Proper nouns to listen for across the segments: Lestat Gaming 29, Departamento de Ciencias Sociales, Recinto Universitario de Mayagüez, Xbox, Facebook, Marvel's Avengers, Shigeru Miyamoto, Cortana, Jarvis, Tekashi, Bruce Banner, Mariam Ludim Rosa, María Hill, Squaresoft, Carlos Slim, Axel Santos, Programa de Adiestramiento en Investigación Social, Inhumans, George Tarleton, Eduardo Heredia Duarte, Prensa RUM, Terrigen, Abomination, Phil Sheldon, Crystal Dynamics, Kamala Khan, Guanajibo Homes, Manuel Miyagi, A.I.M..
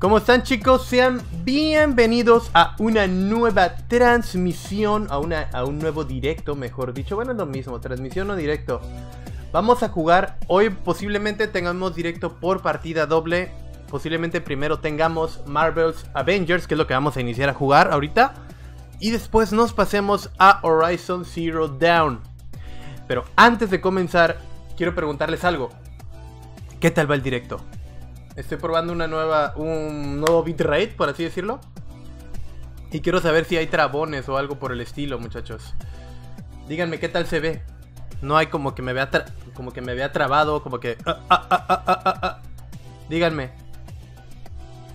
¿Cómo están, chicos? Sean bienvenidos a una nueva transmisión, a un nuevo directo, mejor dicho. Bueno, es lo mismo, transmisión o directo. Vamos a jugar, hoy posiblemente tengamos directo por partida doble. Posiblemente primero tengamos Marvel's Avengers, que es lo que vamos a iniciar a jugar ahorita. Y después nos pasemos a Horizon Zero Dawn. Pero antes de comenzar, quiero preguntarles algo. ¿Qué tal va el directo? Estoy probando un nuevo bitrate, por así decirlo. Y quiero saber si hay trabones o algo por el estilo, muchachos. Díganme qué tal se ve. No hay como que me vea trabado, como que... Díganme.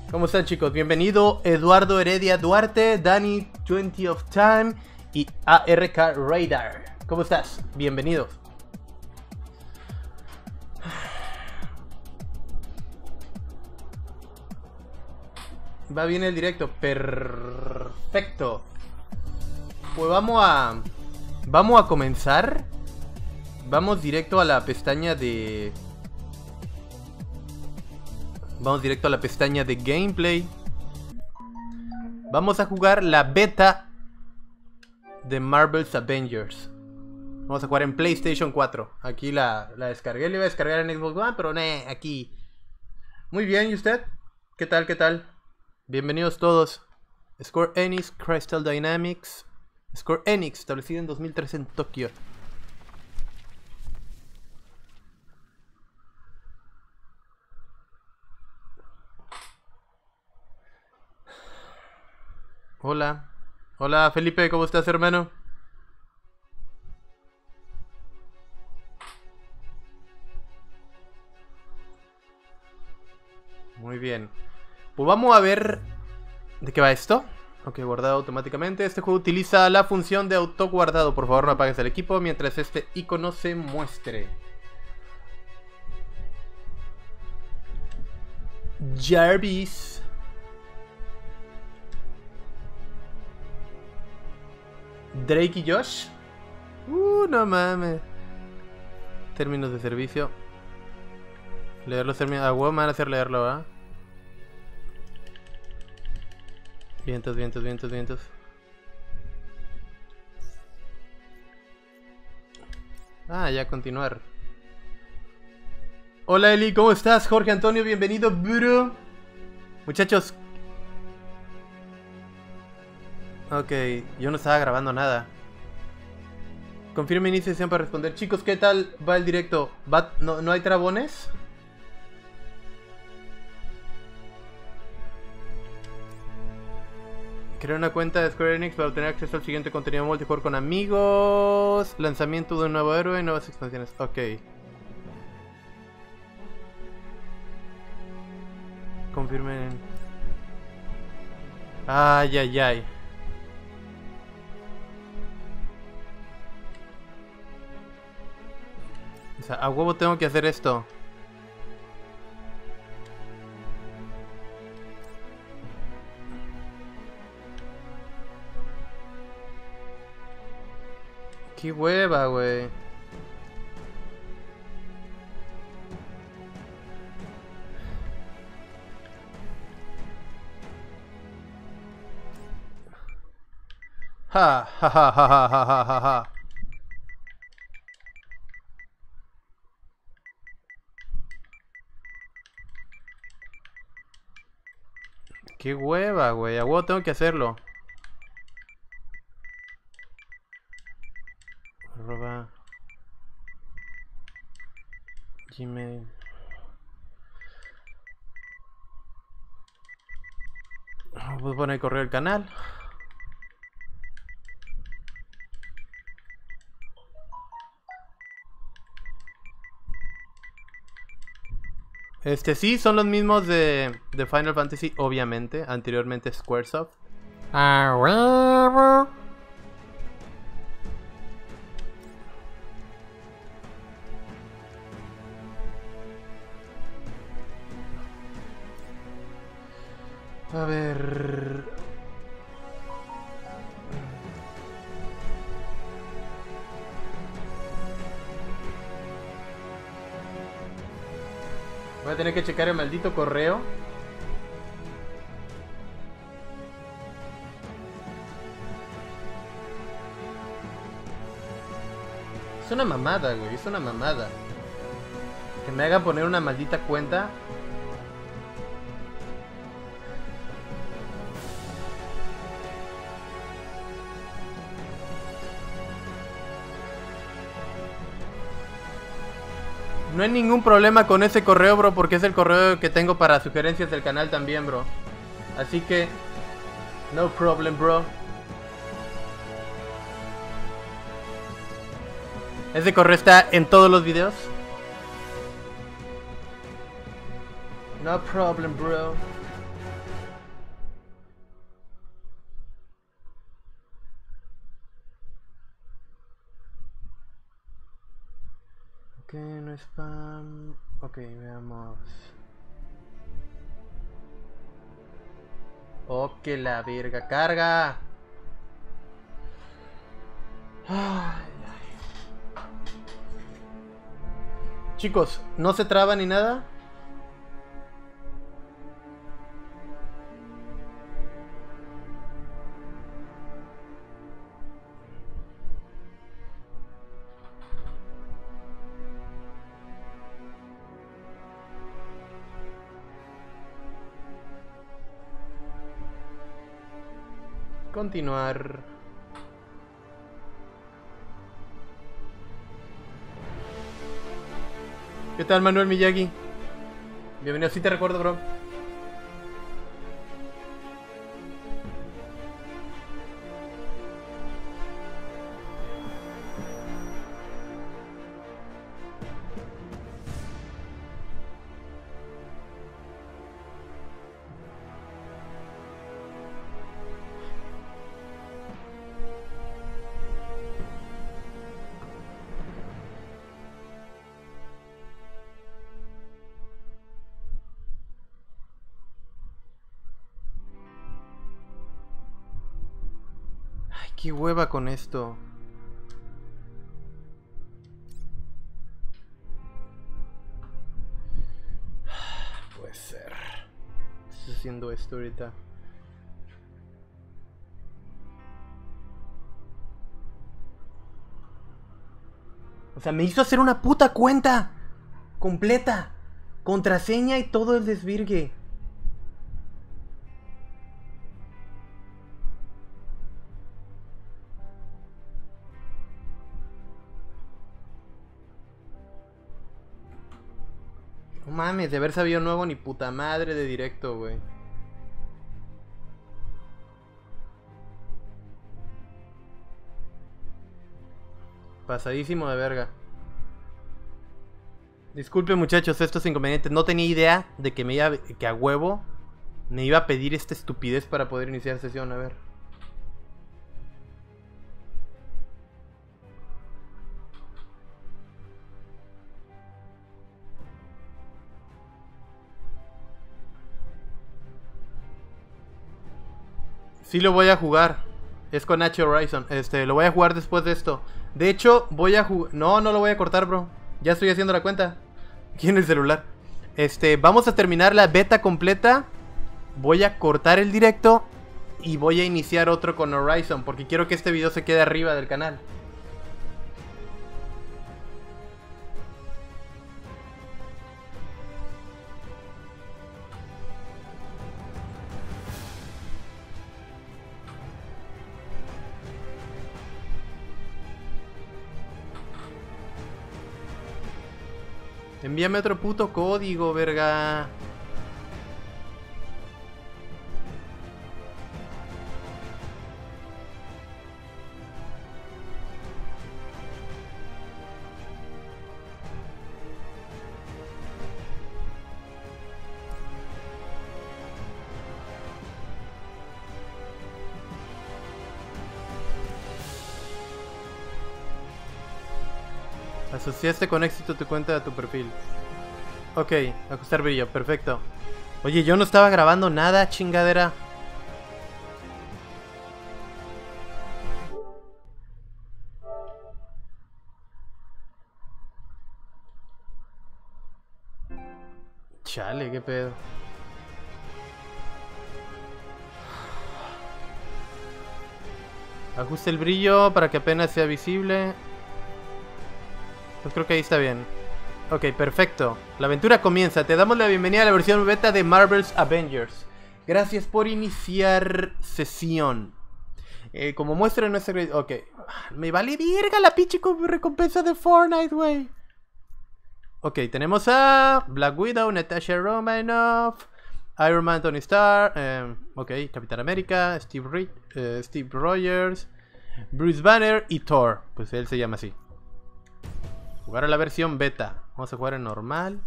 ¿Cómo están, chicos? Bienvenido Eduardo Heredia Duarte, Dani 20 of Time y ARK Radar. ¿Cómo estás? Bienvenidos. Va bien el directo, perfecto. Pues vamos a comenzar. Vamos directo a la pestaña de... Vamos directo a la pestaña de gameplay. Vamos a jugar la beta de Marvel's Avengers. Vamos a jugar en PlayStation 4. Aquí la descargué, la iba a descargar en Xbox One, pero aquí. Muy bien, ¿y usted? ¿Qué tal, qué tal? Bienvenidos todos. Square Enix, Crystal Dynamics. Square Enix, establecida en 2003 en Tokio. Hola, hola Felipe, ¿cómo estás, hermano? Muy bien, pues vamos a ver de qué va esto. Ok, guardado automáticamente. Este juego utiliza la función de autoguardado. Por favor, no apagues el equipo mientras este icono se muestre. Jarvis. Drake y Josh. No mames. Términos de servicio. Leer los términos. A huevo me van a hacer leerlo, ¿verdad? Vientos, vientos, vientos, vientos. Ah, ya, continuar. Hola Eli, ¿cómo estás? Jorge Antonio, bienvenido, bro. Muchachos. Ok, yo no estaba grabando nada. Confirme inicio de sesión para responder. Chicos, ¿qué tal va el directo? ¿No hay trabones? Crear una cuenta de Square Enix para obtener acceso al siguiente contenido multijugador con amigos. Lanzamiento de un nuevo héroe y nuevas expansiones. Ok. Confirmen. Ay, ay, ay. O sea, a huevo tengo que hacer esto. Qué hueva, güey. Ja, ja, ja, ja, ja, ja, ja, ja. Qué hueva, güey. A huevo tengo que hacerlo. Arroba Gmail. Voy a poner el correo del canal. Sí, son los mismos de Final Fantasy, obviamente. Anteriormente Squaresoft. ¡A huevo! A ver... Voy a tener que checar el maldito correo. Es una mamada, güey, es una mamada. Que me hagan poner una maldita cuenta. No hay ningún problema con ese correo, bro, porque es el correo que tengo para sugerencias del canal también, bro. Así que, no problem, bro. Ese correo está en todos los videos. No problem, bro. Ok, no spam. Ok, veamos. Oh, que la verga, carga. Ay, ay. Chicos, ¿no se traba ni nada? Continuar. ¿Qué tal, Manuel Miyagi? Bienvenido, sí te recuerdo, bro. ¡Qué hueva con esto! Puede ser. Estoy haciendo esto ahorita. O sea, me hizo hacer una puta cuenta completa, contraseña y todo el desvirgue. Mames, de haber sabido nuevo ni puta madre de directo, güey. Pasadísimo de verga. Disculpen, muchachos, estos inconvenientes. No tenía idea de que que a huevo me iba a pedir esta estupidez para poder iniciar sesión, a ver. Sí lo voy a jugar. Es con H. Horizon. Lo voy a jugar después de esto. De hecho, voy a jugar... No, no lo voy a cortar, bro. Ya estoy haciendo la cuenta. Aquí en el celular. Vamos a terminar la beta completa. Voy a cortar el directo. Y voy a iniciar otro con Horizon. Porque quiero que este video se quede arriba del canal. Envíame otro puto código, verga. Asociaste con éxito tu cuenta a tu perfil. Ok, ajustar brillo, perfecto. Oye, yo no estaba grabando nada, chingadera. Chale, qué pedo. Ajuste el brillo para que apenas sea visible. Pues creo que ahí está bien. Ok, perfecto. La aventura comienza. Te damos la bienvenida a la versión beta de Marvel's Avengers. Gracias por iniciar sesión. Como muestra nuestra... Ok. Me vale verga la pinche recompensa de Fortnite, güey. Ok, tenemos a Black Widow, Natasha Romanoff, Iron Man, Tony Stark, ok, Capitán América, Steve Rogers, Bruce Banner y Thor. Pues él se llama así. Jugar a la versión beta. Vamos a jugar en normal.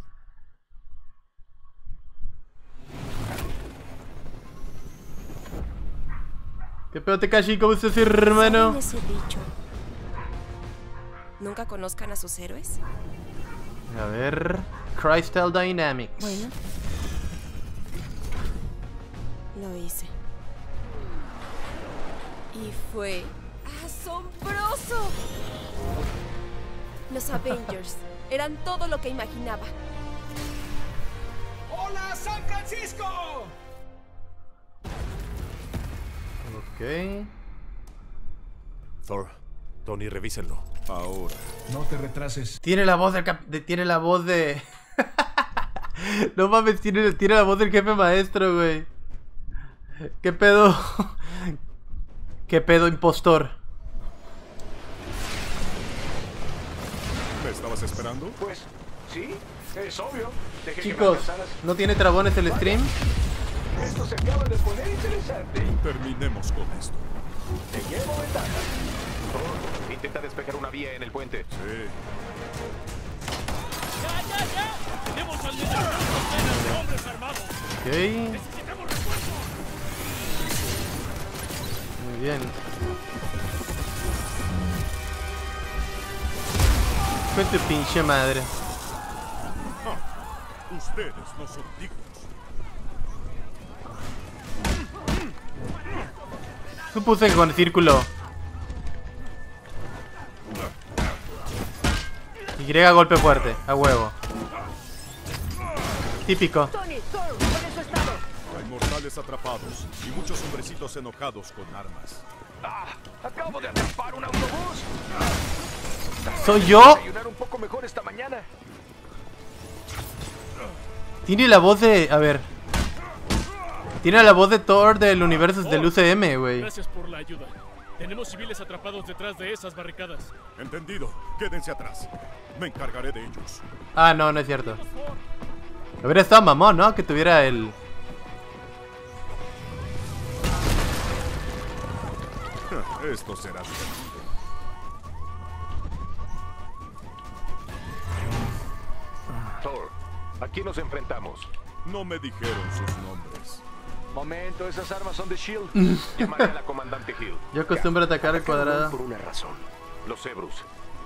¿Qué pedo, Tekashi? ¿Cómo estás, hermano? ¿Saben ese dicho? ¿Nunca conozcan a sus héroes? A ver... Crystal Dynamics. Bueno. Lo hice. Y fue... ¡asombroso! Los Avengers eran todo lo que imaginaba. ¡Hola, San Francisco! Ok. Thor, Tony, revísenlo. Ahora. No te retrases. Tiene la voz del no mames, tiene la voz del jefe maestro, güey. ¿Qué pedo? ¿Qué pedo, impostor? ¿Estabas esperando? Pues sí, es obvio. Chicos, ¿no tiene trabones el stream? Esto se acaba de poner interesante. Terminemos con esto. Te llevo ventaja. Oh, intenta despejar una vía en el puente. Sí. Ya. Tenemos al líder de hombres armados. Ok. Necesitamos refuerzos. Muy bien. Fue tu pinche madre. Ustedes no son dignos. Supuse que con el círculo. Y golpe fuerte, a huevo. Típico. Hay mortales atrapados y muchos hombrecitos enojados con armas. Acabo de atrapar un autobús. Soy yo. Tiene la voz de... A ver. Tiene la voz de Thor del universo del UCM, güey. Gracias por la ayuda. Tenemos civiles atrapados detrás de esas barricadas. Entendido. Quédense atrás. Me encargaré de ellos. Ah, no, no es cierto. Hubiera estado mamón, ¿no? Que tuviera el... Esto será... Aquí nos enfrentamos. No me dijeron sus nombres. Momento, esas armas son de S.H.I.E.L.D. Llamaré a la comandante Hill. Yo acostumbro atacar al cuadrado. Por una razón. Los Ebrus.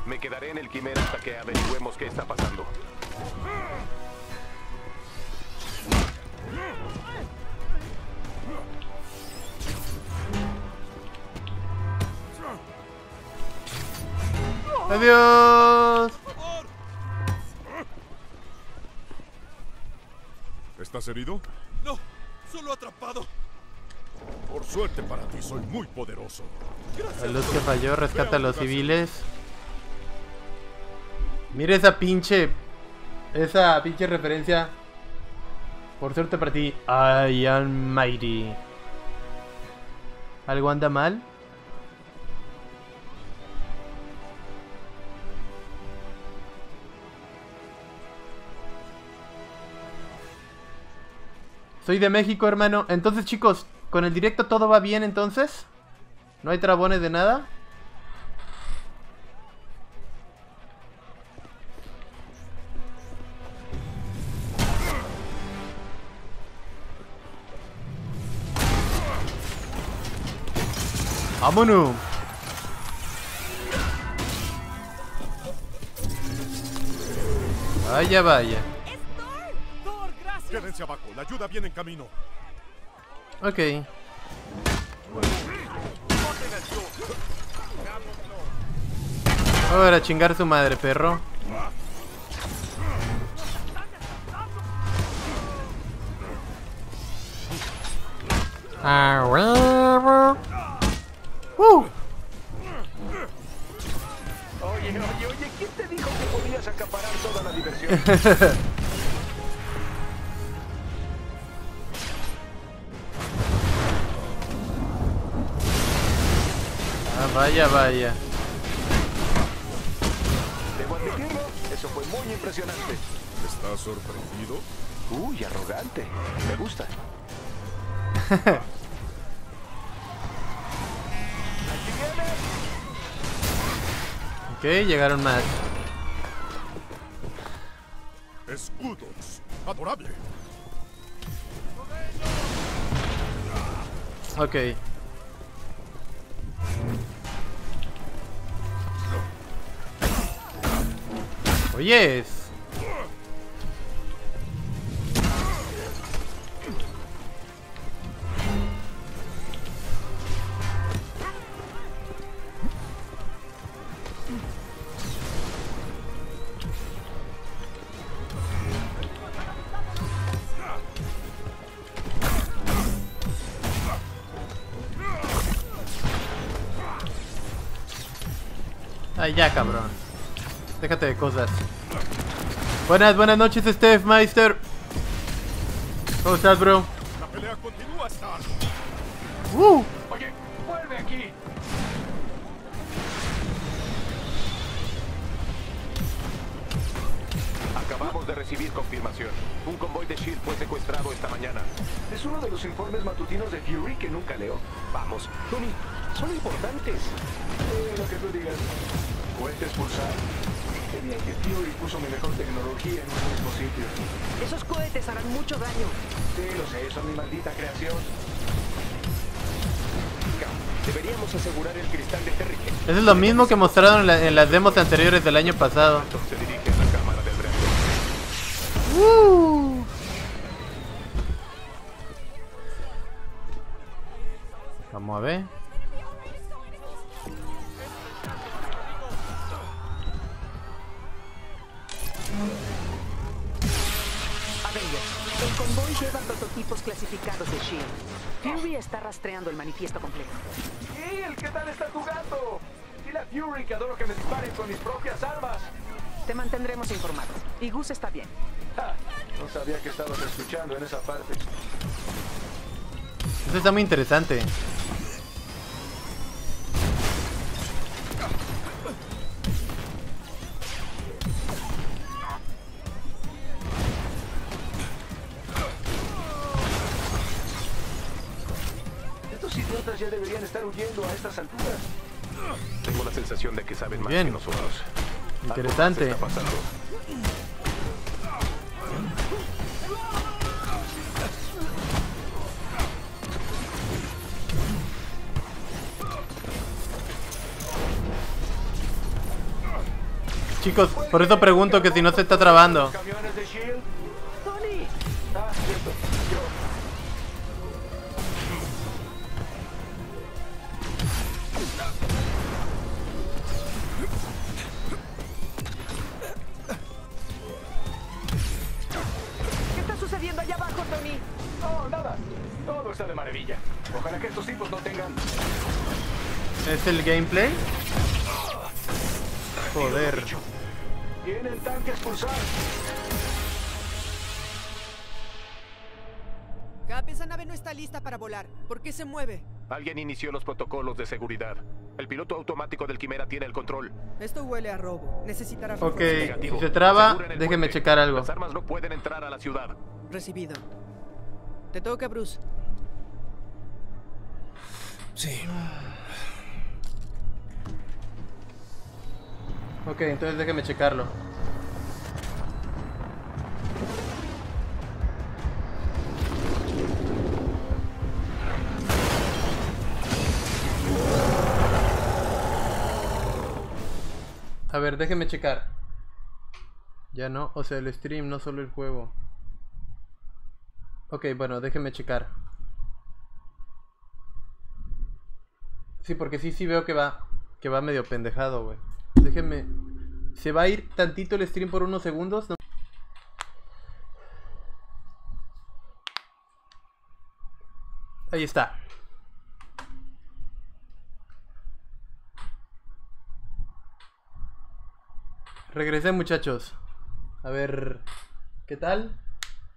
Me quedaré en el quimera hasta que averigüemos qué está pasando. Adiós. ¿Estás herido? No, solo atrapado. Por suerte para ti, soy muy poderoso. Gracias. A los que falló, rescata a los civiles. Mira esa pinche... Esa pinche referencia. Por suerte para ti, I am mighty. ¿Algo anda mal? Soy de México, hermano. Entonces, chicos, ¿con el directo todo va bien, entonces? ¿No hay trabones de nada? ¡Vámonos! Vaya, vaya. Quédense abajo, la ayuda viene en camino. Ok. Ahora chingar su madre, perro. Oye, ¿quién te dijo que podía? diversión. Ah, vaya, vaya. Debo admitirlo, eso fue muy impresionante. ¿Estás sorprendido? Uy, arrogante. Me gusta. Ok, llegaron más. Escudos, adorable. Ok. Oyes. Ay, ya, cabrón. Déjate de cosas. Buenas noches, Steve Meister. ¿Cómo estás, bro? La pelea continúa, Star. Oye, vuelve aquí. Acabamos de recibir confirmación. Un convoy de S.H.I.E.L.D. fue secuestrado esta mañana. Es uno de los informes matutinos de Fury que nunca leo. Vamos, Tony, son importantes. Lo que tú digas. Puedes expulsar. Qué bien que Fury puso mi mejor tecnología en un mismo sitio. Esos cohetes harán mucho daño. Sí, lo sé, son mi maldita creación. Deberíamos asegurar el cristal de Terrigen. Eso es lo mismo que mostraron en las demos anteriores del año pasado. Se dirige a la cámara del reactor. Vamos a ver. El convoy lleva prototipos clasificados de S.H.I.E.L.D. Fury está rastreando el manifiesto completo. ¡Gil! ¿Qué tal está tu gato? Y la Fury, que adoro que me disparen con mis propias armas. Te mantendremos informados. Y Gus está bien. Ah, no sabía que estabas escuchando en esa parte. Eso está muy interesante. Ya deberían estar huyendo a estas alturas. Tengo la sensación de que saben más que nosotros. Interesante. Está pasando. Chicos, por eso pregunto que si no se está trabando. De maravilla. Ojalá que estos tipos no tengan... ¿Es el gameplay? Joder. Tienen tanques pulsados. Cap, esa nave no está lista para volar. ¿Por qué se mueve? Alguien inició los protocolos de seguridad. El piloto automático del Quimera tiene el control. Esto huele a robo. Necesitará... Ok, si se traba, déjenme checar algo. Las armas no pueden entrar a la ciudad. Recibido. Te toca, Bruce. Sí. Ok, entonces déjeme checarlo. A ver, déjeme checar. Ya no, o sea, el stream, no solo el juego. Ok, bueno, déjeme checar. Sí, porque sí veo que va medio pendejado, güey. Déjenme... ¿Se va a ir tantito el stream por unos segundos? No. Ahí está. Regresé, muchachos. A ver, ¿qué tal?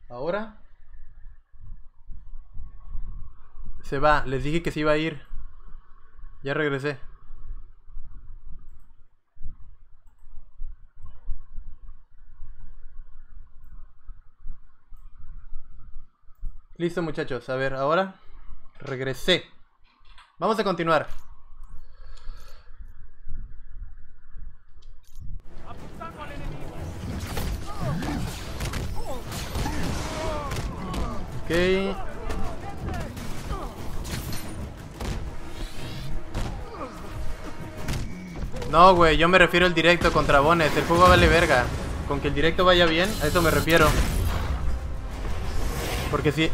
Ahora se va, les dije que se iba a ir. Ya regresé. Listo, muchachos, a ver, ahora regresé. Vamos a continuar. Ok. No, güey, yo me refiero al directo contra Bones. El juego vale verga. Con que el directo vaya bien, a eso me refiero. Porque si...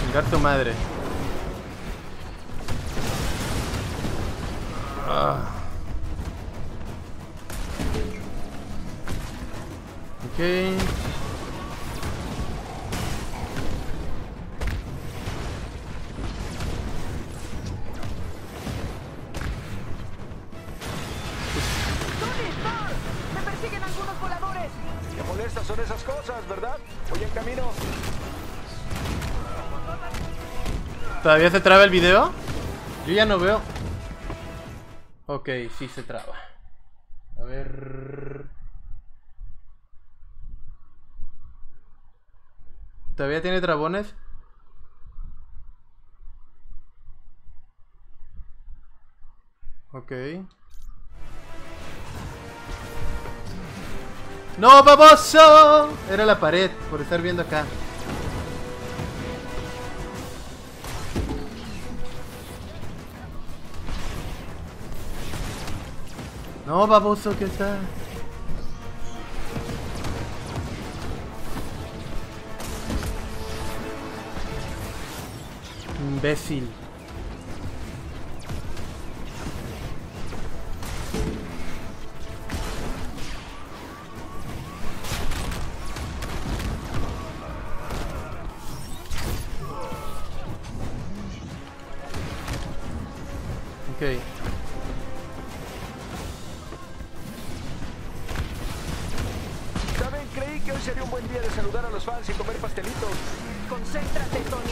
Chingar tu madre. Okay. ¡Me persiguen algunos voladores! ¡Qué molestas son esas cosas, ¿verdad? Voy en camino. ¿Todavía se traba el video? Yo ya no veo. Ok, sí se traba. A ver... ¿Todavía tiene trabones? Ok. ¡No, baboso! Era la pared, por estar viendo acá. No, baboso, ¿qué está? Imbécil. Okay. ¿Saben? Creí que hoy sería un buen día de saludar a los fans y comer pastelitos. Concéntrate, Tony.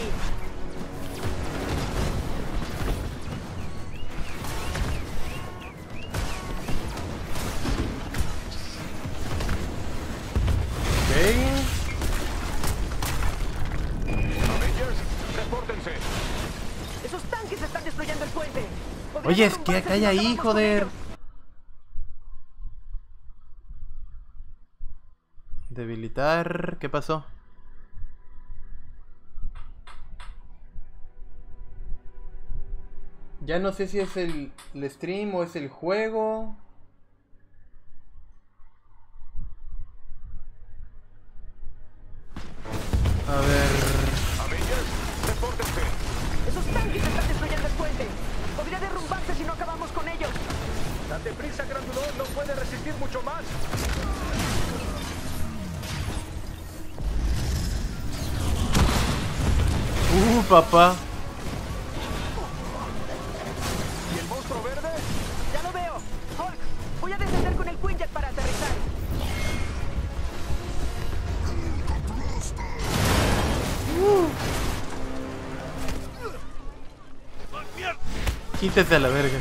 Oye, es que acá hay ahí, joder. Debilitar... ¿Qué pasó? Ya no sé si es el stream o es el juego. A ver... Esos tanques están destruyendo el puente. Podría derrumbarse si no acabamos con ellos. Date prisa, Grandulón, no puede resistir mucho más. Papá. ¿Y el monstruo verde? Ya lo veo. Hulk, voy a descender con el Quinjet para aterrizar. Quítese a la verga.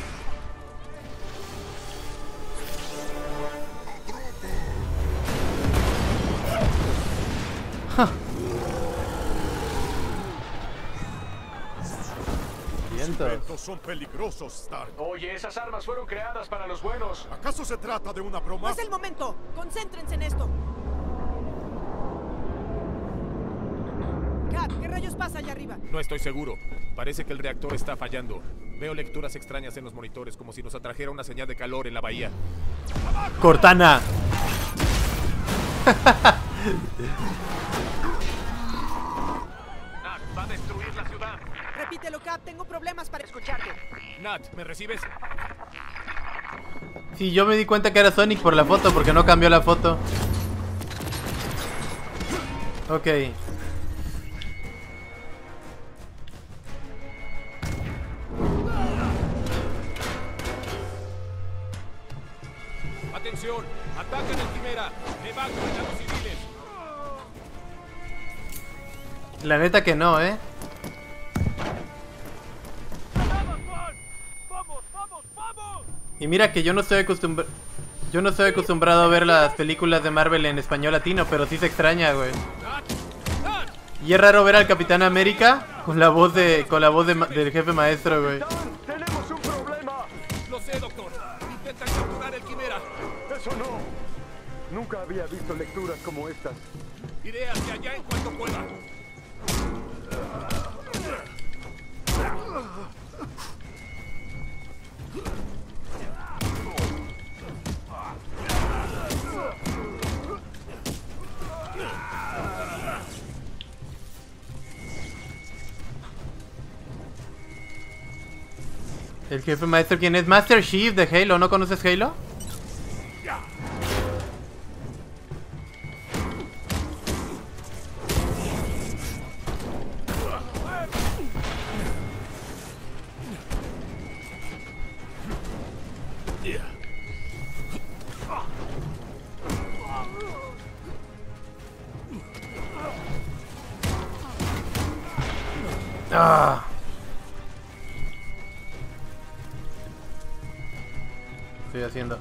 Son peligrosos, Stark. Oye, esas armas fueron creadas para los buenos. ¿Acaso se trata de una broma? No es el momento. Concéntrense en esto. Cap, ¿qué rayos pasa allá arriba? No estoy seguro. Parece que el reactor está fallando. Veo lecturas extrañas en los monitores, como si nos atrajera una señal de calor en la bahía. ¡Cortana! Va a destruir la ciudad. Repítelo, Cap, tengo problemas para escucharte. Nat, ¿me recibes? Sí, yo me di cuenta que era Sonic por la foto, porque no cambió la foto. Ok. Atención, atacan a Quimera, evacuan a los civiles. La neta que no, ¿eh? Y mira que yo no estoy acostumbrado a ver las películas de Marvel en español latino, pero sí se extraña, güey. Y es raro ver al Capitán América con la voz de del jefe maestro, güey. Tenemos un problema. Lo sé, doctor. Intentan capturar el Quimera. Eso no. Nunca había visto lecturas como estas. Iré hacia allá en cuanto pueda. El jefe maestro, ¿quién es? Master Chief de Halo, ¿no conoces Halo?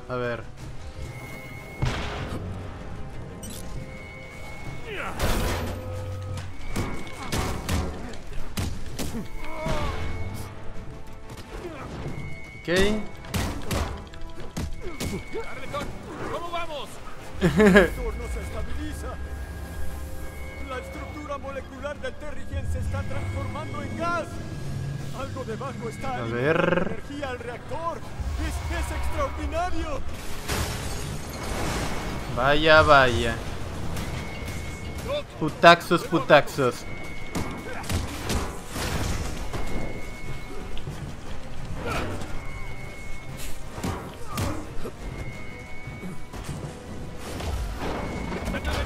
A ver. Ok. ¿Cómo vamos? El vector no se estabiliza. La estructura molecular del Terrigen se está transformando en gas. Algo debajo está. A ver. Energía al reactor. Es extraordinario. Vaya, vaya. Putaxos, putaxos.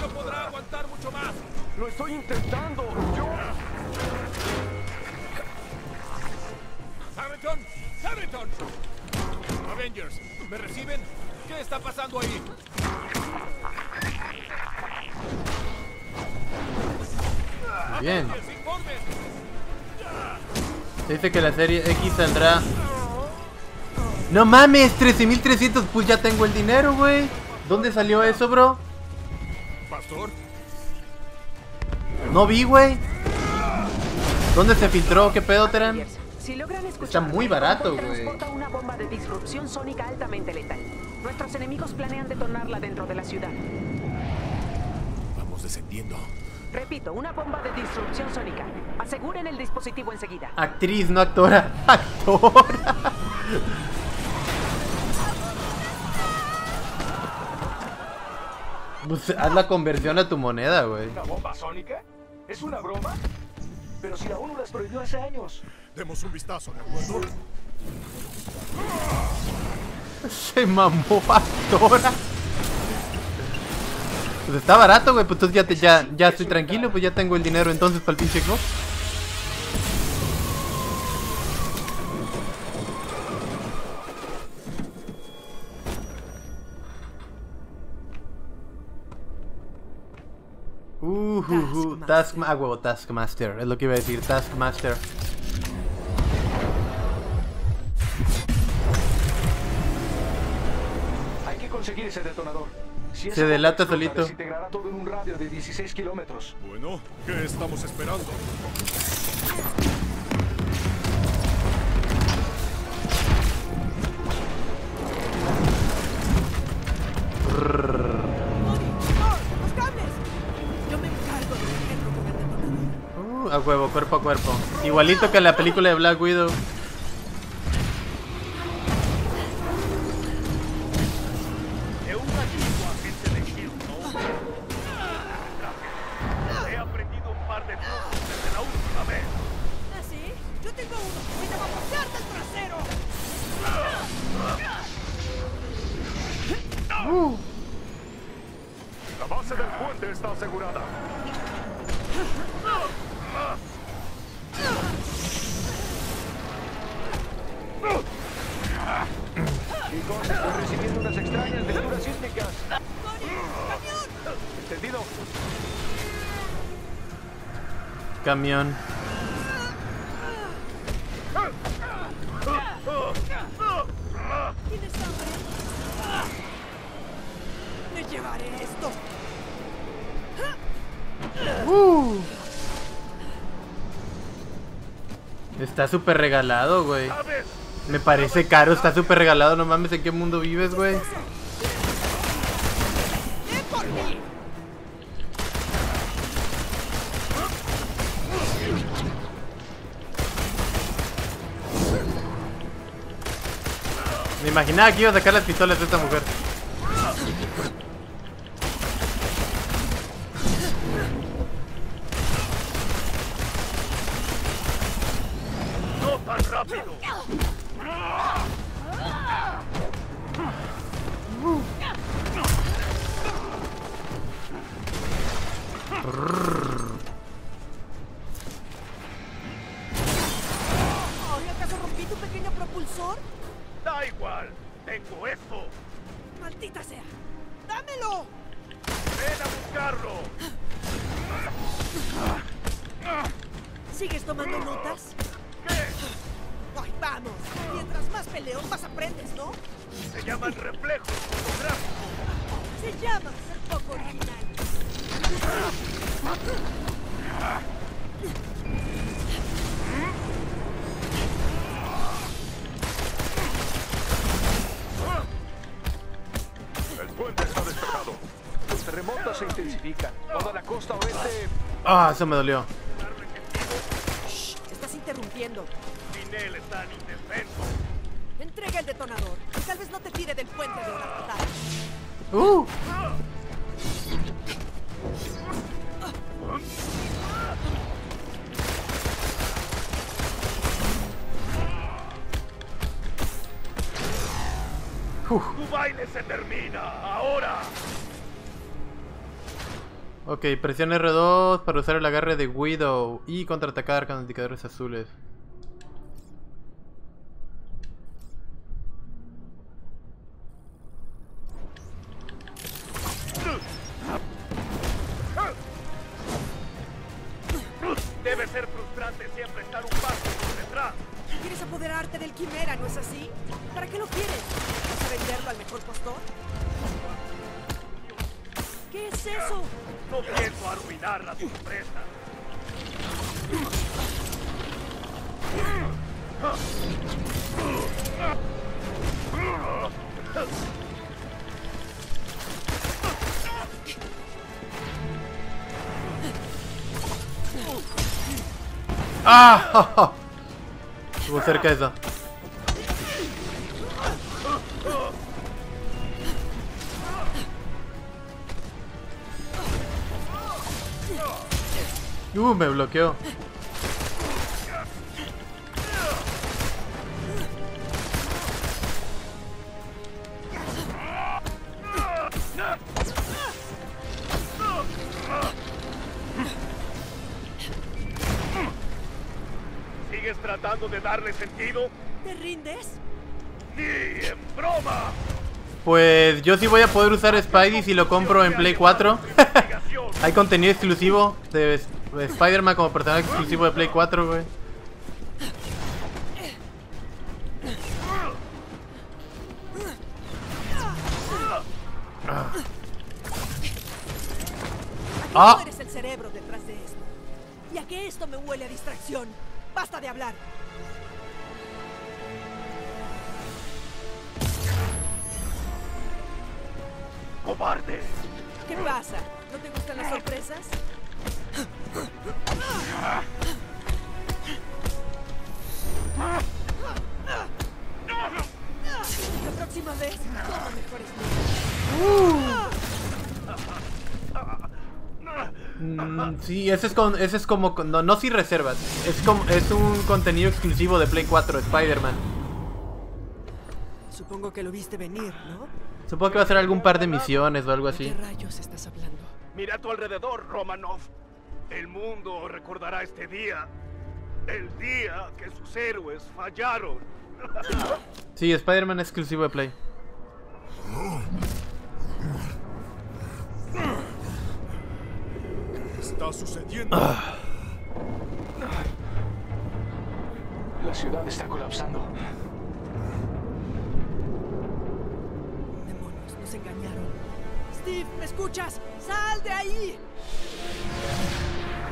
No podrá aguantar mucho más. Lo estoy intentando. Yo. Hamilton, Hamilton. Avengers, ¿me reciben? ¿Qué está pasando ahí? Bien. Se dice que la serie X saldrá... ¡No mames! 13.300, pues ya tengo el dinero, güey. ¿Dónde salió eso, bro? ¿Pastor? No vi, güey. ¿Dónde se filtró? ¿Qué pedo, Terán? Si logran escuchar, está muy barato, güey. Transporta una bomba de disrupción sónica altamente letal. Nuestros enemigos planean detonarla dentro de la ciudad. Vamos descendiendo. Repito, una bomba de disrupción sónica. Aseguren el dispositivo enseguida. Actriz, no actora. Actora. Pues haz la conversión a tu moneda, güey. ¿Una bomba sónica? ¿Es una broma? Pero si la ONU las prohibió hace años. Demos un vistazo, ¿de acuerdo? Se mamó, pastora. Pues está barato, güey. Pues entonces ya estoy tranquilo. Pues ya tengo el dinero entonces para el pinche club. Taskmaster, es lo que iba a decir, Taskmaster. Hay que conseguir ese detonador. Si se delata solito. Se integrará todo en un radio de 16 kilómetros. Bueno, ¿qué estamos esperando? A huevo, cuerpo a cuerpo. Igualito que en la película de Black Widow. He aprendido un par de trucos desde la última vez. ¿Ah, sí? Yo tengo uno. ¡Me te va a pasar del trasero! La base del puente está asegurada. ¡Las índigas! ¡Camión! ¡Entendido! Camión. ¿Tienes hambre? ¡Me llevaré esto! Está súper regalado, güey. Me parece caro, está súper regalado. No mames, ¿en qué mundo vives, güey? Me imaginaba que iba a sacar las pistolas de esta mujer. Ah, eso me dolió. Shh, te estás interrumpiendo. Pinel está en indefenso. Entrega el detonador. Y tal vez no te tire del puente de una patada. Tu baile se termina ahora. Ok, presiona R2 para usar el agarre de Widow y contraatacar con indicadores azules. Debe ser frustrante siempre estar un paso por detrás. ¿Quieres apoderarte del Quimera, no es así? ¿Para qué lo quieres? ¿Vas a venderlo al mejor postor? ¿Qué es eso? No pienso arruinar la sorpresa. ¡Ah! ¡Ja, ja! Estuvo cerca esa. Me bloqueó. ¿Sigues tratando de darle sentido? ¿Te rindes? ¡Ni en broma! Pues yo sí voy a poder usar Spidey si lo compro en Play 4. Hay contenido exclusivo de Spider-Man como personaje exclusivo de Play 4, güey. ¿A qué eres el cerebro detrás de esto? Y a que esto me huele a distracción. Basta de hablar. ¡Cobarde! ¿Qué pasa? ¿No te gustan las sorpresas? La próxima vez, toma mejores notas. Sí, ese es como no si reservas. Es un contenido exclusivo de Play 4, Spider-Man. Supongo que lo viste venir, ¿no? Supongo que va a ser algún par de misiones o algo así. ¿De qué rayos estás hablando? Mira a tu alrededor, Romanoff. El mundo recordará este día. El día que sus héroes fallaron. Sí, Spider-Man es exclusivo de Play. está sucediendo. La ciudad está colapsando. Demonios, nos engañaron. Steve, ¿me escuchas? ¡Sal de ahí!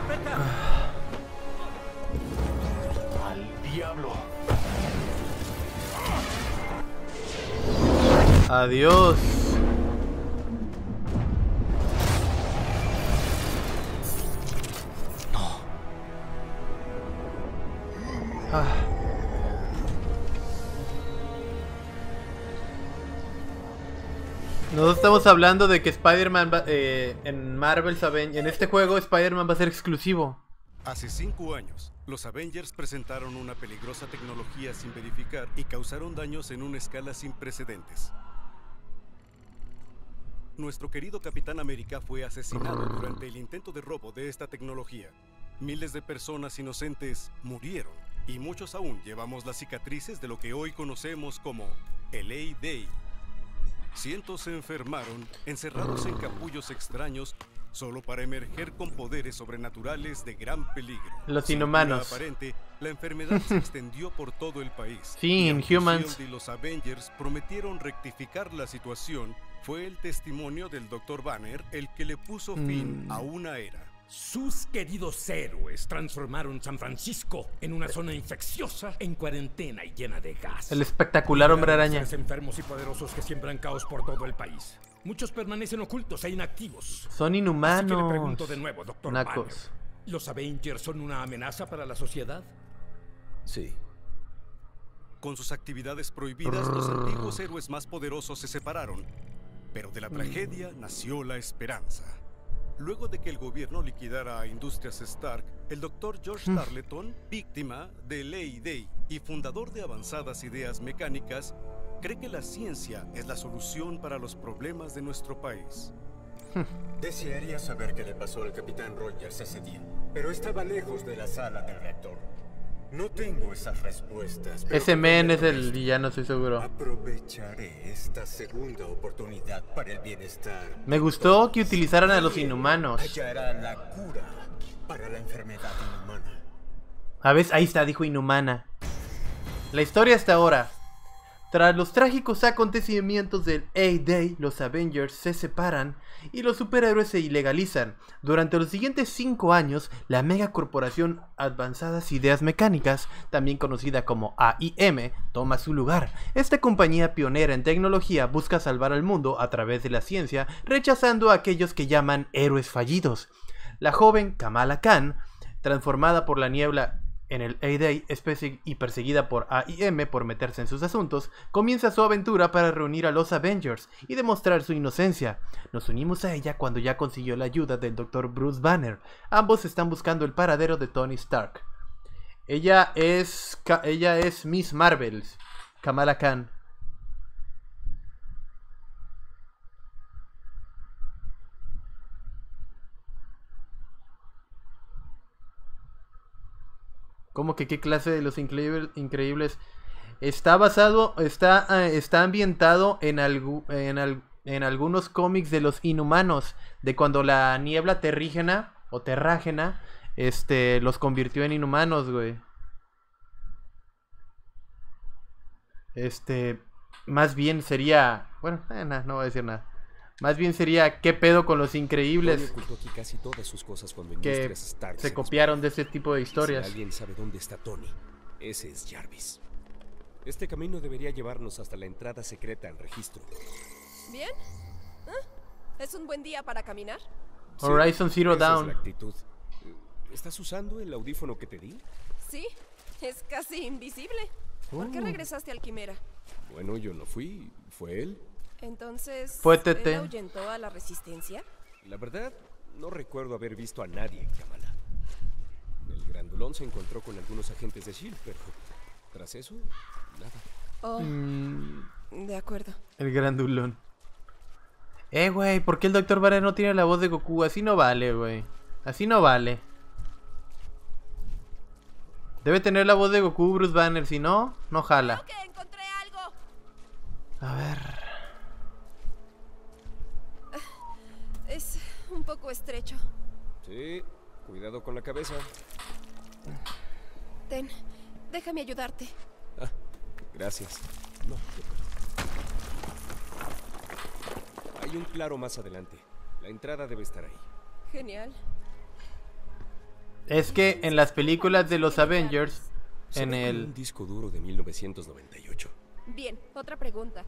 ¡Vete! ¡Al diablo! Adiós. No. Nosotros estamos hablando de que Spider-Man en Marvel's Avengers, en este juego Spider-Man va a ser exclusivo. Hace 5 años, los Avengers presentaron una peligrosa tecnología sin verificar y causaron daños en una escala sin precedentes. Nuestro querido Capitán América fue asesinado durante el intento de robo de esta tecnología. Miles de personas inocentes murieron y muchos aún llevamos las cicatrices de lo que hoy conocemos como el A-Day. Cientos se enfermaron, encerrados en capullos extraños, solo para emerger con poderes sobrenaturales de gran peligro. Los inhumanos. Sin cura aparente, la enfermedad se extendió por todo el país. Sí, Inhumans. Y los Avengers prometieron rectificar la situación. Fue el testimonio del Dr. Banner el que le puso fin a una era. Sus queridos héroes transformaron San Francisco en una zona infecciosa, en cuarentena y llena de gas. El espectacular hombre araña. Enfermos y poderosos que siembran caos por todo el país. Muchos permanecen ocultos e inactivos. Son inhumanos. Así que le pregunto de nuevo, Dr. Banner, ¿los Avengers son una amenaza para la sociedad? Sí. Con sus actividades prohibidas, los antiguos héroes más poderosos se separaron. Pero de la tragedia nació la esperanza. Luego de que el gobierno liquidara a Industrias Stark, el doctor George Tarleton, víctima del A.Day y fundador de avanzadas ideas mecánicas, cree que la ciencia es la solución para los problemas de nuestro país. Desearía saber qué le pasó al Capitán Rogers ese día, pero estaba lejos de la sala del reactor. No tengo esas respuestas. Ese men es el villano, estoy seguro. Aprovecharé esta segunda oportunidad para el bienestar. Me gustó que utilizaran a los inhumanos. Hallará la cura para la enfermedad inhumana. A ver, ahí está, dijo inhumana. La historia hasta ahora. Tras los trágicos acontecimientos del A-Day, los Avengers se separan y los superhéroes se ilegalizan. Durante los siguientes 5 años, la megacorporación Avanzadas Ideas Mecánicas, también conocida como A.I.M., toma su lugar. Esta compañía pionera en tecnología busca salvar al mundo a través de la ciencia, rechazando a aquellos que llaman héroes fallidos. La joven Kamala Khan, transformada por la niebla en el A-Day y perseguida por A.I.M. por meterse en sus asuntos, comienza su aventura para reunir a los Avengers y demostrar su inocencia. Nos unimos a ella cuando ya consiguió la ayuda del Dr. Bruce Banner. Ambos están buscando el paradero de Tony Stark. Ella es Miss Marvel, Kamala Khan. ¿Cómo que qué clase de los increíbles? Está ambientado en algunos cómics de los inhumanos, de cuando la niebla terrígena o terrágena los convirtió en inhumanos, güey. Más bien sería, bueno, no voy a decir nada. Más bien sería qué pedo con los increíbles que se copiaron de este tipo de historias. Si alguien sabe dónde está Tony, ese es Jarvis. Este camino debería llevarnos hasta la entrada secreta al registro. Bien, ¿es un buen día para caminar? Sí, Horizon Zero Dawn. Es la actitud. ¿Estás usando el audífono que te di? Sí, es casi invisible. ¿Por qué regresaste al Quimera? Bueno, yo no fui, fue él. Entonces, ¿él ahuyentó a la resistencia? La verdad, no recuerdo haber visto a nadie en Kamala. El grandulón se encontró con algunos agentes de S.H.I.E.L.D., pero tras eso, nada. De acuerdo. El grandulón. Güey, ¿por qué el Dr. Banner no tiene la voz de Goku? Así no vale, güey. Así no vale. Debe tener la voz de Goku, Bruce Banner, si no, no jala. Creo que encontré algo. A ver. Es un poco estrecho. Sí, Cuidado con la cabeza. Ten, déjame ayudarte. Ah, gracias. No. Hay un claro más adelante. La entrada debe estar ahí. Genial. Es que en las películas de los Avengers, en el disco duro de 1998. Bien, otra pregunta.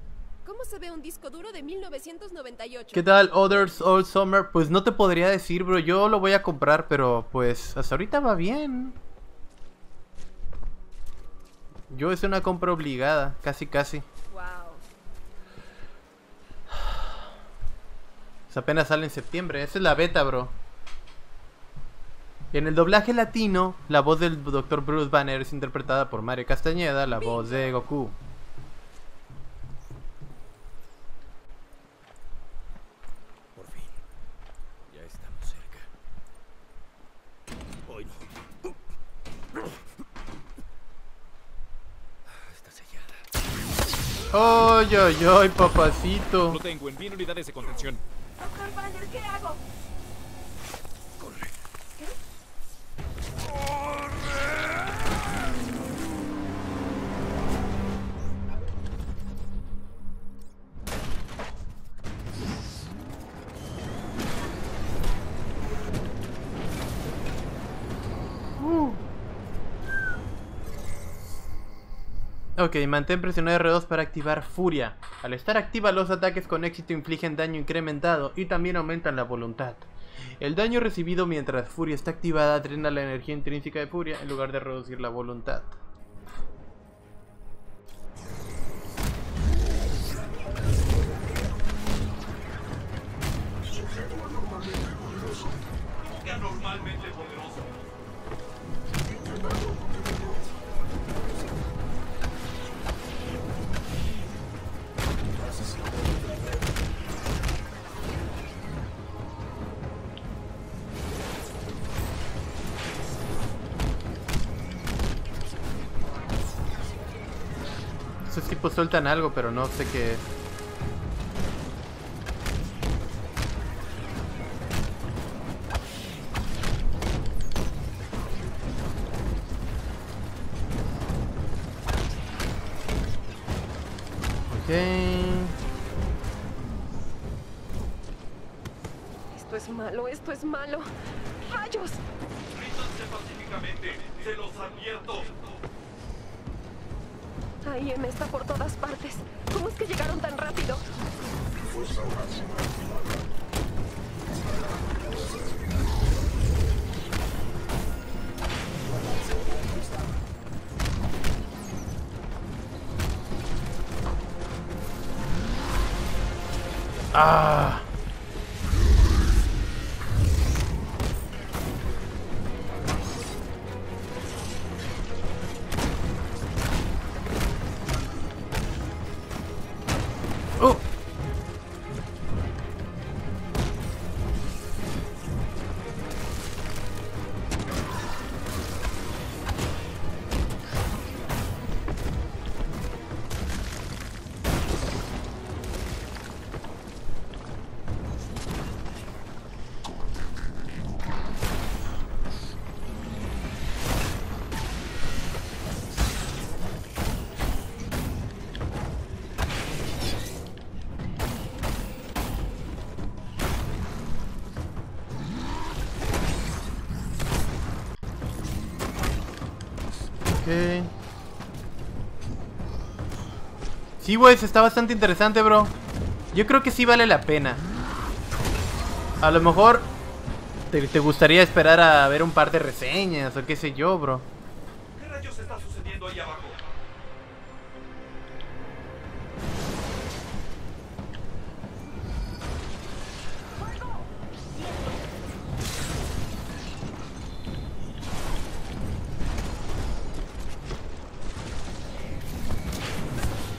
¿Cómo se ve un disco duro de 1998? ¿Qué tal Others All Summer? Pues no te podría decir, bro. Yo lo voy a comprar, pero pues hasta ahorita va bien. Yo es una compra obligada, casi casi. Wow. Pues apenas sale en septiembre. Esa es la beta, bro. En el doblaje latino, la voz del Dr. Bruce Banner es interpretada por Mario Castañeda, la voz de Goku. ¡Ay, ay, ay, papacito! Lo tengo en 10 unidades de contención. Doctor Banner, ¿qué hago? Corre. ¿Qué? Ok, mantén presionado R2 para activar Furia. Al estar activa, los ataques con éxito infligen daño incrementado y también aumentan la voluntad. El daño recibido mientras Furia está activada drena la energía intrínseca de Furia en lugar de reducir la voluntad. Sueltan algo, pero no sé qué es. Okay. Esto es malo, esto es malo. ¡Rayos! Rítanse pacíficamente, se los advierto. A.I.M. está por todas partes. ¿Cómo es que llegaron tan rápido? Ah. Sí, güey, está bastante interesante, bro. Yo creo que sí vale la pena. A lo mejor te gustaría esperar a ver un par de reseñas o qué sé yo, bro. ¿Qué rayos está sucediendo ahí abajo?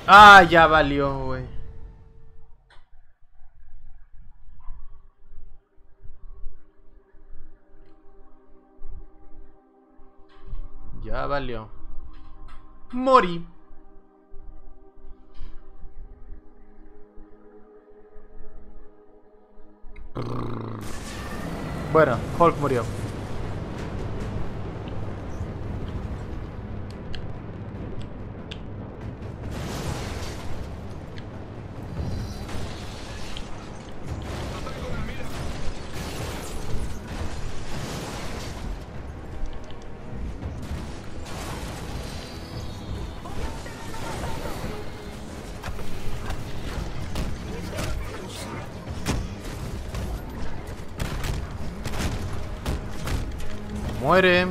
Ah, ya valió, güey. Ya valió. Morí. Bueno, Hulk murió. muere.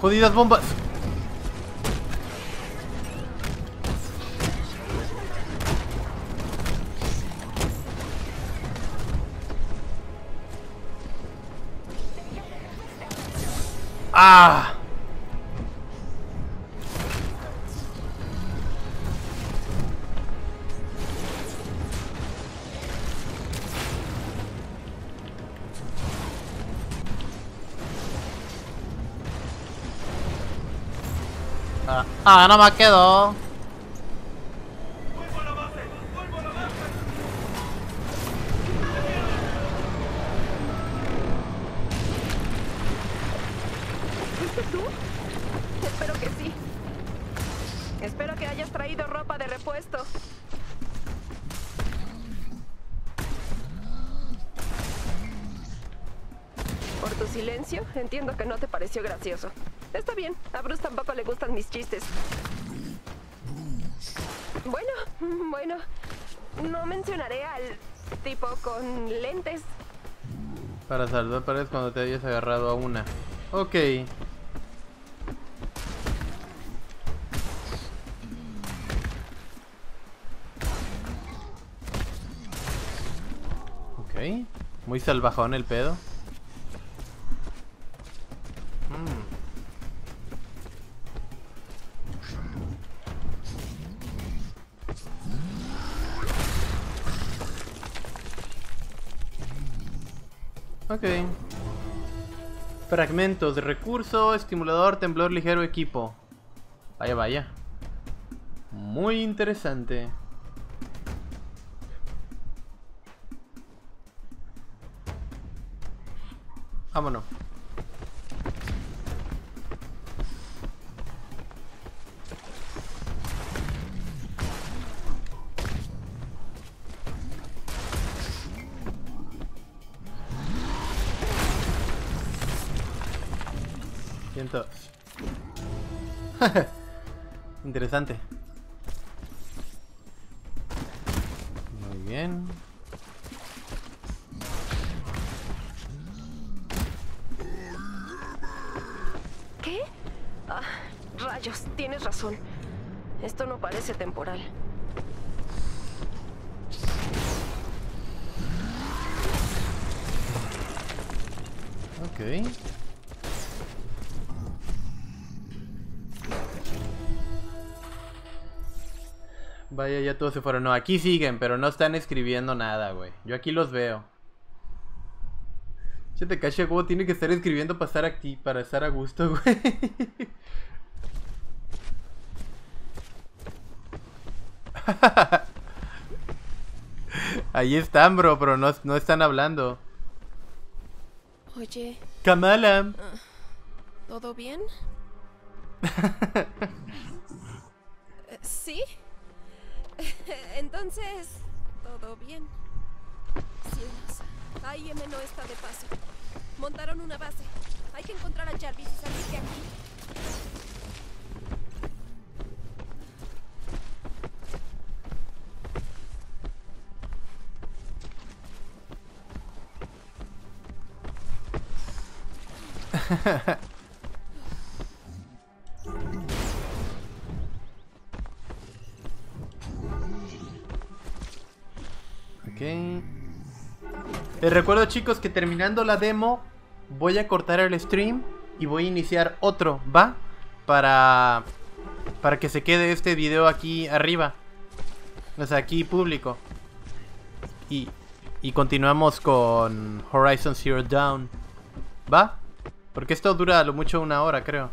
Jodidas bombas. ¡Ah! Ah, no me quedo. ¿Fuiste tú? Espero que sí. Espero que hayas traído ropa de repuesto. Por tu silencio, entiendo que no te pareció gracioso. Está bien, a Bruce tampoco le gustan mis chistes. Bueno, no mencionaré al tipo con lentes. Para salvar paredes cuando te hayas agarrado a una. Ok. Ok, muy salvajón el pedo. Ok. Fragmentos de recurso, estimulador, temblor ligero, equipo. Vaya, vaya. Muy interesante. Vámonos. Interesante. Muy bien. ¿Qué? Ah, rayos, tienes razón. Esto no parece temporal. Ok. Vaya, ya todos se fueron. No, aquí siguen, pero no están escribiendo nada, güey. Yo aquí los veo. Chete, caché, güey, tiene que estar escribiendo pasar aquí para estar a gusto, güey. Ahí están, bro, pero no están hablando. Oye. Kamala. ¿Todo bien? ¿Sí? Entonces, todo bien. Cielos, A.I.M. no está de paso. Montaron una base. Hay que encontrar a Jarvis y salir de aquí. Okay. Les recuerdo, chicos, que terminando la demo voy a cortar el stream y voy a iniciar otro, ¿va? Para que se quede este video aquí arriba. O sea, aquí público. Y continuamos con Horizon Zero Dawn, ¿va? Porque esto dura a lo mucho una hora, creo.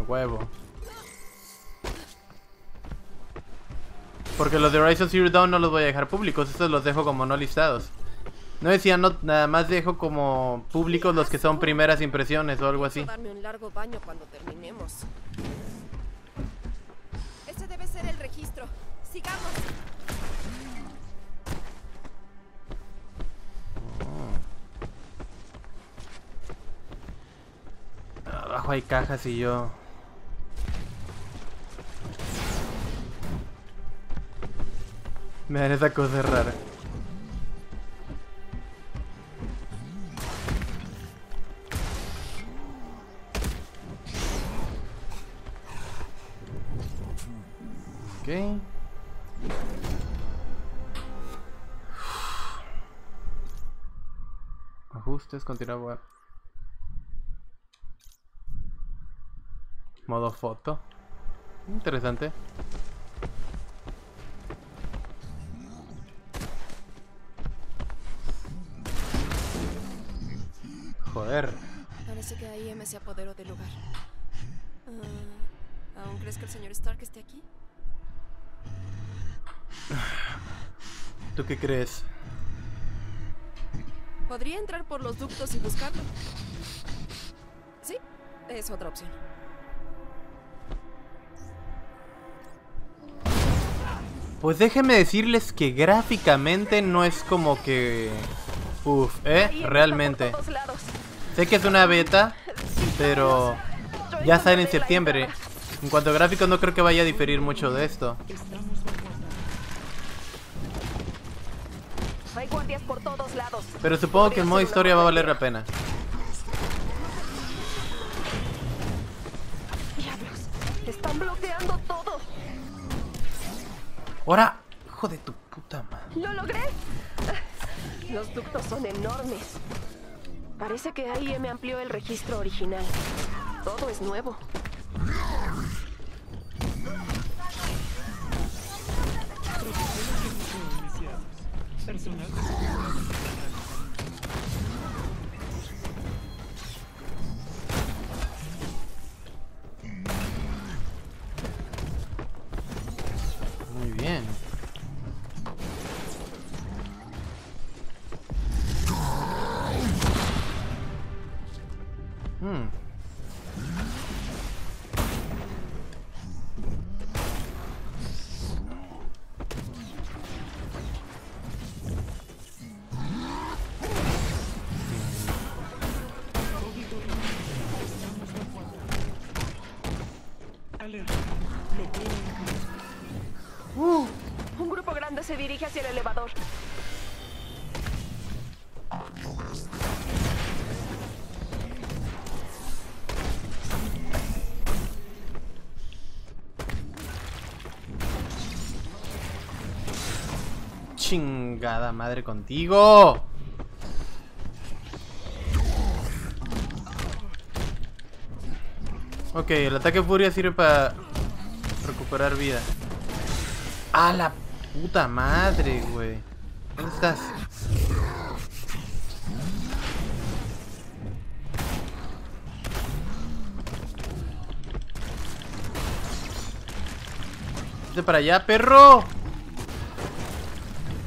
Huevo. Porque los de Horizon Zero Dawn no los voy a dejar públicos. Estos los dejo como no listados. No decía, no, nada más dejo como públicos los que son primeras impresiones o algo así. Darme un largo baño cuando terminemos. Ese debe ser el registro. Sigamos. Abajo hay cajas y yo... Me dan esa cosa rara. Ok. Ajustes, continuamos. Modo foto. Interesante. Joder. Parece que A.I.M. se apoderó del lugar. ¿Aún crees que el señor Stark esté aquí? ¿Tú qué crees? Podría entrar por los ductos y buscarlo. Sí, es otra opción. Pues déjenme decirles que gráficamente no es como que... Uf, realmente. Sé que es una beta, pero ya sale en septiembre. En cuanto a gráficos no creo que vaya a diferir mucho de esto. Hay guardias por todos lados. Pero supongo que el modo historia va a valer la pena. Diablos, están bloqueando todo. ¡Ahora! ¡Hijo de tu puta madre! ¡Lo logré! Los ductos son enormes. Parece que ahí me amplió el registro original. Todo es nuevo. Muy bien. Un grupo grande se dirige hacia el elevador. Chingada madre contigo. Ok, el ataque furia sirve para recuperar vida. ¡A la puta madre, güey! ¿Dónde estás? ¡Vete para allá, perro!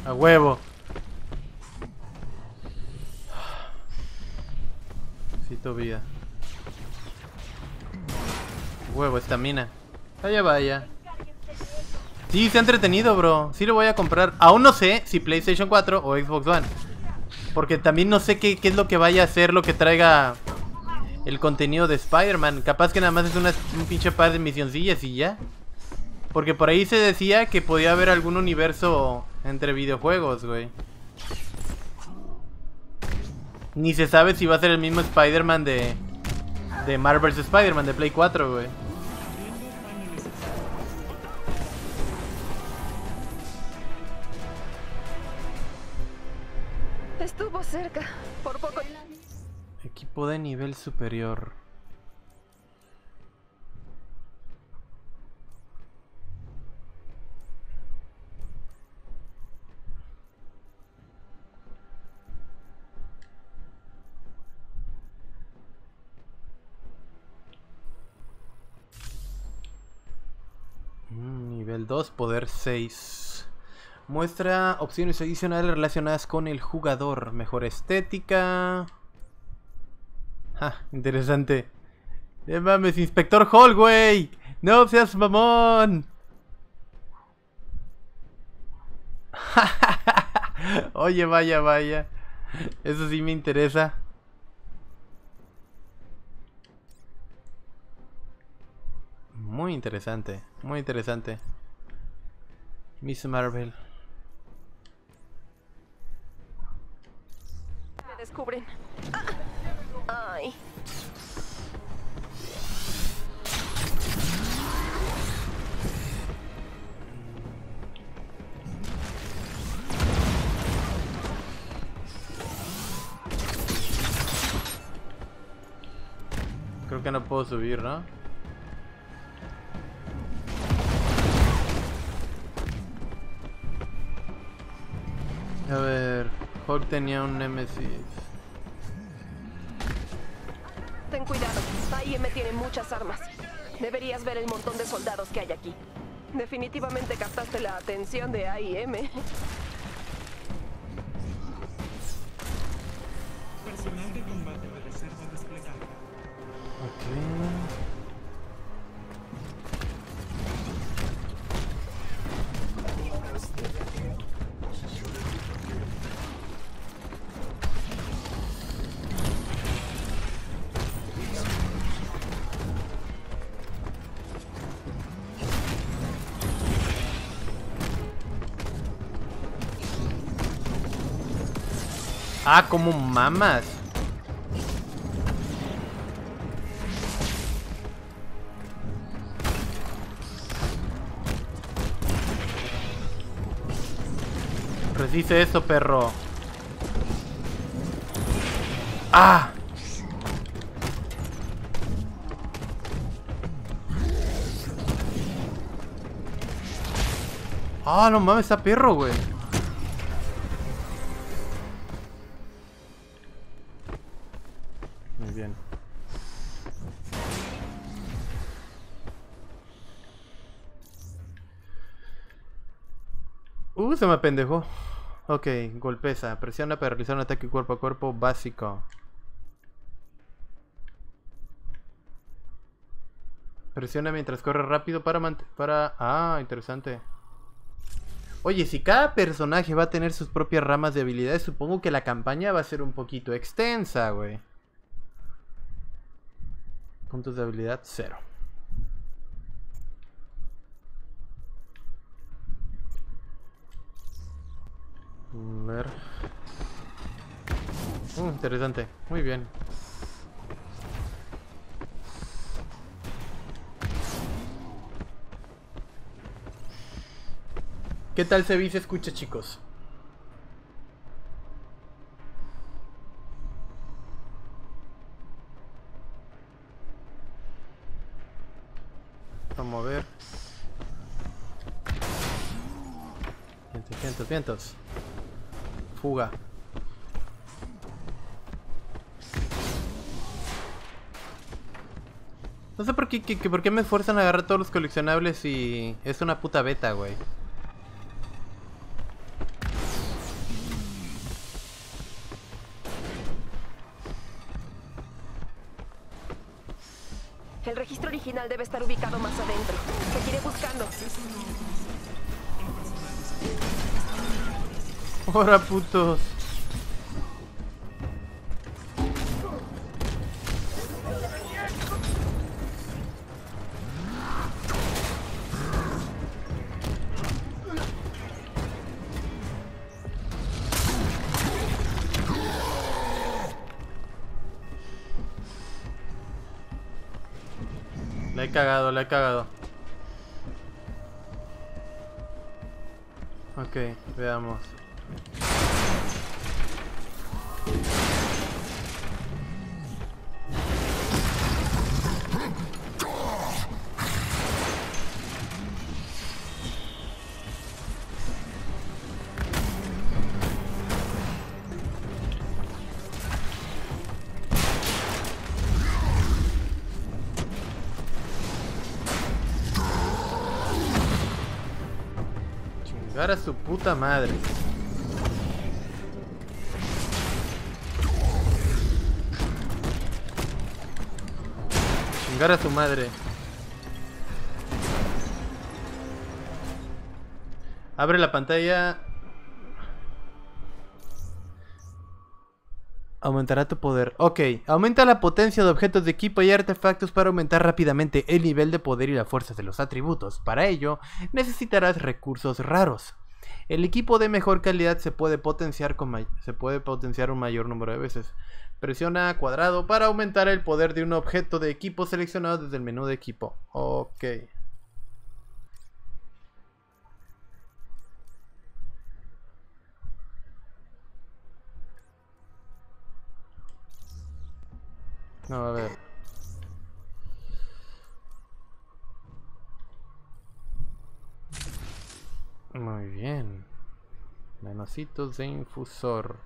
¡A huevo! Necesito vida. Huevo, estamina. Vaya, vaya. Sí, se ha entretenido, bro. Sí lo voy a comprar. Aún no sé si PlayStation 4 o Xbox One. Porque también no sé qué es lo que vaya a ser lo que traiga el contenido de Spider-Man. Capaz que nada más es un pinche par de misioncillas y ya. Porque por ahí se decía que podía haber algún universo entre videojuegos, güey. Ni se sabe si va a ser el mismo Spider-Man de Marvel's Spider-Man de Play 4, güey. Estuvo cerca, por poco. Equipo de nivel superior. Nivel 2, poder 6. Muestra opciones adicionales relacionadas con el jugador. Mejor estética. Ah, interesante. ¡No mames, Inspector Hall, güey! ¡No seas mamón! Oye, vaya, vaya. Eso sí me interesa. Muy interesante. Miss Marvel. descubren. Ay. Creo que no puedo subir, ¿no? A ver, Hulk tenía un némesis. Ten cuidado, A.I.M. tiene muchas armas. Deberías ver el montón de soldados que hay aquí. Definitivamente captaste la atención de A.I.M. Personal de combate de reserva desplegado. Ok. Ah, como mamas. Resiste eso, perro. Ah. Ah, no mames, está perro, güey. Se me pendejó. Ok, golpeza. Presiona para realizar un ataque cuerpo a cuerpo básico. Presiona mientras corre rápido para... Ah, interesante. Oye, si cada personaje va a tener sus propias ramas de habilidades, supongo que la campaña va a ser un poquito extensa, güey. Puntos de habilidad, 0. A ver. Interesante. Muy bien. ¿Qué tal se ve? Se escucha, chicos. Vamos a ver. Vientos. Fuga. No sé por qué, por qué me esfuerzan a agarrar todos los coleccionables y es una puta beta, güey. El registro original debe estar ubicado más adentro. Seguiré buscando. Ahora, putos. La he cagado, la he cagado. Ok, veamos. Chingar a su puta madre. Chingar a su madre. Abre la pantalla. Aumentará tu poder. Ok, aumenta la potencia de objetos de equipo y artefactos para aumentar rápidamente el nivel de poder y la fuerza de los atributos. Para ello, necesitarás recursos raros. El equipo de mejor calidad se puede potenciar un mayor número de veces. Presiona cuadrado para aumentar el poder de un objeto de equipo seleccionado desde el menú de equipo. Ok. No, a ver. Muy bien. Nanocitos de infusor.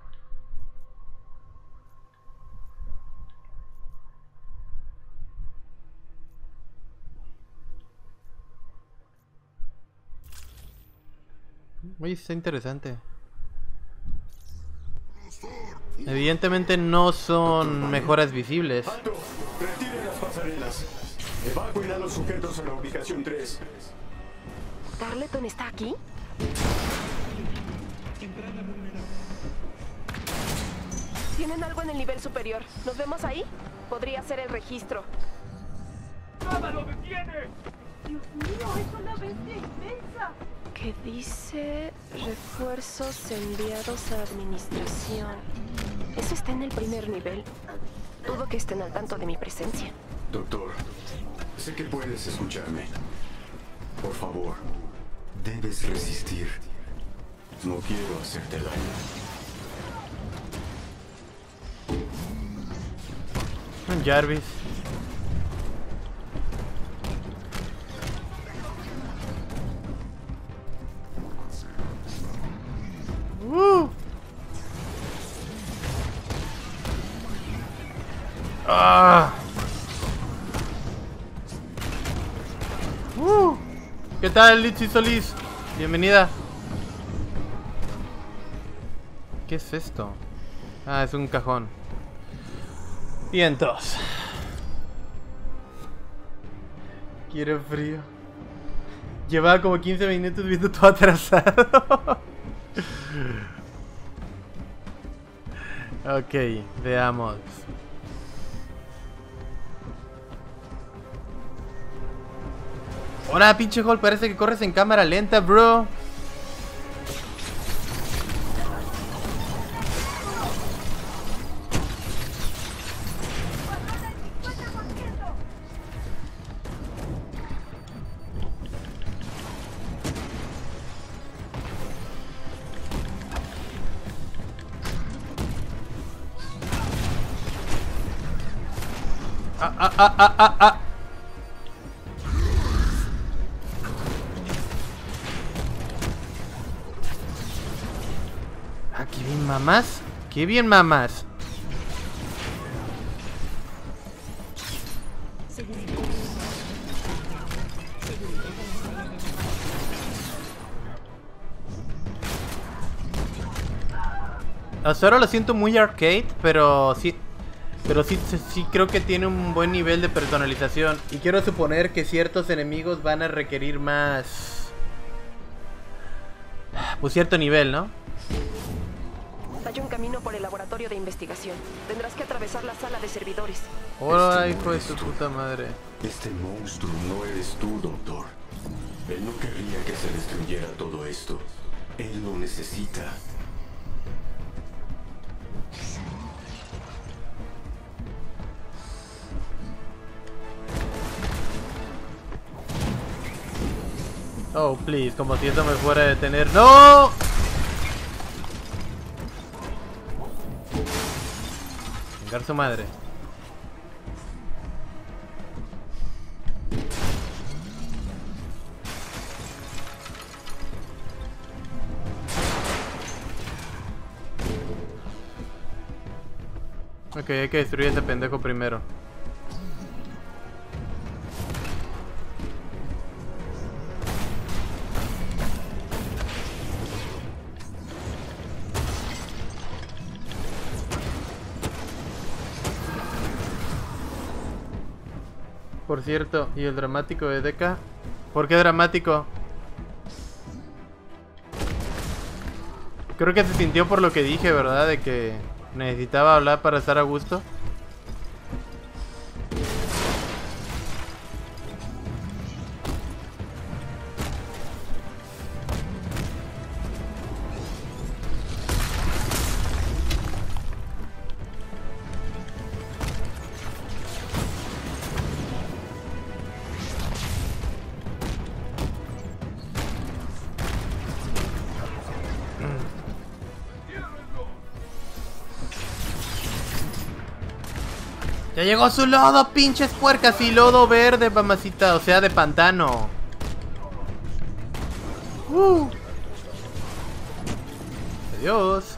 Uy, está interesante. Evidentemente no son mejoras visibles. ¡Alto! ¡Retiren las pasarelas! ¡Evacuen a los sujetos a la ubicación 3! ¿Carleton está aquí? Tienen algo en el nivel superior. ¿Nos vemos ahí? Podría ser el registro. ¡Nada lo detiene! ¡Dios mío, es una bestia inmensa! Que dice refuerzos enviados a administración. Eso está en el primer nivel. Dudo que estén al tanto de mi presencia. Doctor, sé que puedes escucharme. Por favor, debes resistir. No quiero hacerte daño. Jarvis. ¿Qué tal, Litsi Solís? Bienvenida. ¿Qué es esto? Ah, es un cajón. Vientos. Quiero frío. Llevaba como 15 minutos viendo todo atrasado. Ok, veamos. Hola, pinche Hall, parece que corres en cámara lenta, bro. Mamás, qué bien mamás. Hasta ahora lo siento muy arcade, pero sí creo que tiene un buen nivel de personalización. Y quiero suponer que ciertos enemigos van a requerir más, pues cierto nivel, ¿no? Hay un camino por el laboratorio de investigación. Tendrás que atravesar la sala de servidores. Hola, hijo de su puta madre. Este monstruo no eres tú, doctor. Él no querría que se destruyera todo esto. Él lo necesita. Oh, please, como si esto me fuera a detener. ¡No! Su madre. Ok, hay que destruir a ese pendejo primero. Por cierto, ¿y el dramático de Deca? ¿Por qué dramático? Creo que se sintió por lo que dije, ¿verdad? De que necesitaba hablar para estar a gusto. Ya llegó su lodo, pinches puercas. Y lodo verde, mamacita. O sea, de pantano. Adiós.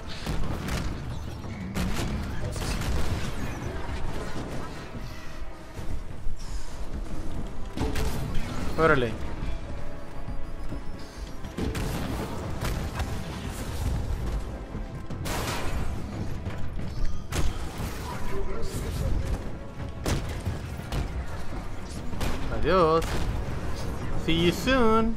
Órale. Adiós. See you soon.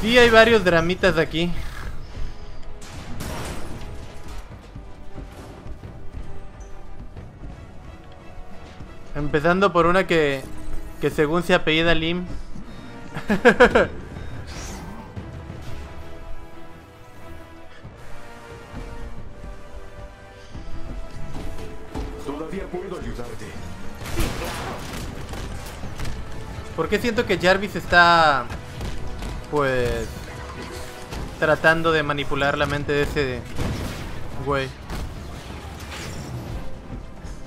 Sí, hay varios dramitas aquí. Empezando por una que según se apellida Lim. Todavía puedo ayudarte. ¿Por qué siento que Jarvis está, pues, tratando de manipular la mente de ese güey?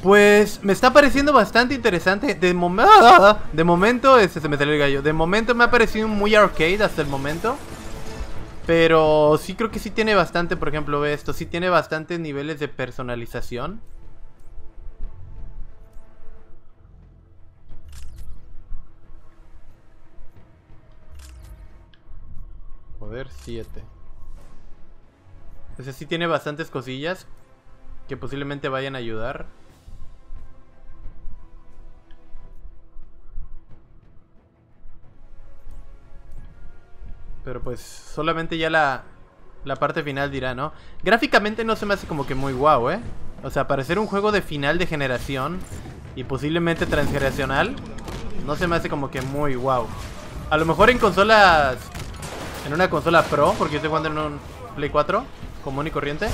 Pues me está pareciendo bastante interesante. De momento, se me salió el gallo. De momento me ha parecido muy arcade hasta el momento. Pero sí creo que sí tiene bastante, por ejemplo, esto. Sí tiene bastantes niveles de personalización. Poder 7. O sea, sí tiene bastantes cosillas que posiblemente vayan a ayudar. Pero pues solamente ya la parte final dirá, ¿no? Gráficamente no se me hace como que muy guau, ¿eh? O sea, para ser un juego de final de generación y posiblemente transgeneracional, no se me hace como que muy guau. A lo mejor en consolas, en una consola pro, porque yo estoy jugando en un Play 4 común y corriente,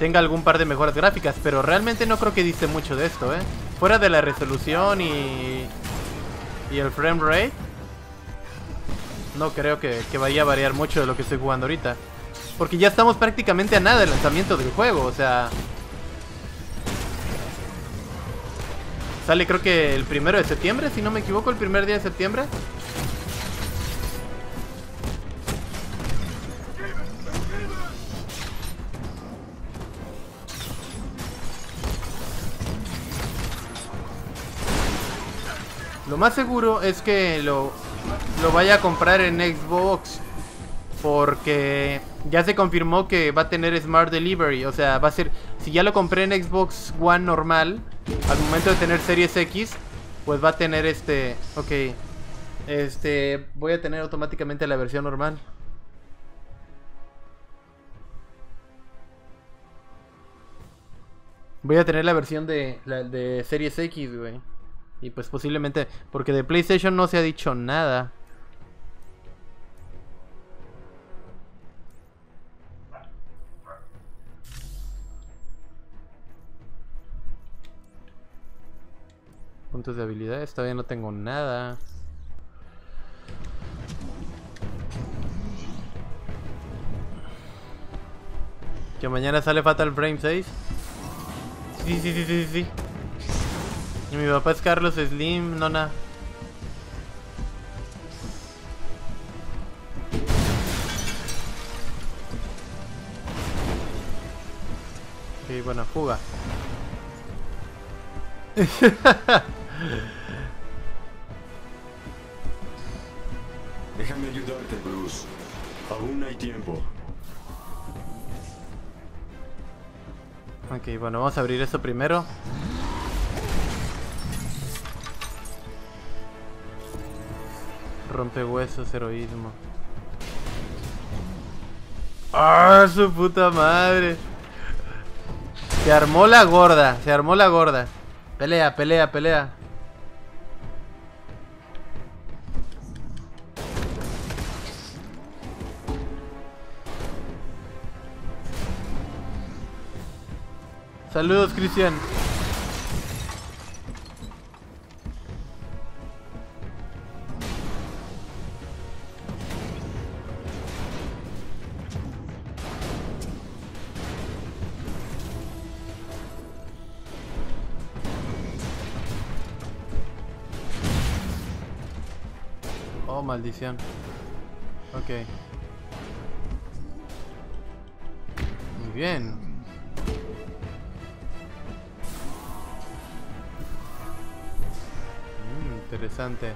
tenga algún par de mejoras gráficas, pero realmente no creo que diste mucho de esto, ¿eh? Fuera de la resolución y el frame rate, no creo que vaya a variar mucho de lo que estoy jugando ahorita. Porque ya estamos prácticamente a nada del lanzamiento del juego, o sea... Sale creo que el 1 de septiembre, si no me equivoco, el primer día de septiembre. Lo más seguro es que lo vaya a comprar en Xbox, porque ya se confirmó que va a tener Smart Delivery. O sea, va a ser, si ya lo compré en Xbox One normal, al momento de tener Series X, pues va a tener voy a tener automáticamente la versión normal. Voy a tener la versión de Series X, güey. Y pues posiblemente, porque de PlayStation no se ha dicho nada. Puntos de habilidades, todavía no tengo nada. Que mañana sale Fatal Frame 6. Sí. Y mi papá es Carlos Slim, nona. Ok, bueno, fuga. Déjame ayudarte, Bruce. Aún hay tiempo. Ok, bueno, vamos a abrir esto primero. Rompehuesos, heroísmo. ¡Ah, su puta madre! Se armó la gorda, se armó la gorda. Pelea, pelea, pelea. Saludos, Cristian. maldición. Ok. Muy bien. Interesante.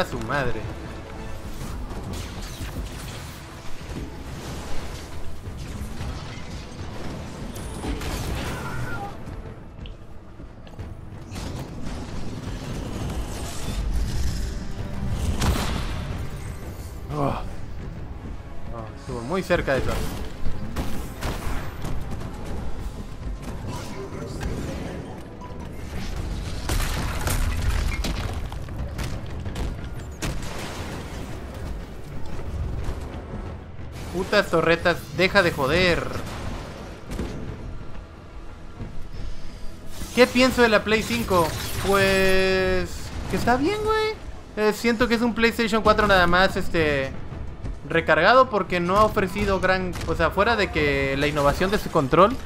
A su madre. Estuvo muy cerca de eso. Putas torretas, deja de joder. ¿Qué pienso de la Play 5? Pues... que está bien, güey. Siento que es un PlayStation 4 nada más, recargado, porque no ha ofrecido gran... O sea, fuera de que la innovación de su control,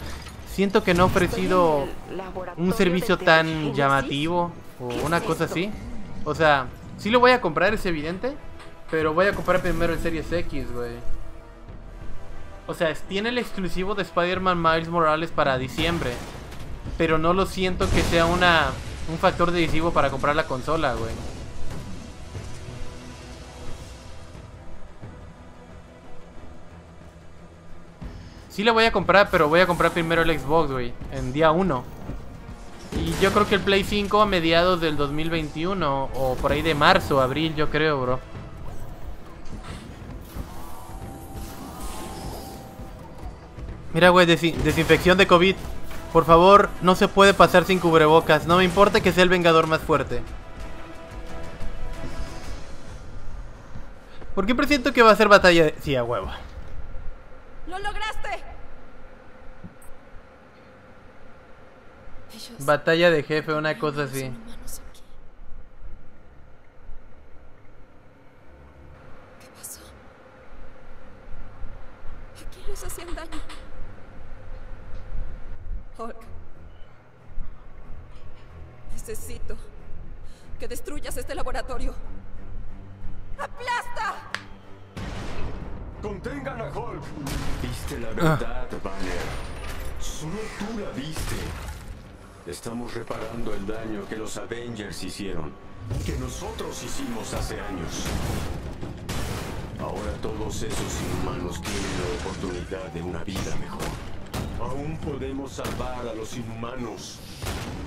siento que no ha ofrecido un servicio tan llamativo o una cosa así. O sea, sí lo voy a comprar, es evidente, pero voy a comprar primero el Series X, güey. O sea, tiene el exclusivo de Spider-Man Miles Morales para diciembre, pero no lo siento que sea un factor decisivo para comprar la consola, güey. Sí la voy a comprar, pero voy a comprar primero el Xbox, güey, en día 1. Y yo creo que el Play 5 a mediados del 2021, o por ahí de marzo, abril, yo creo, bro. Mira, güey, desinfección de COVID. Por favor, no se puede pasar sin cubrebocas. No me importa que sea el vengador más fuerte. ¿Por qué presiento que va a ser batalla de... Sí, a huevo. ¡Lo lograste! Batalla de jefe, una cosa así. ¿Qué pasó? Aquí les hacían daño. Necesito que destruyas este laboratorio. ¡Aplasta! ¡Contengan a Hulk! Viste la verdad, Banner. Solo tú la viste. Estamos reparando el daño que los Avengers hicieron, que nosotros hicimos hace años. Ahora todos esos inhumanos tienen la oportunidad de una vida mejor. Aún podemos salvar a los inhumanos.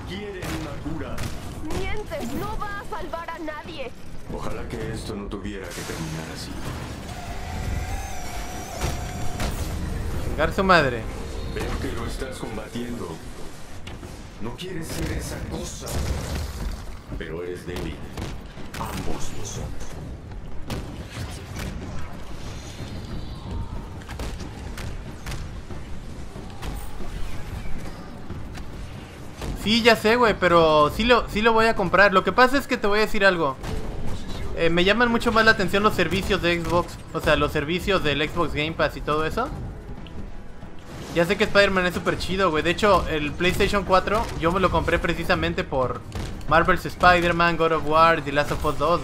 Quieren una cura. Mientes, no va a salvar a nadie. Ojalá que esto no tuviera que terminar así. Vengar su madre. Veo que lo estás combatiendo. No quieres ser esa cosa, pero eres débil. Ambos lo son. Sí, ya sé, güey, pero sí lo voy a comprar. Lo que pasa es que te voy a decir algo. Me llaman mucho más la atención los servicios de Xbox. O sea, los servicios del Xbox Game Pass y todo eso. Ya sé que Spider-Man es súper chido, güey. De hecho, el PlayStation 4 yo me lo compré precisamente por Marvel's Spider-Man, God of War, The Last of Us 2,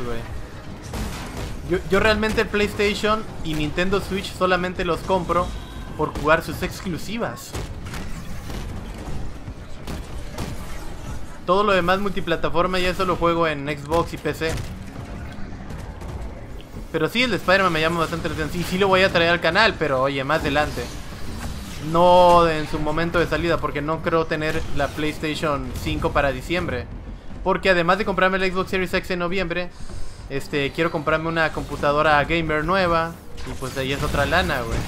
güey. Yo realmente el PlayStation y Nintendo Switch solamente los compro por jugar sus exclusivas. Todo lo demás multiplataforma ya solo juego en Xbox y PC. Pero sí, el de Spider-Man me llama bastante la atención. Sí, sí lo voy a traer al canal, pero oye, más adelante. No en su momento de salida, porque no creo tener la PlayStation 5 para diciembre. Porque además de comprarme el Xbox Series X en noviembre, quiero comprarme una computadora gamer nueva. Y pues ahí es otra lana, güey.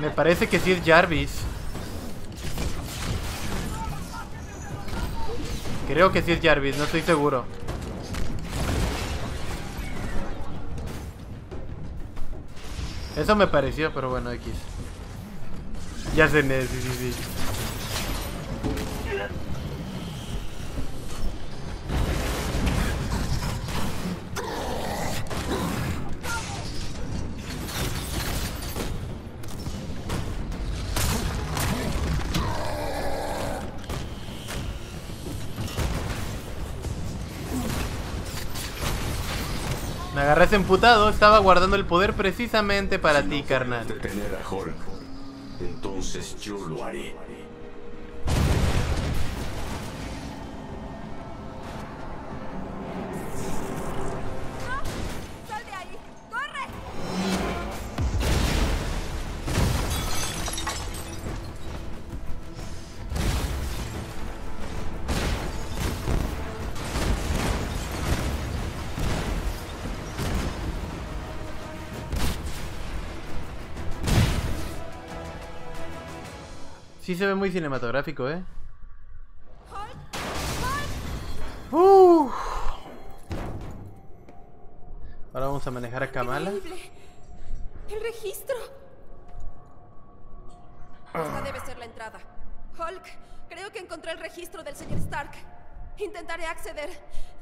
Me Me parece que sí es Jarvis. Creo que sí es Jarvis, no estoy seguro. Eso me pareció, pero bueno, X. Ya se me... sí. Me agarré emputado, estaba guardando el poder precisamente para ti, carnal. Detener a Hulk, entonces yo lo haré. ¡Sal de ahí! Sí se ve muy cinematográfico, ¿eh? Ahora vamos a manejar a Kamala. ¡El registro! Esta debe ser la entrada. Hulk, creo que encontré el registro del señor Stark. Intentaré acceder.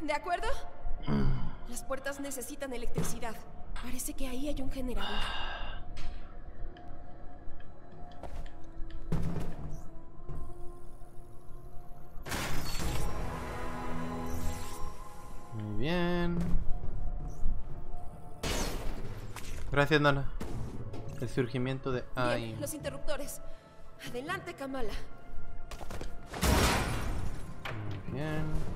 ¿De acuerdo? Las puertas necesitan electricidad. Parece que ahí hay un generador. Muy bien. Gracias, Nana. El surgimiento de A.I.M. Los interruptores. Adelante, Kamala. Muy bien.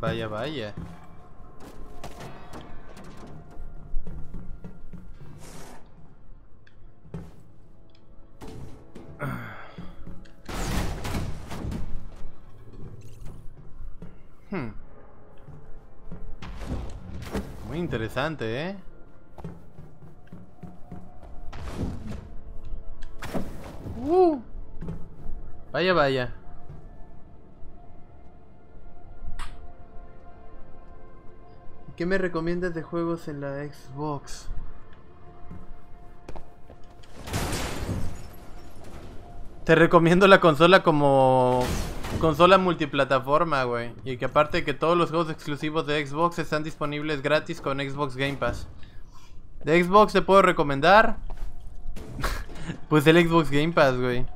Vaya, vaya. Muy interesante, ¿eh? Vaya, vaya. ¿Qué me recomiendas de juegos en la Xbox? Te recomiendo la consola como... consola multiplataforma, güey. Y que aparte que todos los juegos exclusivos de Xbox están disponibles gratis con Xbox Game Pass. De Xbox te puedo recomendar pues el Xbox Game Pass, güey.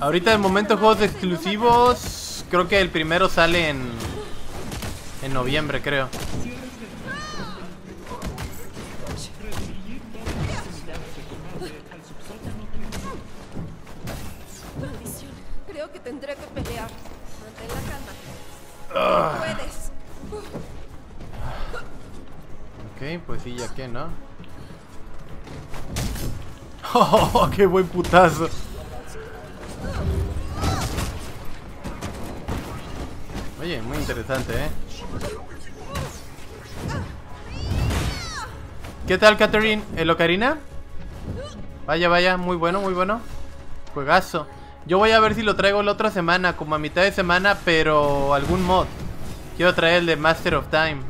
Ahorita de momento juegos exclusivos. Creo que el primero sale en noviembre, creo. Creo que tendré que pelear. Mantén la calma. Puedes. Ok, pues sí, ya que, ¿no? Oh, qué buen putazo. Oye, muy interesante, ¿eh? ¿Qué tal, Catherine? ¿El Ocarina? Vaya, vaya, muy bueno, muy bueno. Juegazo. Yo voy a ver si lo traigo la otra semana, como a mitad de semana, pero algún mod. Quiero traer el de Master of Time.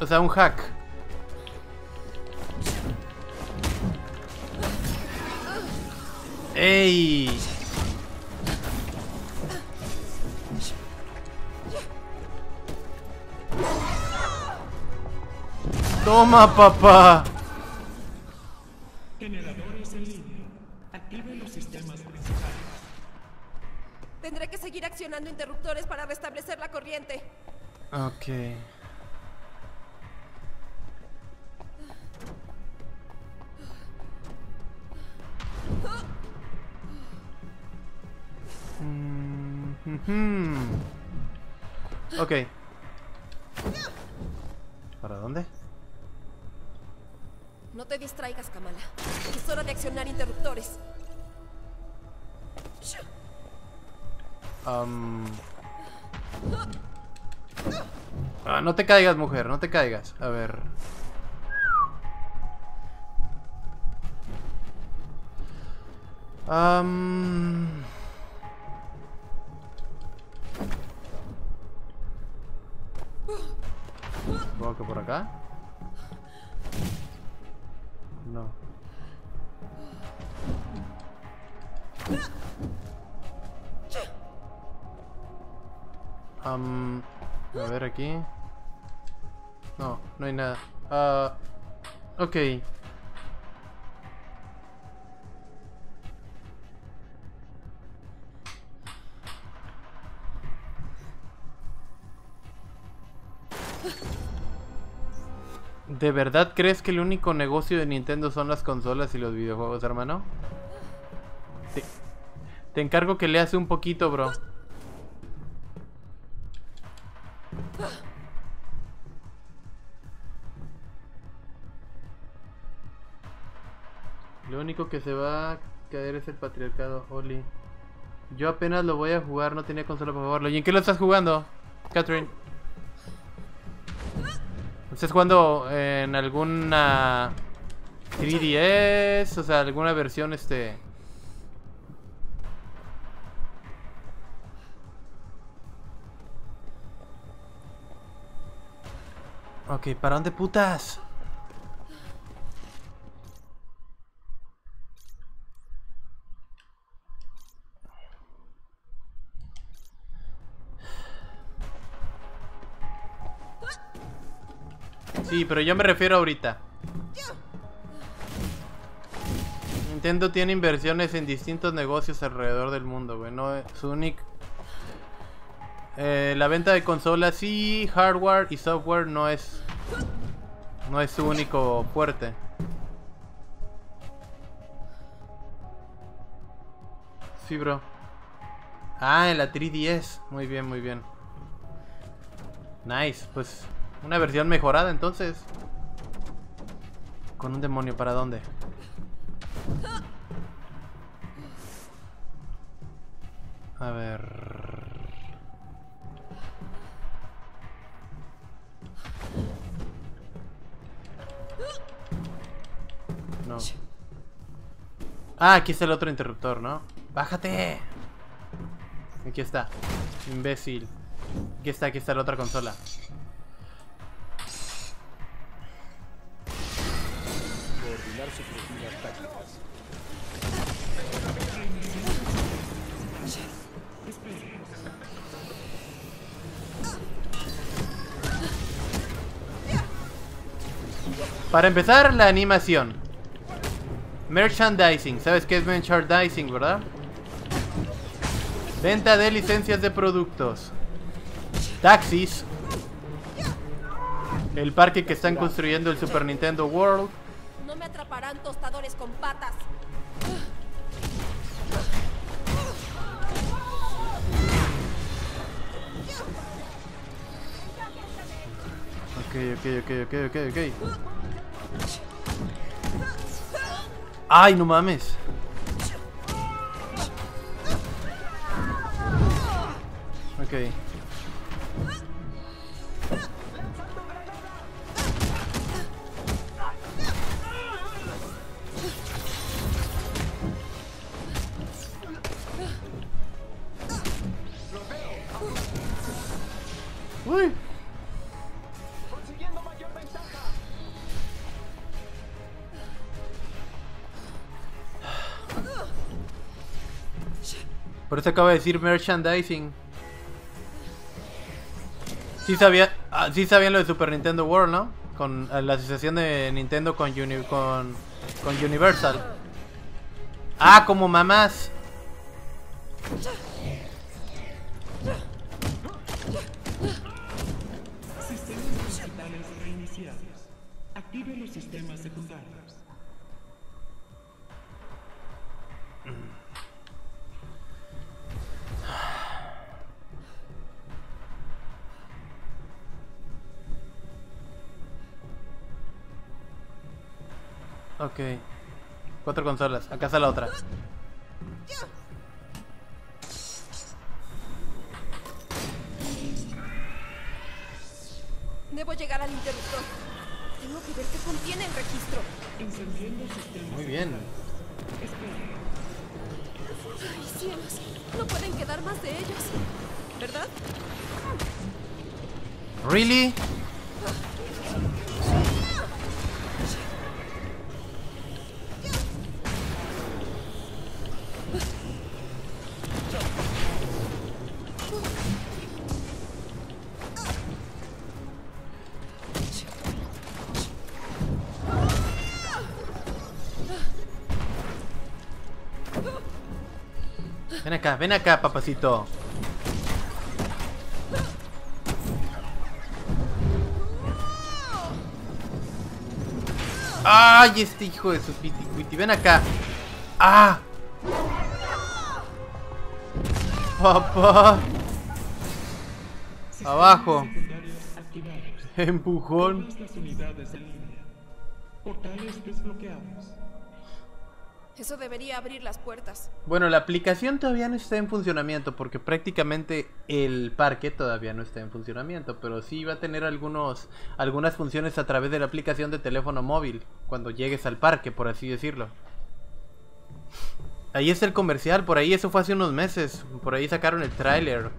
O sea, un hack. ¡Ey! Toma, papá. Generadores en línea. Activen los sistemas principales. Tendré que seguir accionando. accionando interruptores para restablecer la corriente. Ok. Ok. ¿Para dónde? No te distraigas, Kamala. Es hora de accionar interruptores. No te caigas, mujer, no te caigas. A ver. Supongo que por acá. No. A ver aquí. No, no hay nada. Ok. ¿De verdad crees que el único negocio de Nintendo son las consolas y los videojuegos, hermano? Sí. Te encargo que leas un poquito, bro. Lo único que se va a caer es el patriarcado, Oli. Yo apenas lo voy a jugar, no tenía consola para jugarlo. ¿Y en qué lo estás jugando, Catherine? ¿Estás jugando en alguna 3DS? O sea, alguna versión Ok, ¿para dónde putas? Sí, pero yo me refiero ahorita. Nintendo tiene inversiones en distintos negocios alrededor del mundo, güey. No, la venta de consolas y hardware y software no es su único fuerte. Sí, bro. Ah, en la 3DS. Muy bien, muy bien. Nice, pues... una versión mejorada, entonces. Con un demonio, ¿para dónde? A ver... no. Ah, aquí está el otro interruptor, ¿no? ¡Bájate! Aquí está. Imbécil. Aquí está la otra consola. Para empezar, la animación. Merchandising. ¿Sabes qué es merchandising, verdad? Venta de licencias de productos. Taxis. El parque que están construyendo el Super Nintendo World. No me atraparán tostadores con patas. Ok. ¡Ay, no mames! Ok. Uy. Consiguiendo mayor ventaja. Por eso acaba de decir merchandising. Sí sabían lo de Super Nintendo World, ¿no? Con la asociación de Nintendo con Universal. Ah, como mamás. Sistemas principales reiniciados. Active los sistemas secundarios. Ok. 4 consolas. Acá está la otra. Debo llegar al interruptor. Tengo que ver qué contiene el registro. Encendiendo el sistema. Muy bien. Espera. Ay, cielos. No pueden quedar más de ellos, ¿verdad? ¿Really? Ven acá, papacito. Ay, este hijo de su piti cuiti. Ven acá. Ah, papá. Abajo. Empujón. Portales desbloqueados. Eso debería abrir las puertas. Bueno, la aplicación todavía no está en funcionamiento porque prácticamente el parque todavía no está en funcionamiento, pero sí va a tener algunas funciones a través de la aplicación de teléfono móvil cuando llegues al parque, por así decirlo. Ahí está el comercial, por ahí, eso fue hace unos meses, por ahí sacaron el tráiler.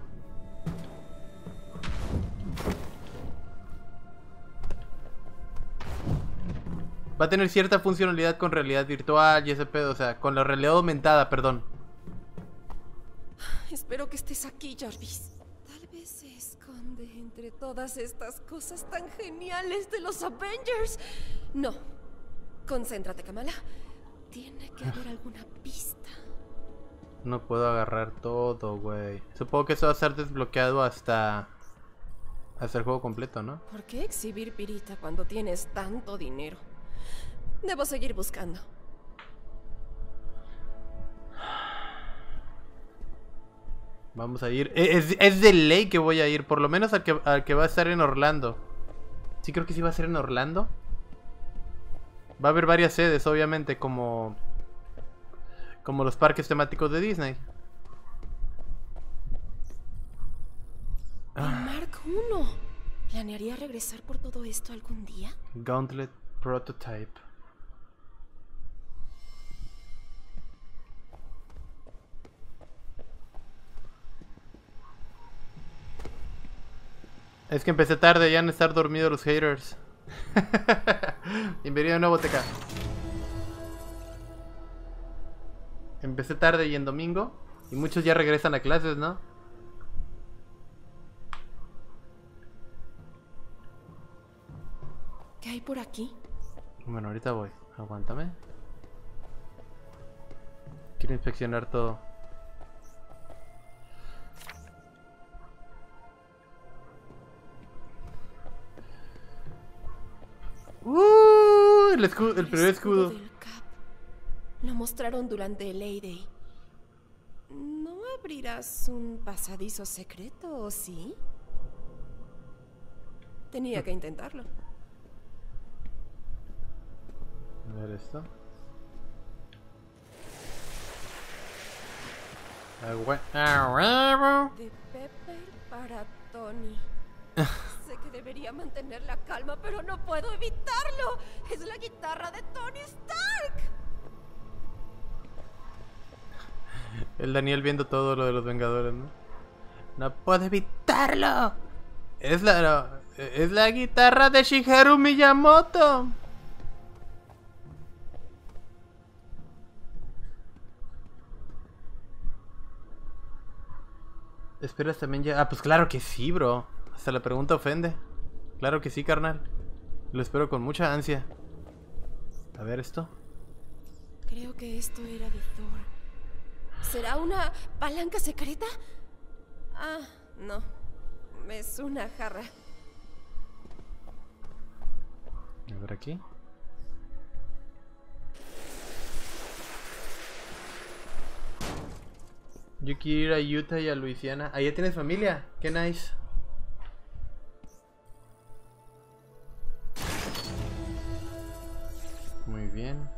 Va a tener cierta funcionalidad con realidad virtual y ese pedo, o sea, con la realidad aumentada, perdón. Espero que estés aquí, Jarvis. Tal vez se esconde entre todas estas cosas tan geniales de los Avengers. No. Concéntrate, Kamala. Tiene que haber alguna pista. No puedo agarrar todo, güey. Supongo que eso va a estar desbloqueado hasta el juego completo, ¿no? ¿Por qué exhibir pirita cuando tienes tanto dinero? Debo seguir buscando. Vamos a ir. Es de ley que voy a ir. Por lo menos al que va a estar en Orlando. Sí, creo que sí va a ser en Orlando. Va a haber varias sedes, obviamente, como los parques temáticos de Disney. Mark 1. ¿Planearía regresar por todo esto algún día? Gauntlet Prototype. Es que empecé tarde, ya han estar dormidos los haters. Bienvenido a nuevo TK. Empecé tarde y en domingo. Y muchos ya regresan a clases, ¿no? ¿Qué hay por aquí? Bueno, ahorita voy. Aguántame. Quiero inspeccionar todo. El primer escudo. Lo mostraron durante el A-Day. ¿No abrirás un pasadizo secreto o sí? Tenía que intentarlo. A ver esto. De Pepper para Tony. Sé que debería mantener la calma, pero no puedo evitarlo. Es la guitarra de Tony Stark. El Daniel viendo todo lo de los Vengadores, ¿no? No puedo evitarlo. Es la guitarra de Shigeru Miyamoto. ¿Esperas también ya? Ah, pues claro que sí, bro. Hasta la pregunta ofende. Claro que sí, carnal. Lo espero con mucha ansia. A ver esto. Creo que esto era de Thor. ¿Será una palanca secreta? Ah, no. Es una jarra. A ver aquí. Yo quiero ir a Utah y a Luisiana. Ahí ya tienes familia. Qué nice. Muy bien.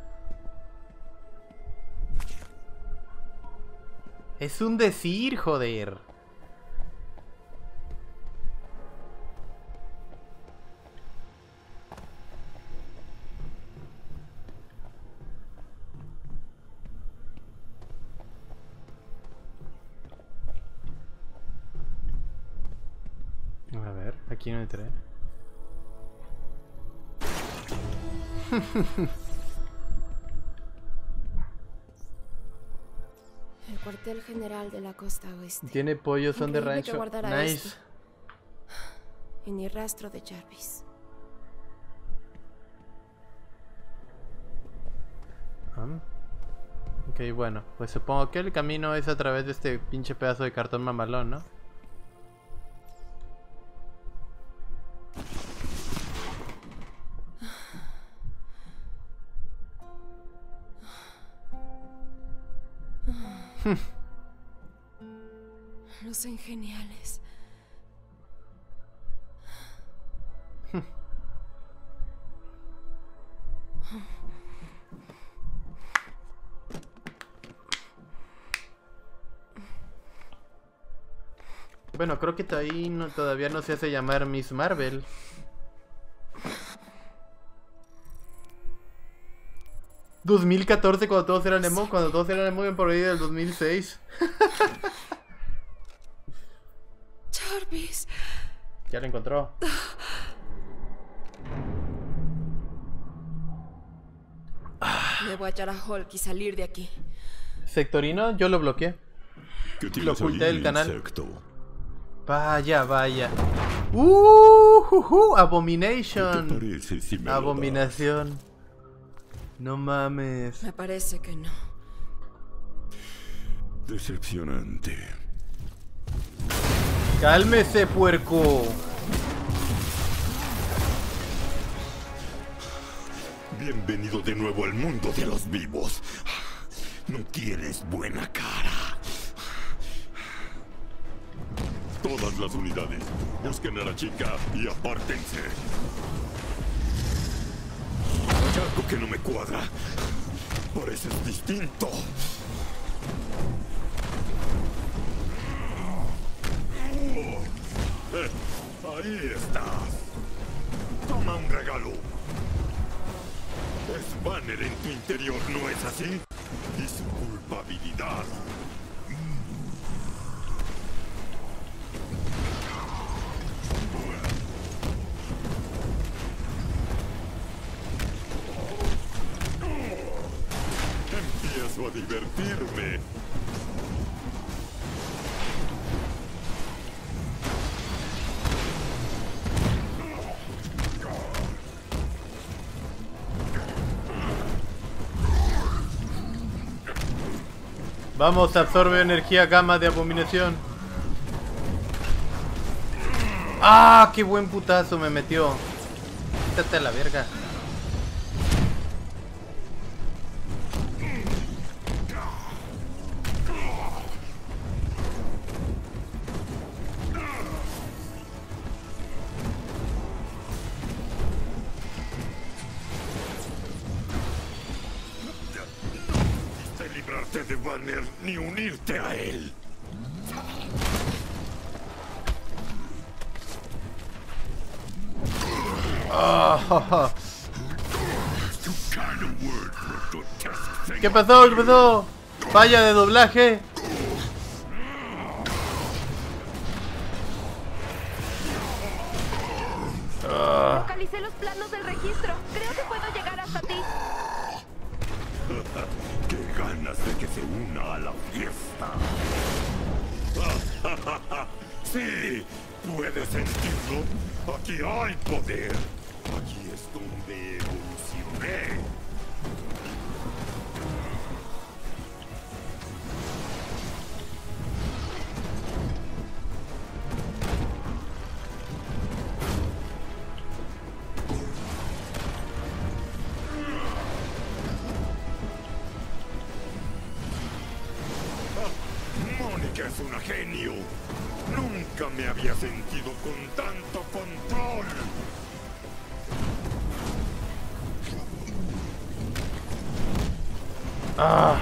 Es un decir, joder. A ver, aquí no entré. El cuartel general de la costa oeste. Tiene pollos, son de rancho. Nice. Esto. Y ni rastro de Jarvis. Ok, bueno, pues supongo que el camino es a través de este pinche pedazo de cartón mamalón, ¿no? Los geniales. Bueno, creo que ahí no, todavía no se hace llamar Miss Marvel. ¿2014 cuando todos eran emo? Cuando todos eran emo, bien por ahí del 2006. Jarvis. Ya lo encontró. Debo hallar a Hulk y salir de aquí. Sectorino, yo lo bloqueé. Lo oculté del canal. Vaya, vaya. Abomination. Abominación. No mames. Me parece que no. Decepcionante. ¡Cálmese, puerco! Bienvenido de nuevo al mundo de los vivos. No tienes buena cara. Todas las unidades, busquen a la chica y apártense. Algo que no me cuadra. Pareces distinto. Ahí estás. Toma un regalo. Es Banner en tu interior, ¿no es así? Y su culpabilidad. A divertirme. Vamos, absorbe energía gamma de abominación. ¡Ah! ¡Qué buen putazo me metió! Quítate a la verga. Ni unirte a él. ¿Qué pasó? ¿Qué pasó? Falla de doblaje. Localicé los planos del registro. Creo que puedo llegar hasta ti. ¡Qué ganas de que se una a la fiesta! ¡Sí! ¿Puedes sentirlo? ¡Aquí hay poder! ¡Aquí es donde evolucioné! mío. Nunca me había sentido con tanto control. Ah.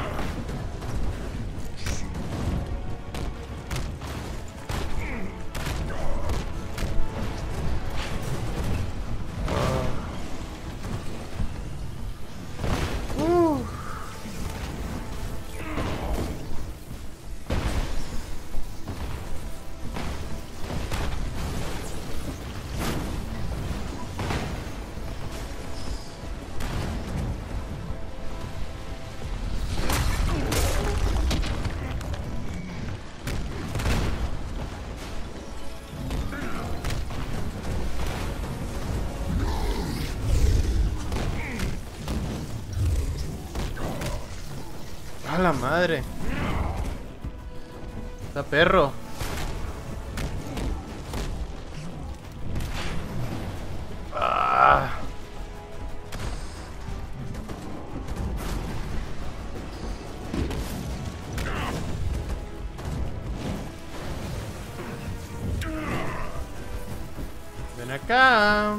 La madre. Está perro. Ven acá.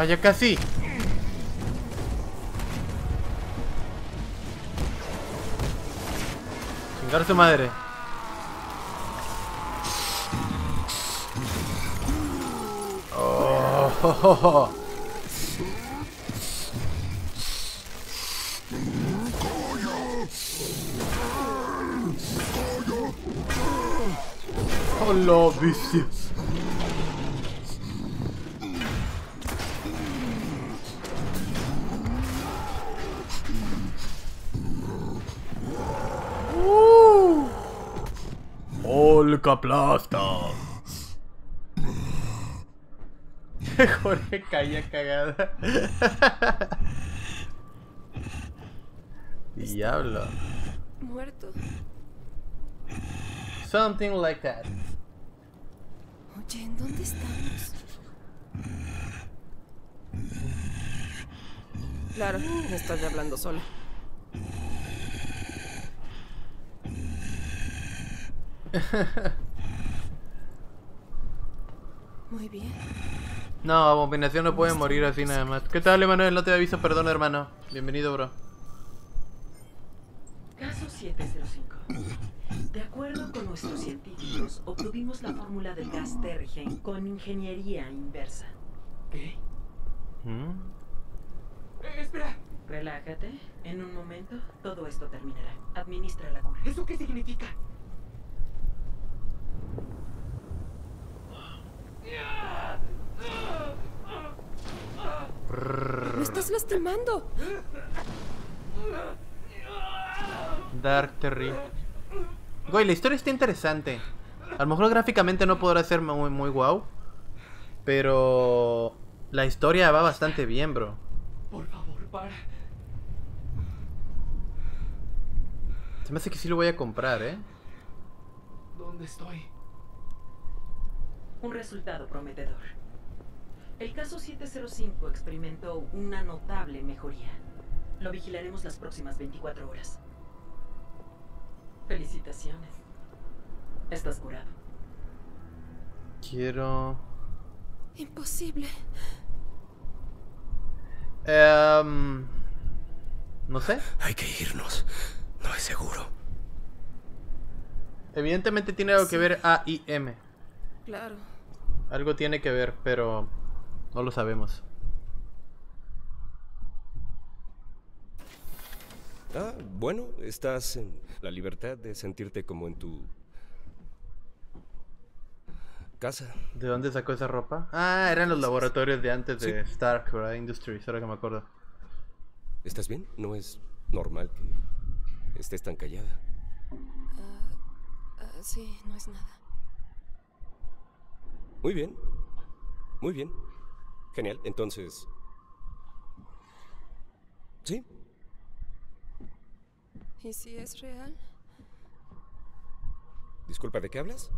Ah, ya casi. Chingar a su madre. Oh, ho, ho, ho. Hola, vicios. Aplasta. Jorge caía cagada. Diablo. Muerto. Something like that. Oye, ¿en dónde estamos? Claro, me estás hablando sola. Muy bien. No, Abominación no puede morir así nada más. ¿Qué tal, Emanuel? No te aviso, perdón, hermano. Bienvenido, bro. Caso 705. De acuerdo con nuestros científicos, obtuvimos la fórmula del gas Terrigen con ingeniería inversa. ¿Qué? Espera. Relájate. En un momento, todo esto terminará. Administra la cura. ¿Eso qué significa? ¡Me estás lastimando! Dark Terry. Güey, la historia está interesante. A lo mejor gráficamente no podrá ser muy guau, pero la historia va bastante bien, bro. Por favor, para. Se me hace que sí lo voy a comprar, ¿eh? ¿Dónde estoy? Un resultado prometedor. El caso 705 experimentó una notable mejoría. Lo vigilaremos las próximas 24 horas. Felicitaciones. Estás curado. Quiero... Imposible. No sé. Hay que irnos. No es seguro. Evidentemente tiene algo que ver A.I.M. Claro. Algo tiene que ver, pero no lo sabemos. Ah, bueno, estás en la libertad de sentirte como en tu casa. ¿De dónde sacó esa ropa? Ah, eran los laboratorios de antes de Stark, ¿verdad? Industries, ahora que me acuerdo. ¿Estás bien? No es normal que estés tan callada. Sí, no es nada. Muy bien. Muy bien. Genial. Entonces... ¿Sí? ¿Y si es real? Disculpa, ¿de qué hablas?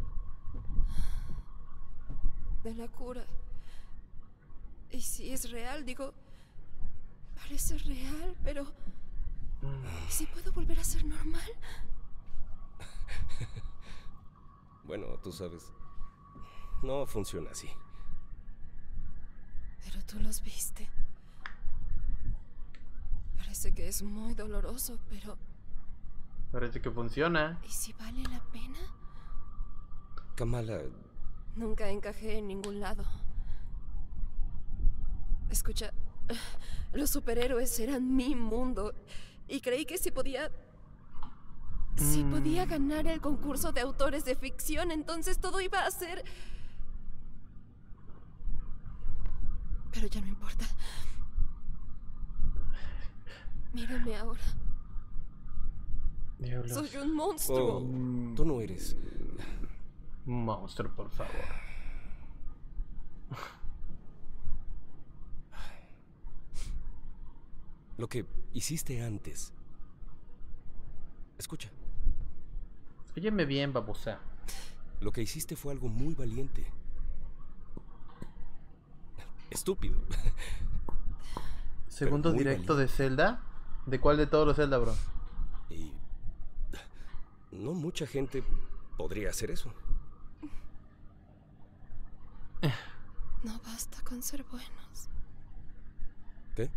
De la cura. ¿Y si es real? Digo, parece real, pero... ¿Y si puedo volver a ser normal? Bueno, tú sabes. No funciona así. Pero tú los viste. Parece que es muy doloroso, pero... Parece que funciona. ¿Y si vale la pena? Kamala... Nunca encajé en ningún lado. Escucha, los superhéroes eran mi mundo. Y creí que si podía... Si podía ganar el concurso de autores de ficción, entonces todo iba a ser... Pero ya no importa. Mírame ahora. Diablos. Soy un monstruo. Oh, tú no eres... Un monstruo, por favor. Lo que hiciste antes... Escucha. Óyeme bien, babosa. Lo que hiciste fue algo muy valiente. Estúpido. Segundo directo de Zelda. ¿De cuál de todos los Zelda, bro? Y... No mucha gente podría hacer eso. No basta con ser buenos. ¿Qué?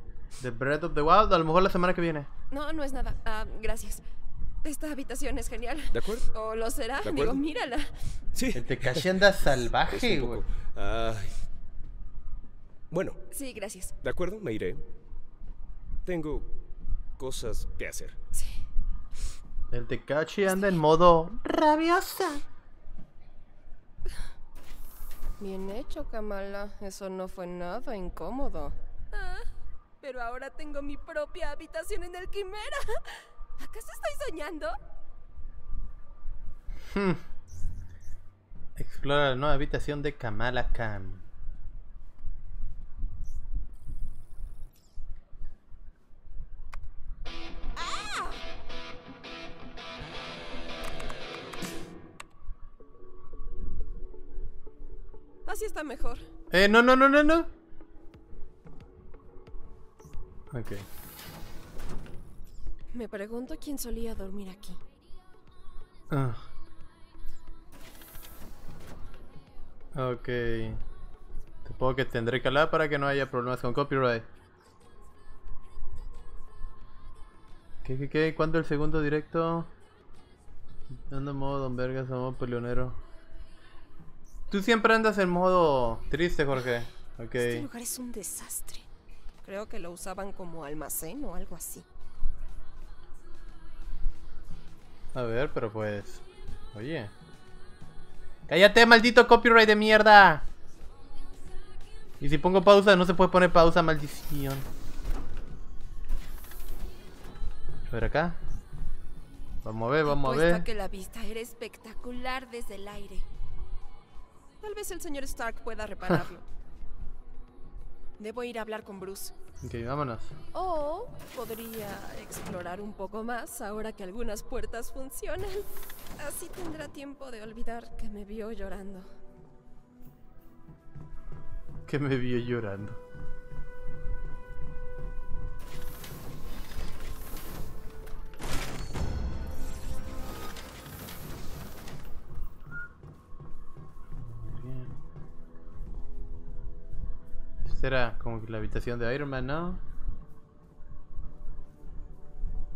The Breath of the Wild, a lo mejor la semana que viene. No, no es nada. Gracias. Esta habitación es genial. ¿De acuerdo? O lo será. Digo, mírala. Sí. El Tekashi anda salvaje, güey. Ay. Bueno. Sí, gracias. De acuerdo, me iré. Tengo cosas que hacer. Sí. El Tekashi anda en modo rabiosa. Bien hecho, Kamala. Eso no fue nada incómodo. Ah, pero ahora tengo mi propia habitación en el Quimera. ¿Acaso estoy soñando? Explora la nueva habitación de Kamala Khan. Así está mejor. No. Ok. Me pregunto quién solía dormir aquí. Ok. Supongo que tendré que hablar para que no haya problemas con copyright. ¿Qué? ¿Cuándo el segundo directo? Ando modo Don Vergas, modo peleonero. Tú siempre andas en modo triste, Jorge. Ok. Este lugar es un desastre. Creo que lo usaban como almacén o algo así. A ver, pero pues... Oye... ¡Cállate, maldito copyright de mierda! Y si pongo pausa, no se puede poner pausa, maldición. A ver acá. Vamos a ver. Apuesto que la vista era espectacular desde el aire. Tal vez el señor Stark pueda repararlo. Debo ir a hablar con Bruce. Ok, vámonos. O podría explorar un poco más ahora que algunas puertas funcionan. Así tendrá tiempo de olvidar que me vio llorando. Que me vio llorando. Era como que la habitación de Iron Man, ¿no?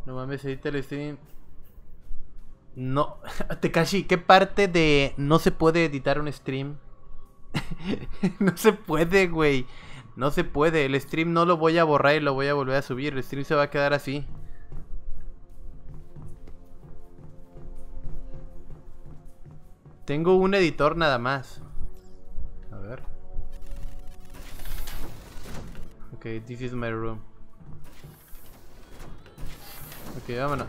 No mames, edita el stream. No, Tekashi, ¿qué parte de no se puede editar un stream? No se puede, güey. No se puede, el stream no lo voy a borrar y lo voy a volver a subir. El stream se va a quedar así. Tengo un editor nada más. A ver. Ok, this is my room. Ok, vámonos.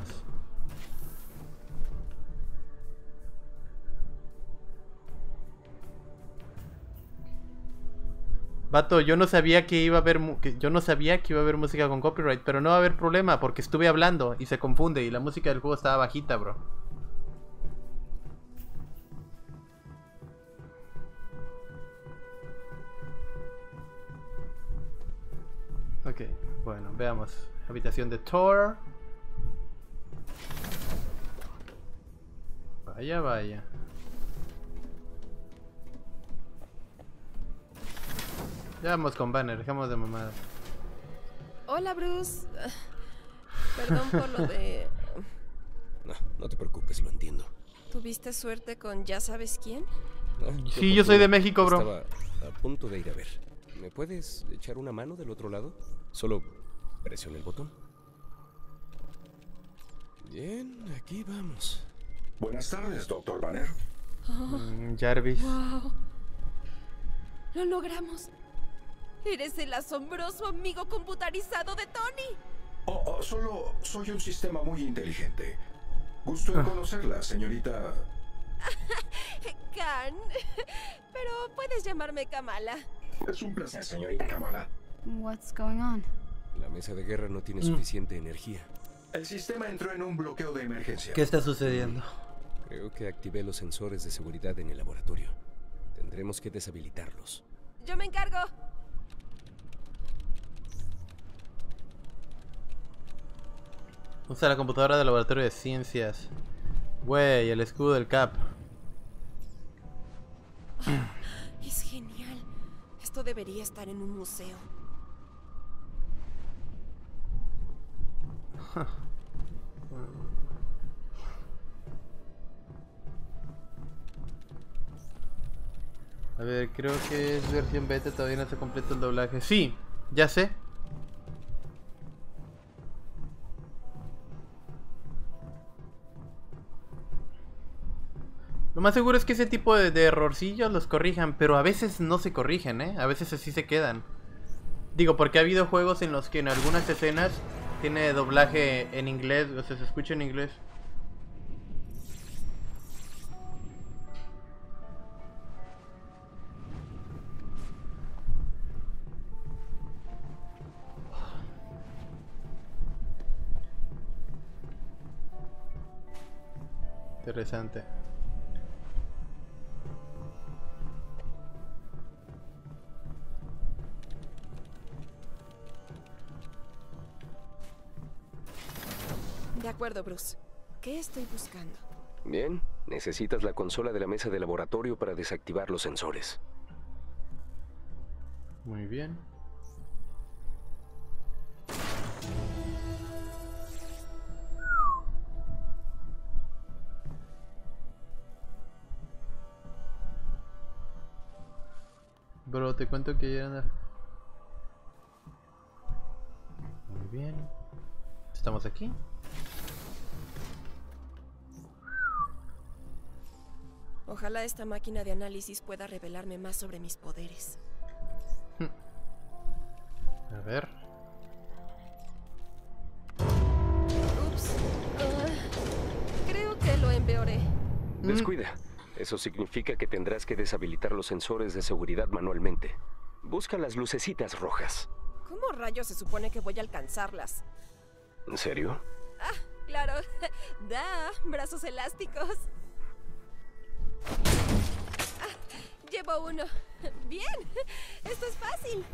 Vato, yo no sabía que iba a haber música con copyright, pero no va a haber problema porque estuve hablando y se confunde y la música del juego estaba bajita, bro. Ok, bueno, veamos. Habitación de Thor. Vaya, vaya. Ya vamos con Banner, dejamos de mamadas. Hola, Bruce. Perdón por lo de... No, no te preocupes, lo entiendo. ¿Tuviste suerte con ya sabes quién? No, sí, yo soy de México, bro. Estaba a punto de ir a ver. ¿Me puedes echar una mano del otro lado? Solo presiona el botón. Bien, aquí vamos. Buenas tardes, Dr. Banner. Jarvis. Wow. Lo logramos. ¡Eres el asombroso amigo computarizado de Tony! Oh, solo soy un sistema muy inteligente. Gusto en conocerla, señorita... Khan. Pero puedes llamarme Kamala. Es un placer, señorita Kamala. What's going on? La mesa de guerra no tiene suficiente energía. El sistema entró en un bloqueo de emergencia. ¿Qué está sucediendo? Creo que activé los sensores de seguridad en el laboratorio. Tendremos que deshabilitarlos. ¡Yo me encargo! Usa la computadora del laboratorio de ciencias. Güey, el escudo del Cap. Oh, es genial. Esto debería estar en un museo. A ver, creo que es versión beta, todavía no se completa el doblaje. Sí, ya sé. Lo más seguro es que ese tipo de errorcillos los corrijan, pero a veces no se corrigen, ¿eh? A veces así se quedan. Digo, porque ha habido juegos en los que en algunas escenas tiene doblaje en inglés, o sea, se escucha en inglés. Interesante. De acuerdo, Bruce. ¿Qué estoy buscando? Bien, necesitas la consola de la mesa de laboratorio para desactivar los sensores. Muy bien. Bro, te cuento que ya anda. Muy bien. Estamos aquí. Ojalá esta máquina de análisis pueda revelarme más sobre mis poderes. A ver. Ups. Creo que lo empeoré. Descuida. Eso significa que tendrás que deshabilitar los sensores de seguridad manualmente. Busca las lucecitas rojas. ¿Cómo rayos se supone que voy a alcanzarlas? ¿En serio? Ah, claro. Da, brazos elásticos. Ah, llevo uno. Bien, esto es fácil.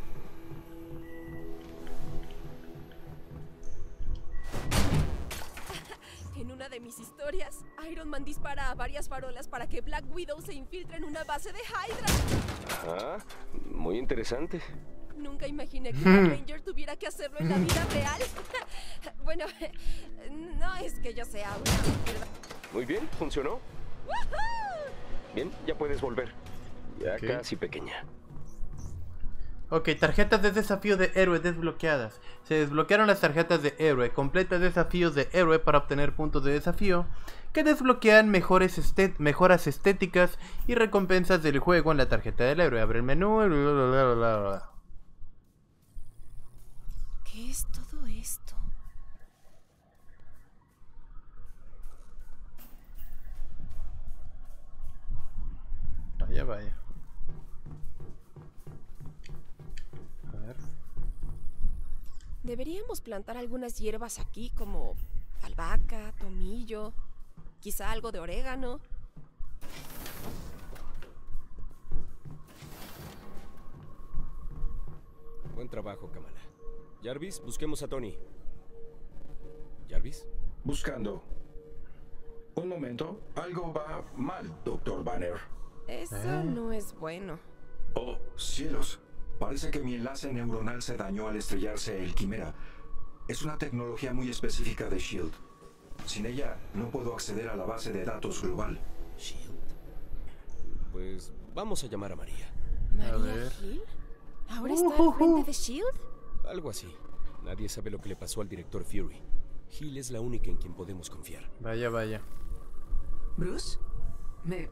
En una de mis historias, Iron Man dispara a varias farolas para que Black Widow se infiltre en una base de Hydra. Ajá, muy interesante. Nunca imaginé que un Ranger tuviera que hacerlo en la vida real. Bueno, no es que yo sea una, ¿verdad? Muy bien, funcionó. Bien, ya puedes volver. Ya casi pequeña. Ok, tarjetas de desafío de héroe desbloqueadas. Se desbloquearon las tarjetas de héroe. Completa desafíos de héroe para obtener puntos de desafío que desbloquean mejoras estéticas y recompensas del juego en la tarjeta del héroe. Abre el menú. ¿Qué es todo esto? Vaya, vaya. Deberíamos plantar algunas hierbas aquí, como albahaca, tomillo, quizá algo de orégano. Buen trabajo, Kamala. Jarvis, busquemos a Tony. ¿Jarvis? Buscando. Un momento, algo va mal, Dr. Banner. Eso no es bueno. Oh, cielos. Parece que mi enlace neuronal se dañó al estrellarse el Quimera. Es una tecnología muy específica de S.H.I.E.L.D. Sin ella, no puedo acceder a la base de datos global. ¿S.H.I.E.L.D.? Pues vamos a llamar a María. ¿María Hill? ¿Ahora está al frente de S.H.I.E.L.D.? Algo así. Nadie sabe lo que le pasó al director Fury. Hill es la única en quien podemos confiar. Vaya, vaya. Bruce, me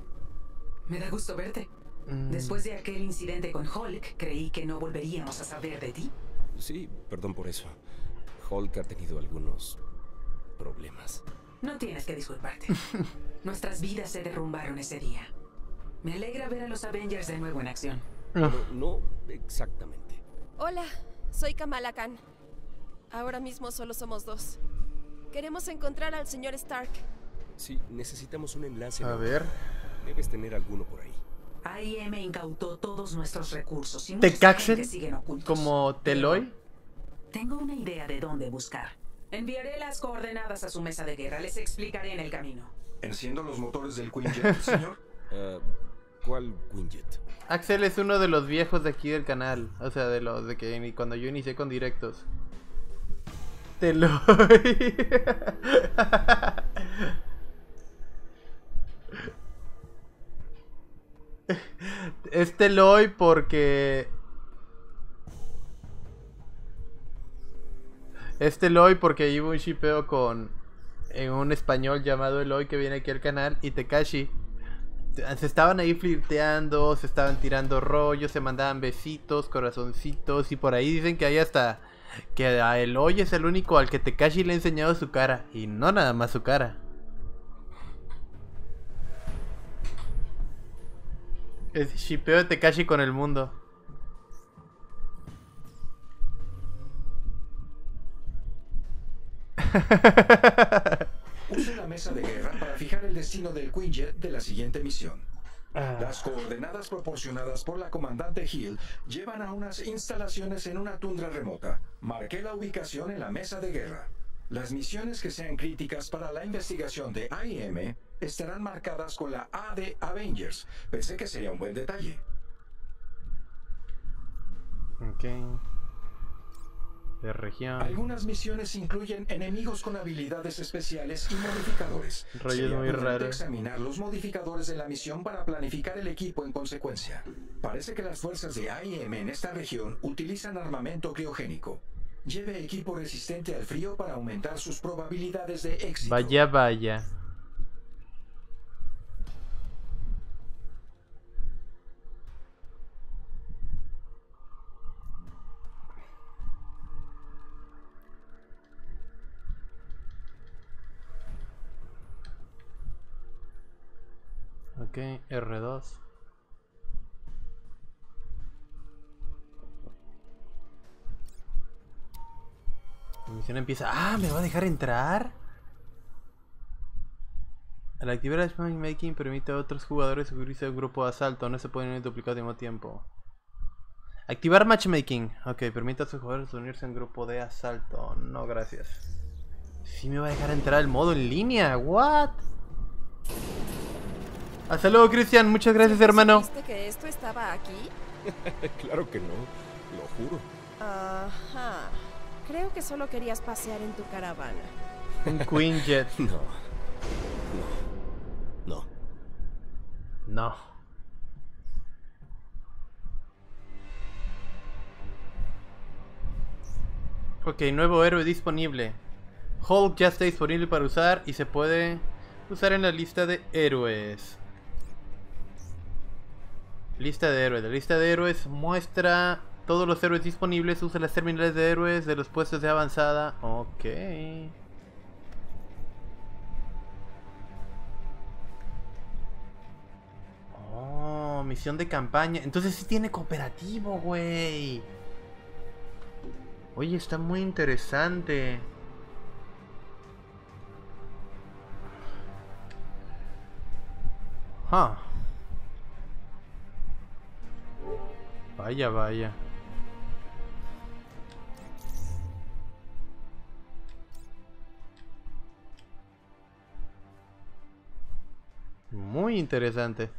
da gusto verte. Después de aquel incidente con Hulk, creí que no volveríamos a saber de ti. Sí, perdón por eso. Hulk ha tenido algunos problemas. No tienes que disculparte. Nuestras vidas se derrumbaron ese día. Me alegra ver a los Avengers de nuevo en acción. No exactamente. Hola, soy Kamala Khan. Ahora mismo solo somos dos. Queremos encontrar al señor Stark. Sí, necesitamos un enlace. A ver. Debes tener alguno por ahí. A.I.M. incautó todos nuestros recursos y muchos que siguen ocultos. ¿Como Teloy? Tengo una idea de dónde buscar. Enviaré las coordenadas a su mesa de guerra. Les explicaré en el camino. Enciendo los motores del Quinjet, señor. ¿Cuál Quinjet? Axel es uno de los viejos de aquí del canal. O sea, de los de que cuando yo inicié con directos. Teloy. Este Loy porque... Este Loy porque hubo un shipeo con... En un español llamado Eloy que viene aquí al canal y Tekashi. Se estaban ahí flirteando, se estaban tirando rollos, se mandaban besitos, corazoncitos. Y por ahí dicen que hay hasta... Que a Eloy es el único al que Tekashi le ha enseñado su cara. Y no nada más su cara. El shipeo de Tekashi con el mundo. Use la mesa de guerra para fijar el destino del Quinjet de la siguiente misión. Las coordenadas proporcionadas por la comandante Hill llevan a unas instalaciones en una tundra remota. Marqué la ubicación en la mesa de guerra. Las misiones que sean críticas para la investigación de A.I.M. estarán marcadas con la A de Avengers. Pensé que sería un buen detalle. Ok. De región. Algunas misiones incluyen enemigos con habilidades especiales y modificadores. Sería muy raro examinar los modificadores de la misión para planificar el equipo en consecuencia. Parece que las fuerzas de A.I.M. en esta región utilizan armamento criogénico. Lleve equipo resistente al frío para aumentar sus probabilidades de éxito. Vaya, vaya. Ok, R2. La misión empieza... ¡Ah! ¿Me va a dejar entrar? Al activar el matchmaking permite a otros jugadores subirse al grupo de asalto. No se pueden unir duplicados al mismo tiempo. Activar matchmaking. Ok, permite a sus jugadores unirse a un grupo de asalto. No, gracias. Sí me va a dejar entrar el modo en línea. ¿What? Hasta luego, Cristian. Muchas gracias, hermano. ¿Viste que esto estaba aquí? Claro que no. Lo juro. Ajá. Creo que solo querías pasear en tu caravana. Un Quinjet. No. Ok, nuevo héroe disponible. Hulk ya está disponible para usar y se puede usar en la lista de héroes. Lista de héroes. La lista de héroes muestra todos los héroes disponibles. Usa las terminales de héroes de los puestos de avanzada. Ok. Oh, misión de campaña. Entonces sí tiene cooperativo, güey. Oye, está muy interesante. Ah. Vaya, vaya. Muy interesante.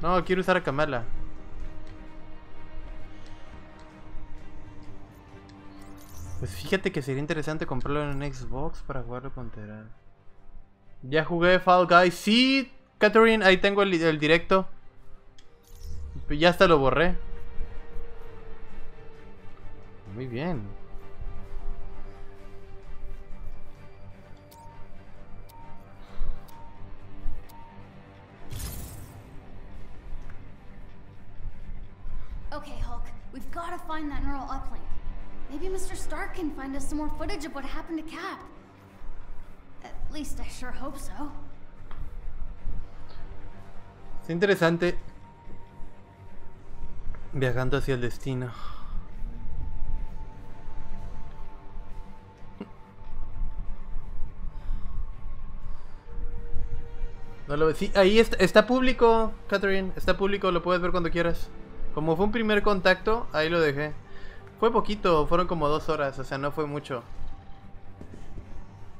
No, quiero usar a Kamala. Pues fíjate que sería interesante comprarlo en un Xbox para jugarlo con Terán. Ya jugué Fall Guys. Sí, Catherine, ahí tengo el directo. Ya hasta lo borré. Muy bien. Okay, Hulk, we've got to find that neural uplink. Maybe Mr. Stark can find us some more footage of what happened to Cap. At least I sure hope so. Es interesante. Viajando hacia el destino. No lo ves. Sí, ahí está público, Catherine. Está público, lo puedes ver cuando quieras. Como fue un primer contacto, ahí lo dejé. Fue poquito, fueron como 2 horas, o sea, no fue mucho.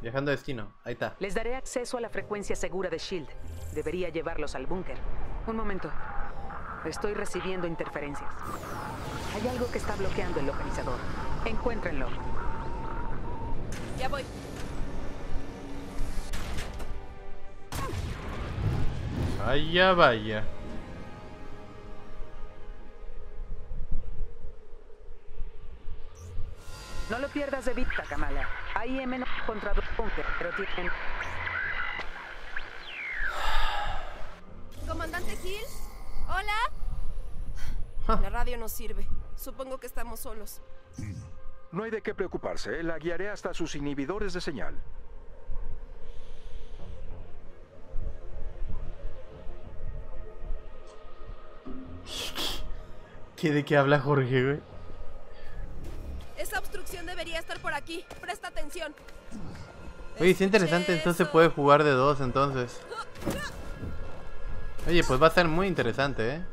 Viajando a destino, ahí está. Les daré acceso a la frecuencia segura de S.H.I.E.L.D. Debería llevarlos al búnker. Un momento. Estoy recibiendo interferencias. Hay algo que está bloqueando el localizador. Encuéntrenlo. Ya voy. Vaya, vaya. No lo pierdas de vista, Kamala. A.I.M. no contra Bunker, pero tienen... ¿Comandante Hill? ¿Hola? La radio no sirve. Supongo que estamos solos. No hay de qué preocuparse. La guiaré hasta sus inhibidores de señal. ¿De qué habla Jorge, güey? Esa obstrucción debería estar por aquí. Presta atención. Oye, es interesante. Entonces puede jugar de dos, entonces. Oye, pues va a estar muy interesante, ¿eh?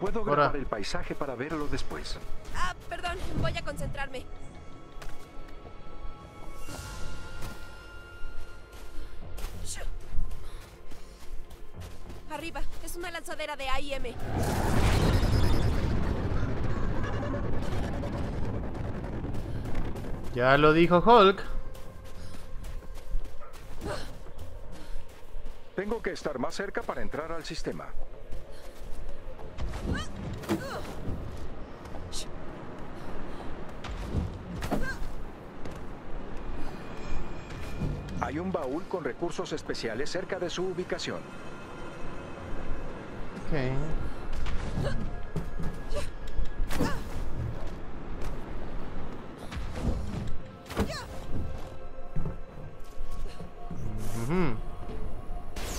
Puedo grabar el paisaje para verlo después. Ah, perdón, voy a concentrarme. Arriba, es una lanzadera de A.I.M. Ya lo dijo Hulk. Tengo que estar más cerca para entrar al sistema. Hay un baúl con recursos especiales cerca de su ubicación. Okay.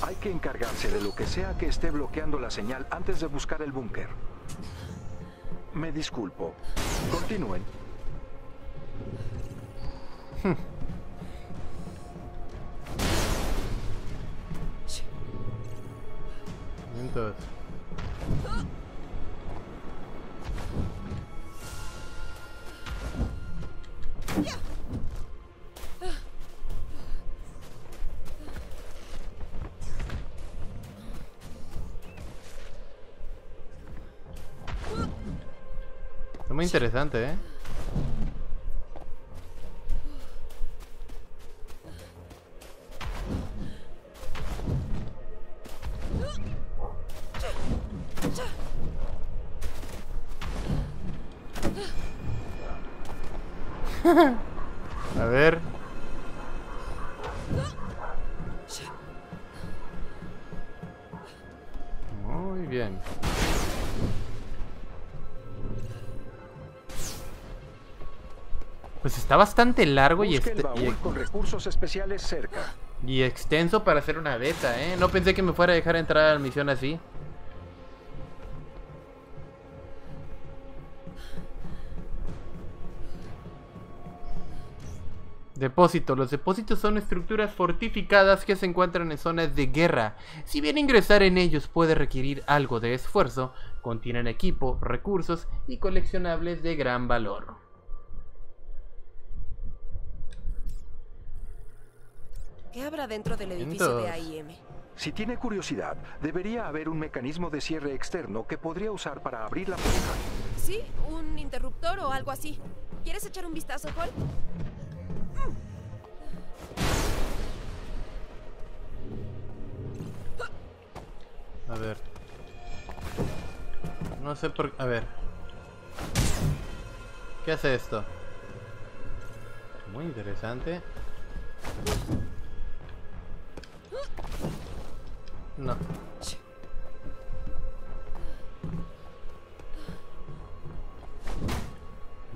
Hay que encargarse de lo que sea que esté bloqueando la señal antes de buscar el búnker. Me disculpo. Continúen. Entonces. Está muy interesante, ¿eh? A ver. bien. Pues está bastante largo y, con recursos especiales cerca. Y extenso para hacer una beta, ¿eh? No pensé que me fuera a dejar entrar a la misión así. Depósito. Los depósitos son estructuras fortificadas que se encuentran en zonas de guerra. Si bien ingresar en ellos puede requerir algo de esfuerzo, contienen equipo, recursos y coleccionables de gran valor. ¿Qué habrá dentro del edificio de A.I.M.? Si tiene curiosidad, debería haber un mecanismo de cierre externo que podría usar para abrir la puerta. Sí, un interruptor o algo así. ¿Quieres echar un vistazo, Paul? A ver. No sé por qué. A ver. ¿Qué hace esto? Muy interesante. No.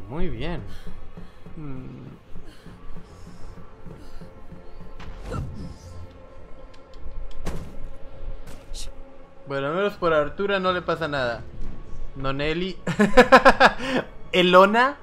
Muy bien. Bueno, al menos por Artura no le pasa nada. Noneli. Elona.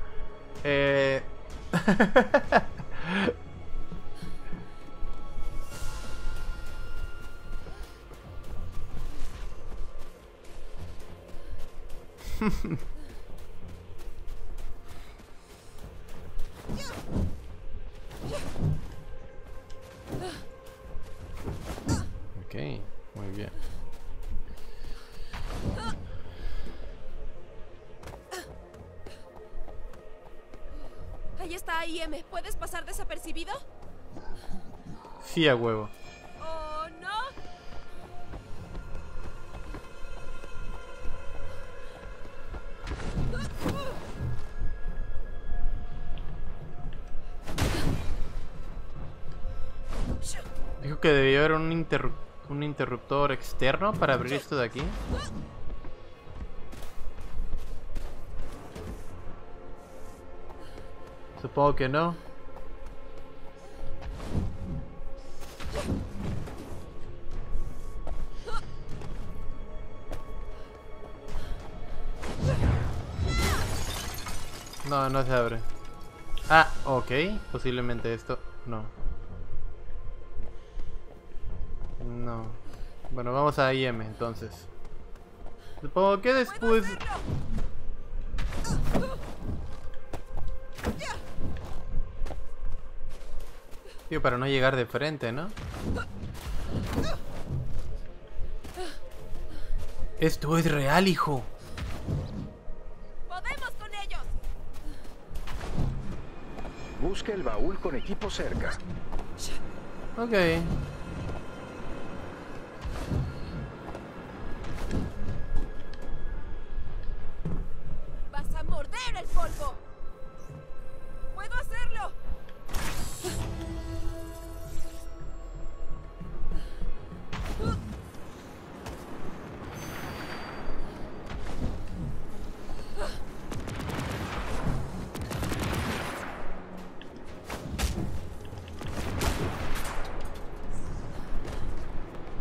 Ok, muy bien. Ahí está A.I.M. ¿Puedes pasar desapercibido? Sí, a huevo. Oh, no. Dijo que debía haber un interruptor externo para abrir esto de aquí. Supongo que no. No, no se abre. Ah, ok. Posiblemente esto. No. No. Bueno, vamos a A.I.M. entonces. Supongo que después... Tío, para no llegar de frente, ¿no? Esto es real, hijo. ¡Podemos con ellos! Busca el baúl con equipo cerca. Ok. ¡Vas a morder el polvo! ¡Puedo hacerlo!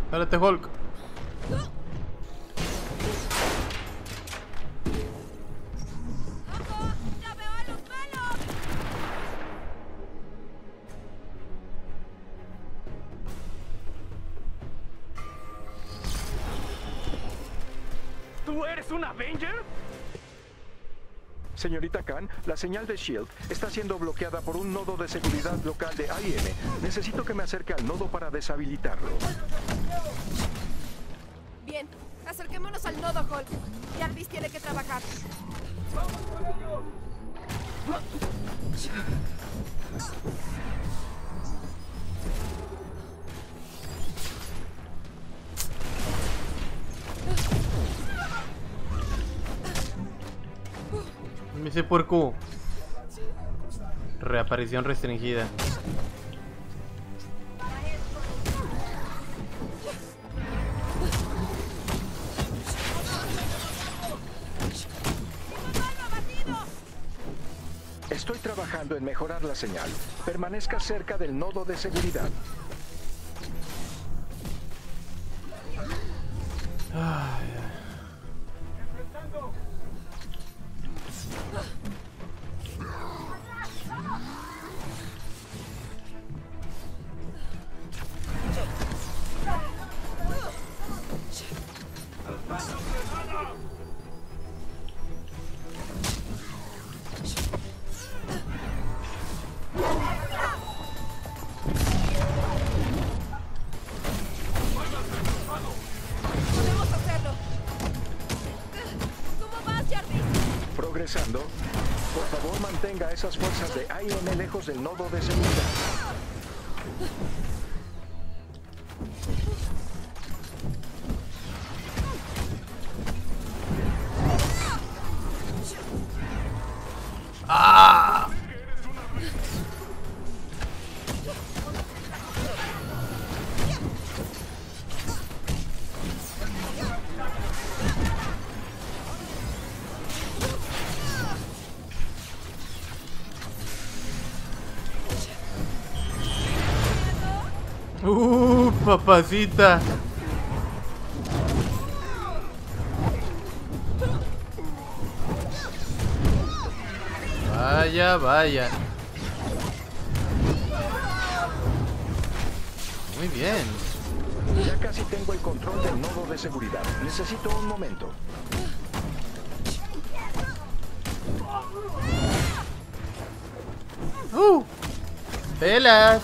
Espérate, Hulk. ¿Tú eres un Avenger? Señorita Khan, la señal de S.H.I.E.L.D. está siendo bloqueada por un nodo de seguridad local de A.I.M. Necesito que me acerque al nodo para deshabilitarlo. Bien, acerquémonos al nodo, Hulk. Jarvis tiene que trabajar. ¡Vamos con ellos! Ese puerco. Reaparición restringida. Estoy trabajando en mejorar la señal. Permanezca cerca del nodo de seguridad. Por favor, mantenga esas fuerzas de A.I.M. lejos del nodo de seguridad. ¡Ah! Papacita. Vaya, vaya. Muy bien. Ya casi tengo el control del nodo de seguridad. Necesito un momento. Pelas.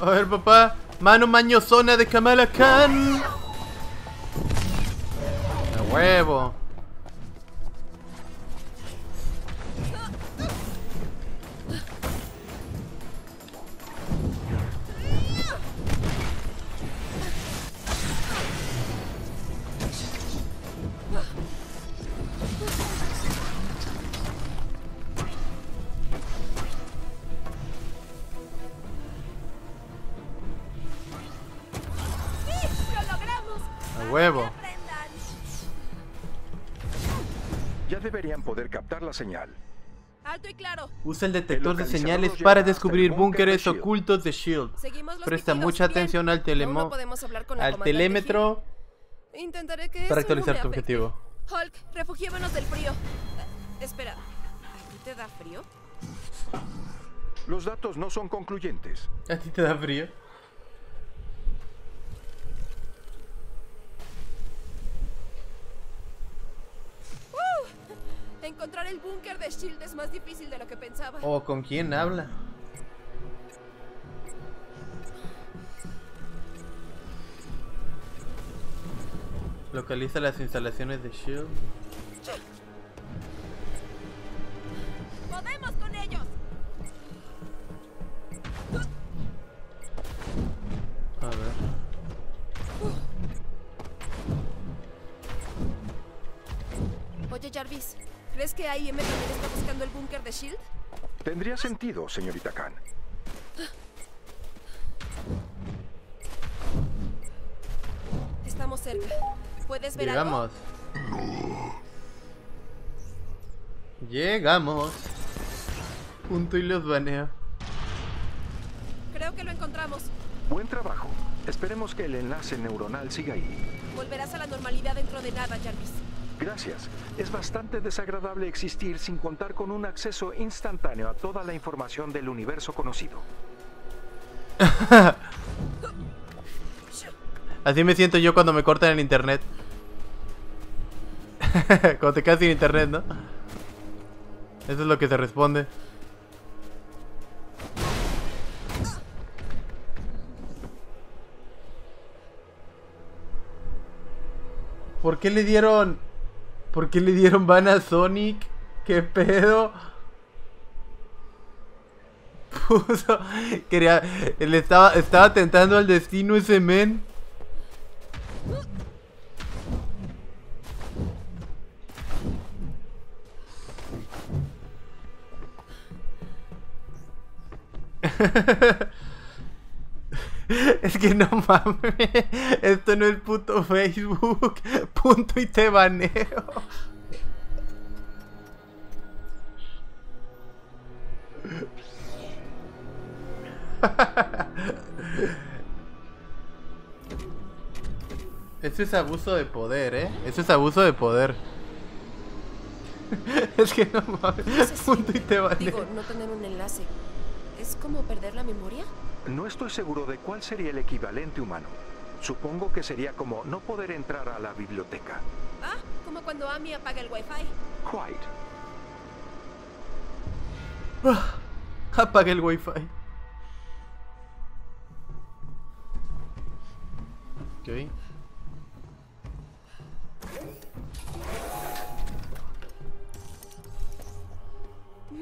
A ver, papá. Mano mañosona de Kamala Khan. ¡A huevo! Señal. Alto y claro. Usa el detector de señales para descubrir búnkeres ocultos de S.H.I.E.L.D. Presta mucha atención al telémetro para actualizar tu objetivo. Hulk, refugiémonos del frío. Espera, ¿a ti te da frío? Los datos no son concluyentes. ¿A ti te da frío? Encontrar el búnker de S.H.I.E.L.D. es más difícil de lo que pensaba. Oh, ¿con quién habla? Localiza las instalaciones de S.H.I.E.L.D. ¡Podemos con ellos! A ver. Oye, Jarvis, ¿crees que A.I.M. también está buscando el búnker de S.H.I.E.L.D.? Tendría sentido, señorita Khan. Estamos cerca. ¿Puedes ver algo? Llegamos. Punto y los baneo. Creo que lo encontramos. Buen trabajo. Esperemos que el enlace neuronal siga ahí. Volverás a la normalidad dentro de nada, Jarvis. Gracias. Es bastante desagradable existir sin contar con un acceso instantáneo a toda la información del universo conocido. Así me siento yo cuando me cortan el internet. Cuando te quedas sin internet, ¿no? Eso es lo que se responde. ¿Por qué le dieron ban a Sonic? ¿Qué pedo? Puso... Estaba tentando al destino ese men. Es que no mames, esto no es puto Facebook, punto y te baneo. Eso es abuso de poder, eso es abuso de poder. Es que no mames, punto y te baneo. Digo, no tener un enlace. ¿Es como perder la memoria? No estoy seguro de cuál sería el equivalente humano. Supongo que sería como no poder entrar a la biblioteca. Ah, como cuando Amy apaga el wifi. Quite. Ah, apaga el wifi. Okay.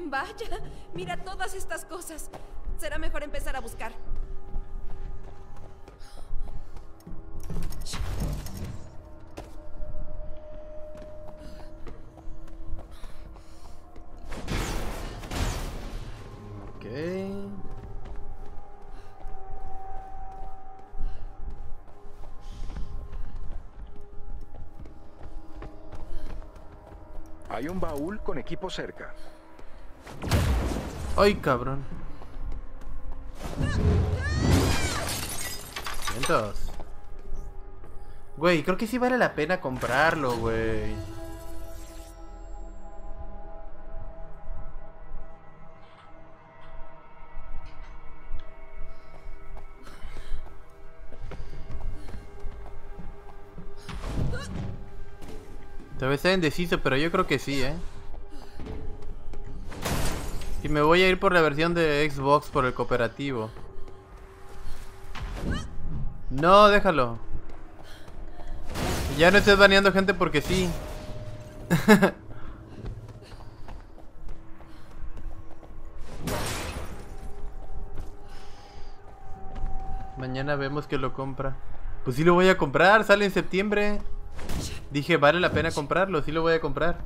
Vaya, mira todas estas cosas. Será mejor empezar a buscar. Ok. Hay un baúl con equipo cerca. Ay, cabrón. Entonces, güey, creo que sí vale la pena comprarlo, güey. Todavía está indeciso, pero yo creo que sí, Y me voy a ir por la versión de Xbox, por el cooperativo. No, déjalo. Ya no estés baneando gente porque sí. Mañana vemos que lo compra. Pues sí lo voy a comprar, sale en septiembre. Dije, vale la pena comprarlo, sí lo voy a comprar.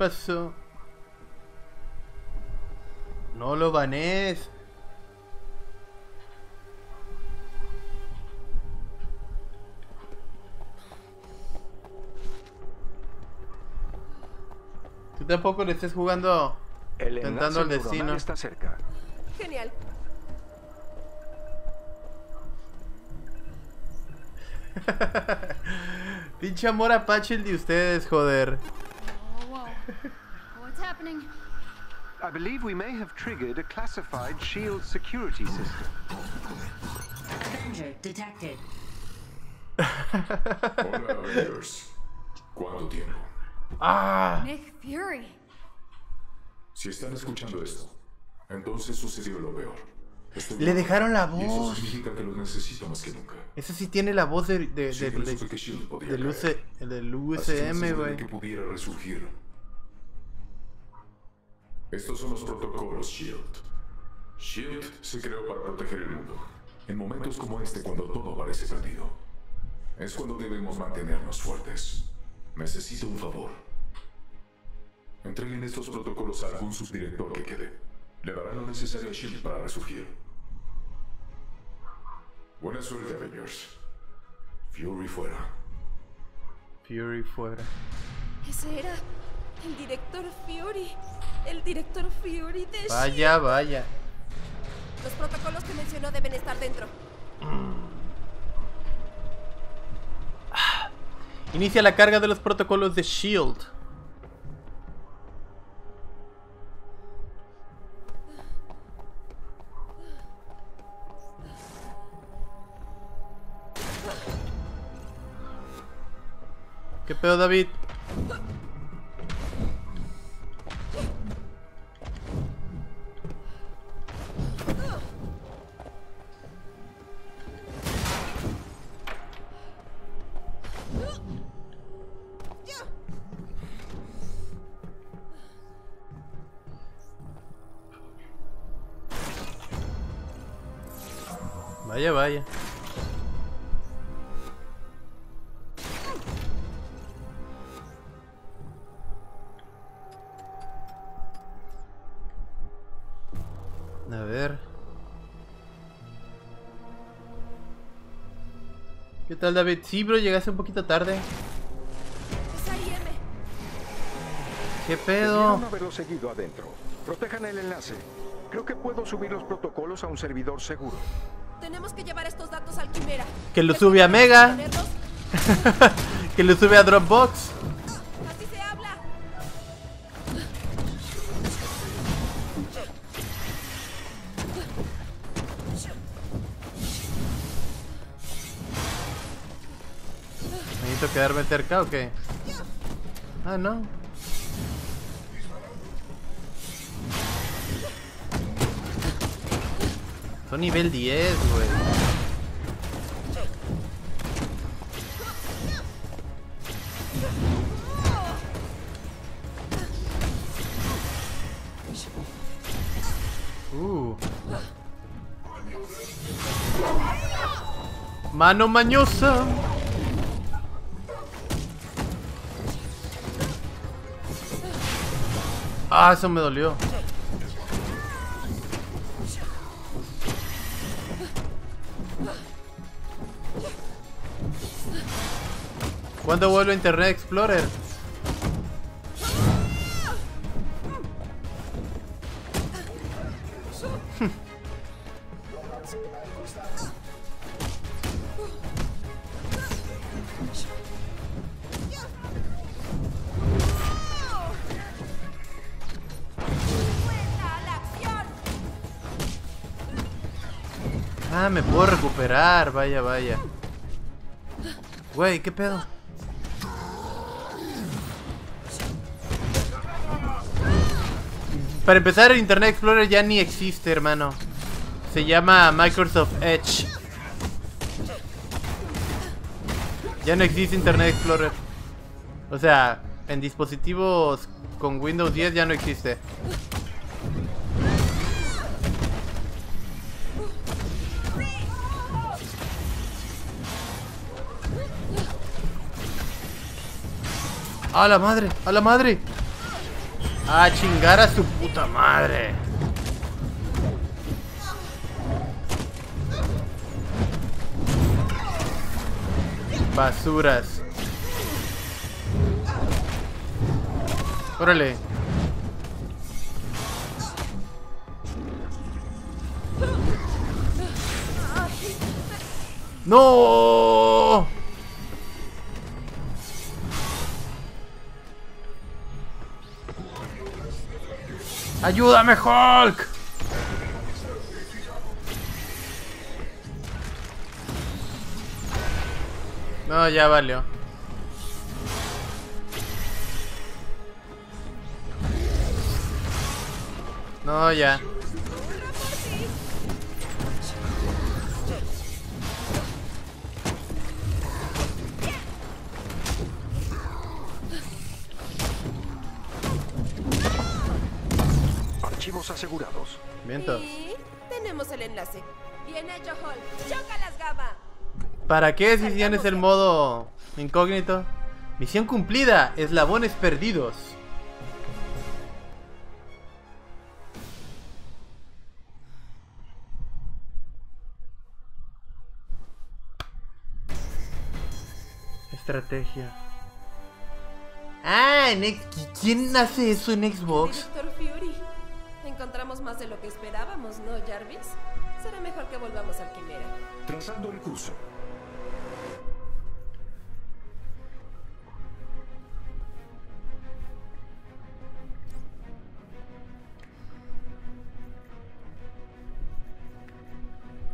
Pasó. No lo banees. Tú tampoco le estés jugando tentando al destino. Está cerca. Genial. Pinche amor apache el de ustedes, joder. What's happening? I believe we may have triggered a classified S.H.I.E.L.D. security system. Avenger detected. Hola, Avengers. ¿Cuánto tiempo? Nick Fury. Si están escuchando esto, entonces sucedió lo peor. Le dejaron la voz. Y eso significa que lo necesito más que nunca. Eso sí tiene la voz del UCM, güey. Que pudiera resurgir. Estos son los protocolos S.H.I.E.L.D. S.H.I.E.L.D. se creó para proteger el mundo. En momentos como este, cuando todo parece perdido, es cuando debemos mantenernos fuertes. Necesito un favor. Entreguen estos protocolos a algún subdirector que quede. Le darán lo necesario a S.H.I.E.L.D. para resurgir. Buena suerte, Avengers. Fury fuera. Fury fuera. Ese era el director Fury. El director Fury de S.H.I.E.L.D. Vaya, vaya. Los protocolos que mencionó deben estar dentro. Inicia la carga de los protocolos de S.H.I.E.L.D. ¿Qué pedo, David? Vaya, vaya. A ver. ¿Qué tal, David? Sí, bro, llegaste un poquito tarde. Es A.I.M. ¿Qué pedo? No haberlo seguido adentro. Protejan el enlace. Creo que puedo subir los protocolos a un servidor seguro. Tenemos que llevar estos datos al Quimera. Que lo sube a Mega. Que lo sube a Dropbox. Así se habla. ¿Necesito quedarme cerca o qué? Ah, no. Son nivel 10, güey. Mano mañosa. Ah, eso me dolió. ¿Cuándo vuelve Internet Explorer? Ah, me puedo recuperar, vaya, vaya. Güey, ¿qué pedo? Para empezar, el Internet Explorer ya ni existe, hermano. Se llama Microsoft Edge. Ya no existe Internet Explorer. O sea, en dispositivos con Windows 10 ya no existe. ¡A la madre! ¡A la madre! ¡A chingar a su puta madre! Basuras. ¡Órale! ¡No! ¡Ayúdame, Hulk! No, ya valió. No, ya. Asegurados. Mientras. Y tenemos el enlace. Bien hecho, Hulk. ¡Choca las gamas! ¿Para qué si tienes el modo incógnito? Misión cumplida. Eslabones perdidos. estrategia. Ah, ¿quién hace eso en Xbox? Director Fury, encontramos más de lo que esperábamos, ¿no, Jarvis? Será mejor que volvamos al Quimera. Trazando el curso.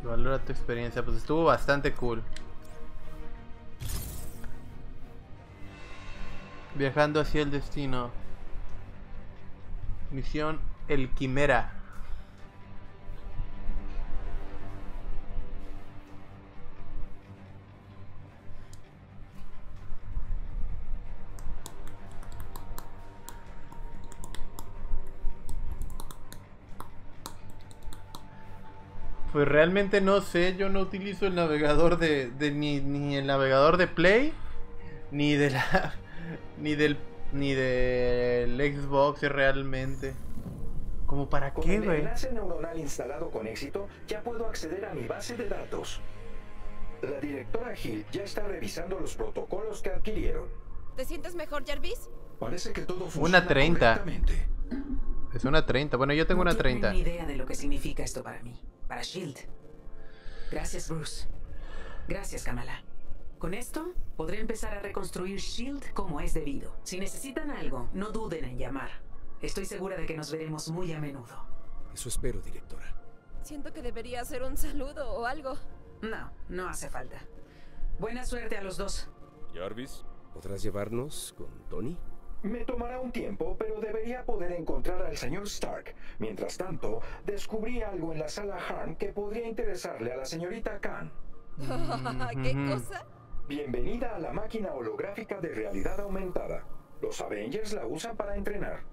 Valora tu experiencia, pues estuvo bastante cool. Viajando hacia el destino. Misión El Quimera. Pues realmente no sé, yo no utilizo el navegador de ni el navegador de Play, ni de la ni del Xbox realmente. ¿Como para qué, güey? Con el enlace neuronal instalado con éxito, ya puedo acceder a mi base de datos. La directora Hill ya está revisando los protocolos que adquirieron. ¿Te sientes mejor, Jarvis? Parece que todo funciona correctamente. Es una 30. Bueno, yo tengo una 30. No tengo ni idea de lo que significa esto para mí. Para S.H.I.E.L.D. Gracias, Bruce. Gracias, Kamala. Con esto, podré empezar a reconstruir S.H.I.E.L.D. como es debido. Si necesitan algo, no duden en llamar. Estoy segura de que nos veremos muy a menudo. Eso espero, directora. Siento que debería hacer un saludo o algo. No, no hace falta. Buena suerte a los dos. Jarvis, ¿podrás llevarnos con Tony? Me tomará un tiempo, pero debería poder encontrar al señor Stark. Mientras tanto, descubrí algo en la sala HARM que podría interesarle a la señorita Khan. ¿Qué cosa? Bienvenida a la máquina holográfica de realidad aumentada. Los Avengers la usan para entrenar.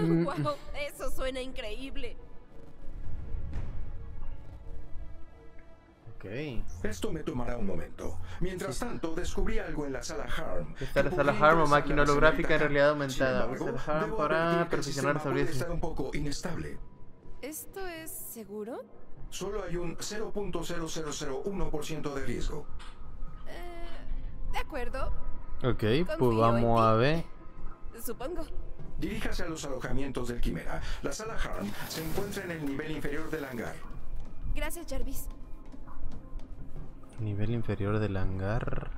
¡Wow! Eso suena increíble. Okay. Esto me tomará un momento. Mientras tanto, descubrí algo en la sala HARM. Está la sala HARM o máquina holográfica en realidad aumentada. Embargo, HARM para perfeccionar sobre eso. Está un poco inestable. ¿Esto es seguro? Solo hay un 0.0001% de riesgo. De acuerdo. Ok, pues vamos a ver. Supongo. Diríjase a los alojamientos del Quimera. La sala HARM se encuentra en el nivel inferior del hangar. Gracias, Jarvis. Nivel inferior del hangar.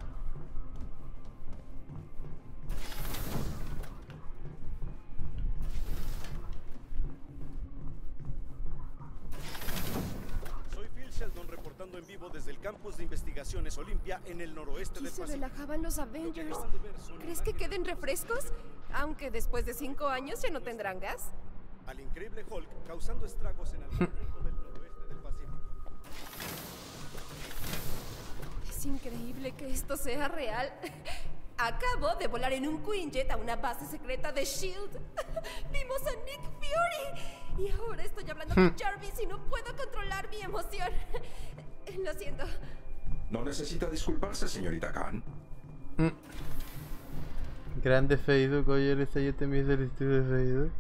Soy Phil Sheldon reportando en vivo desde el campus de investigaciones Olympia en el noroeste del Pacífico. Se relajaban los Avengers. ¿Crees que queden refrescos? Aunque después de 5 años ya no tendrán gas. Al increíble Hulk causando estragos en el Pacífico del noroeste del Pacífico. Es increíble que esto sea real. Acabo de volar en un Quinjet a una base secreta de S.H.I.E.L.D. Vimos a Nick Fury. Y ahora estoy hablando con Jarvis y no puedo controlar mi emoción. Lo siento. No necesita disculparse, señorita Khan. Grande Facebook. Oye, el estallido también es el estilo de Facebook.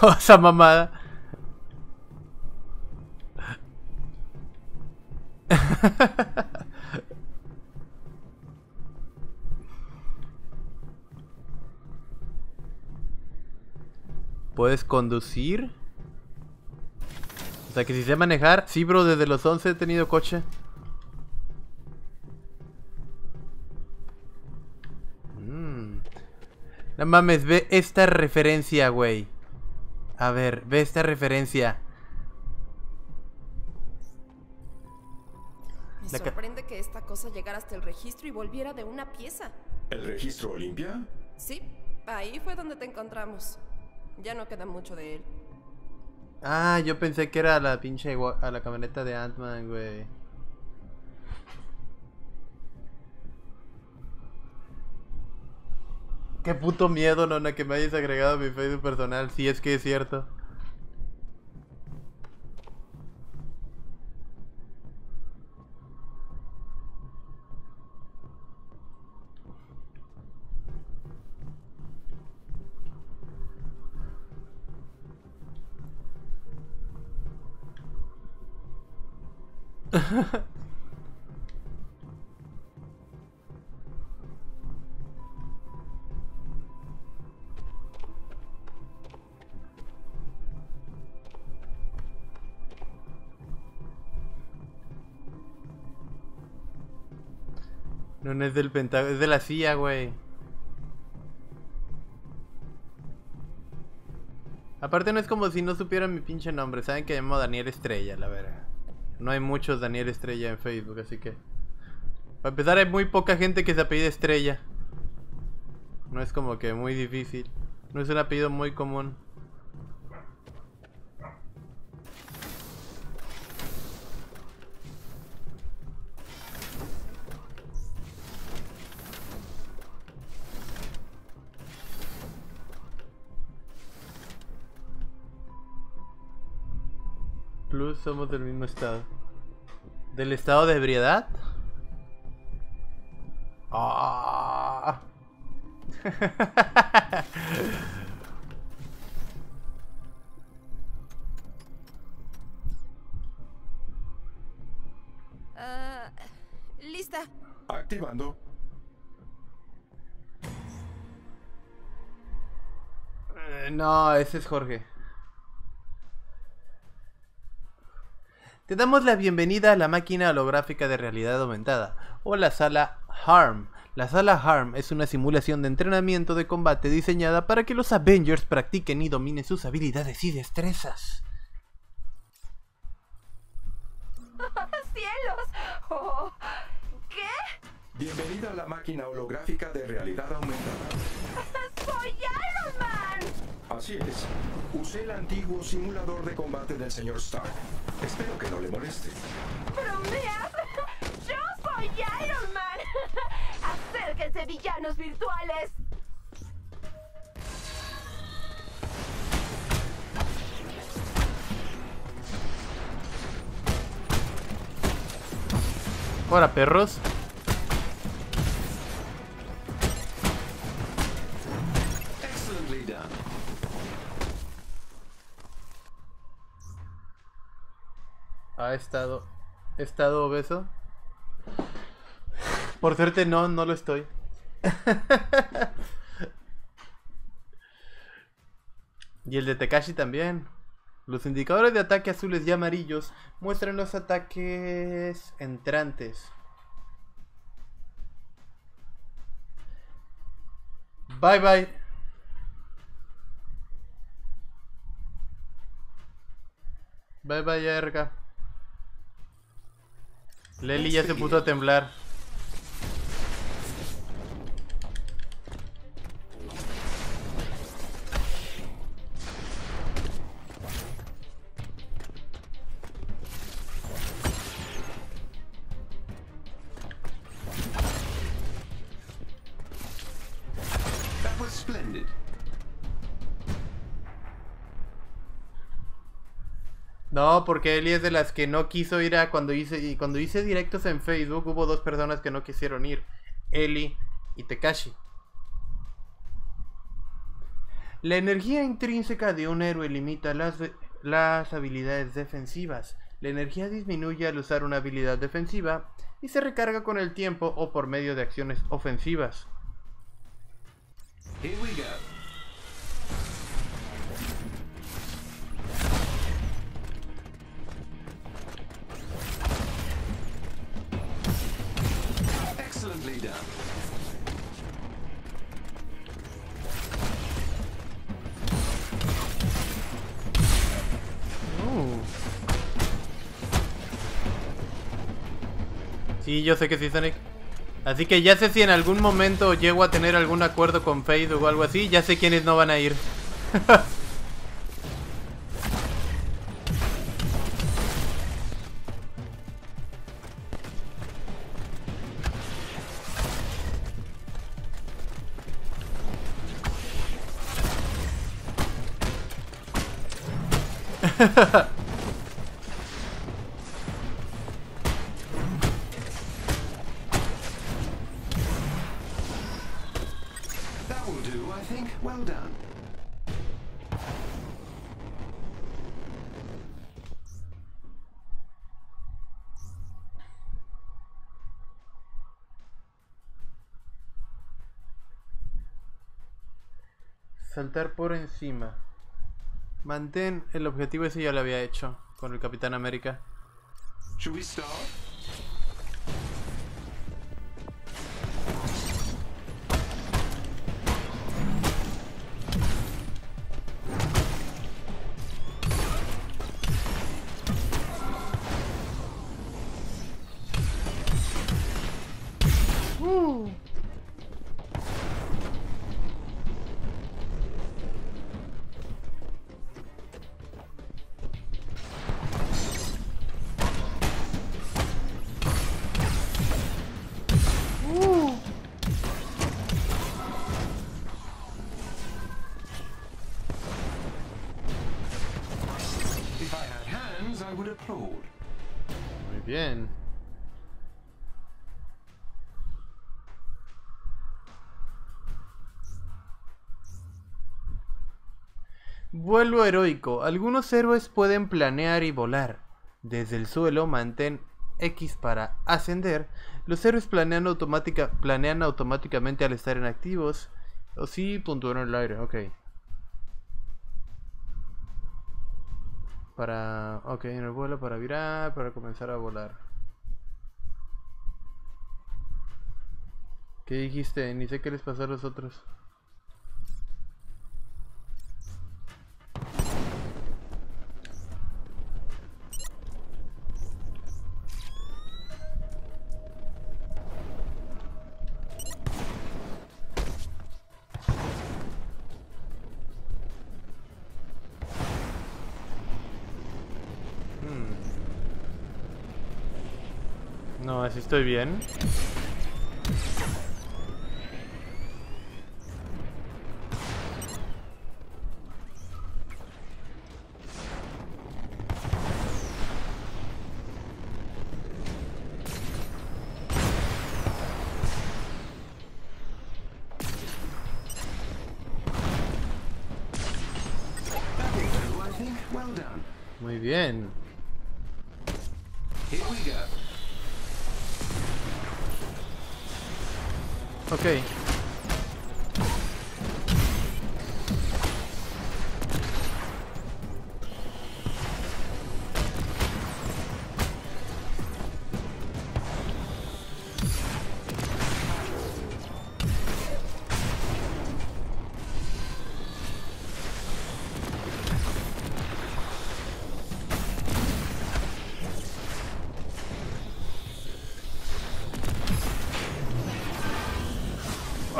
¡Oh, esa mamada! ¿Puedes conducir? O sea que si sé manejar. Sí, bro, desde los 11 he tenido coche. No mames, ve esta referencia, güey. A ver, ve esta referencia. Me sorprende que esta cosa llegara hasta el registro y volviera de una pieza. ¿El registro Olympia? Sí, ahí fue donde te encontramos. Ya no queda mucho de él. Ah, yo pensé que era la pinche a la camioneta de Ant-Man, güey. Qué puto miedo, nona, que me hayas agregado a mi Facebook personal, si es que es cierto. No, no es del Pentágono, es de la CIA, güey. Aparte no es como si no supieran mi pinche nombre. Saben que me llamo Daniel Estrella, la verga. No hay muchos Daniel Estrella en Facebook, así que... Para empezar, hay muy poca gente que se apellida Estrella. No es como que muy difícil. No es un apellido muy común. Plus somos del mismo estado. ¿Del estado de ebriedad? ¡Ah! Lista. Activando. No, ese es Jorge. Te damos la bienvenida a la máquina holográfica de realidad aumentada, o la sala HARM. La sala HARM es una simulación de entrenamiento de combate diseñada para que los Avengers practiquen y dominen sus habilidades y destrezas. ¡Cielos! Oh, ¿qué? Bienvenida a la máquina holográfica de realidad aumentada. ¡Soy Iron Man! Así es. Usé el antiguo simulador de combate del señor Stark. Espero que no le moleste. ¡Pero ¡yo soy Iron Man! ¡Acérquense, villanos virtuales! Ahora, perros. ¿He estado obeso? Por suerte no, no lo estoy. Y el de Tekashi también. Los indicadores de ataque azules y amarillos muestran los ataques entrantes. Bye bye. Bye bye, Erga. Leli ya se puso a temblar. That was splendid. No, porque Eli es de las que no quiso ir a cuando hice directos en Facebook hubo dos personas que no quisieron ir, Eli y Tekashi. La energía intrínseca de un héroe limita las habilidades defensivas. La energía disminuye al usar una habilidad defensiva y se recarga con el tiempo o por medio de acciones ofensivas. Here we go. Sí, yo sé que sí, Sonic. Así que ya sé si en algún momento llego a tener algún acuerdo con Facebook o algo así, ya sé quiénes no van a ir. Saltar por encima. Mantén el objetivo, ese ya lo había hecho con el Capitán América. ¿Should we start? I would applaud. Muy bien. Vuelo heroico. Algunos héroes pueden planear y volar. Desde el suelo mantén X para ascender. Los héroes planean automáticamente al estar inactivos. O sí, puntuaron el aire, ok. Para... ok, en el vuelo para virar, para comenzar a volar. ¿Qué dijiste? Ni sé qué les pasó a los otros. No, así estoy bien. Muy bien. Ok.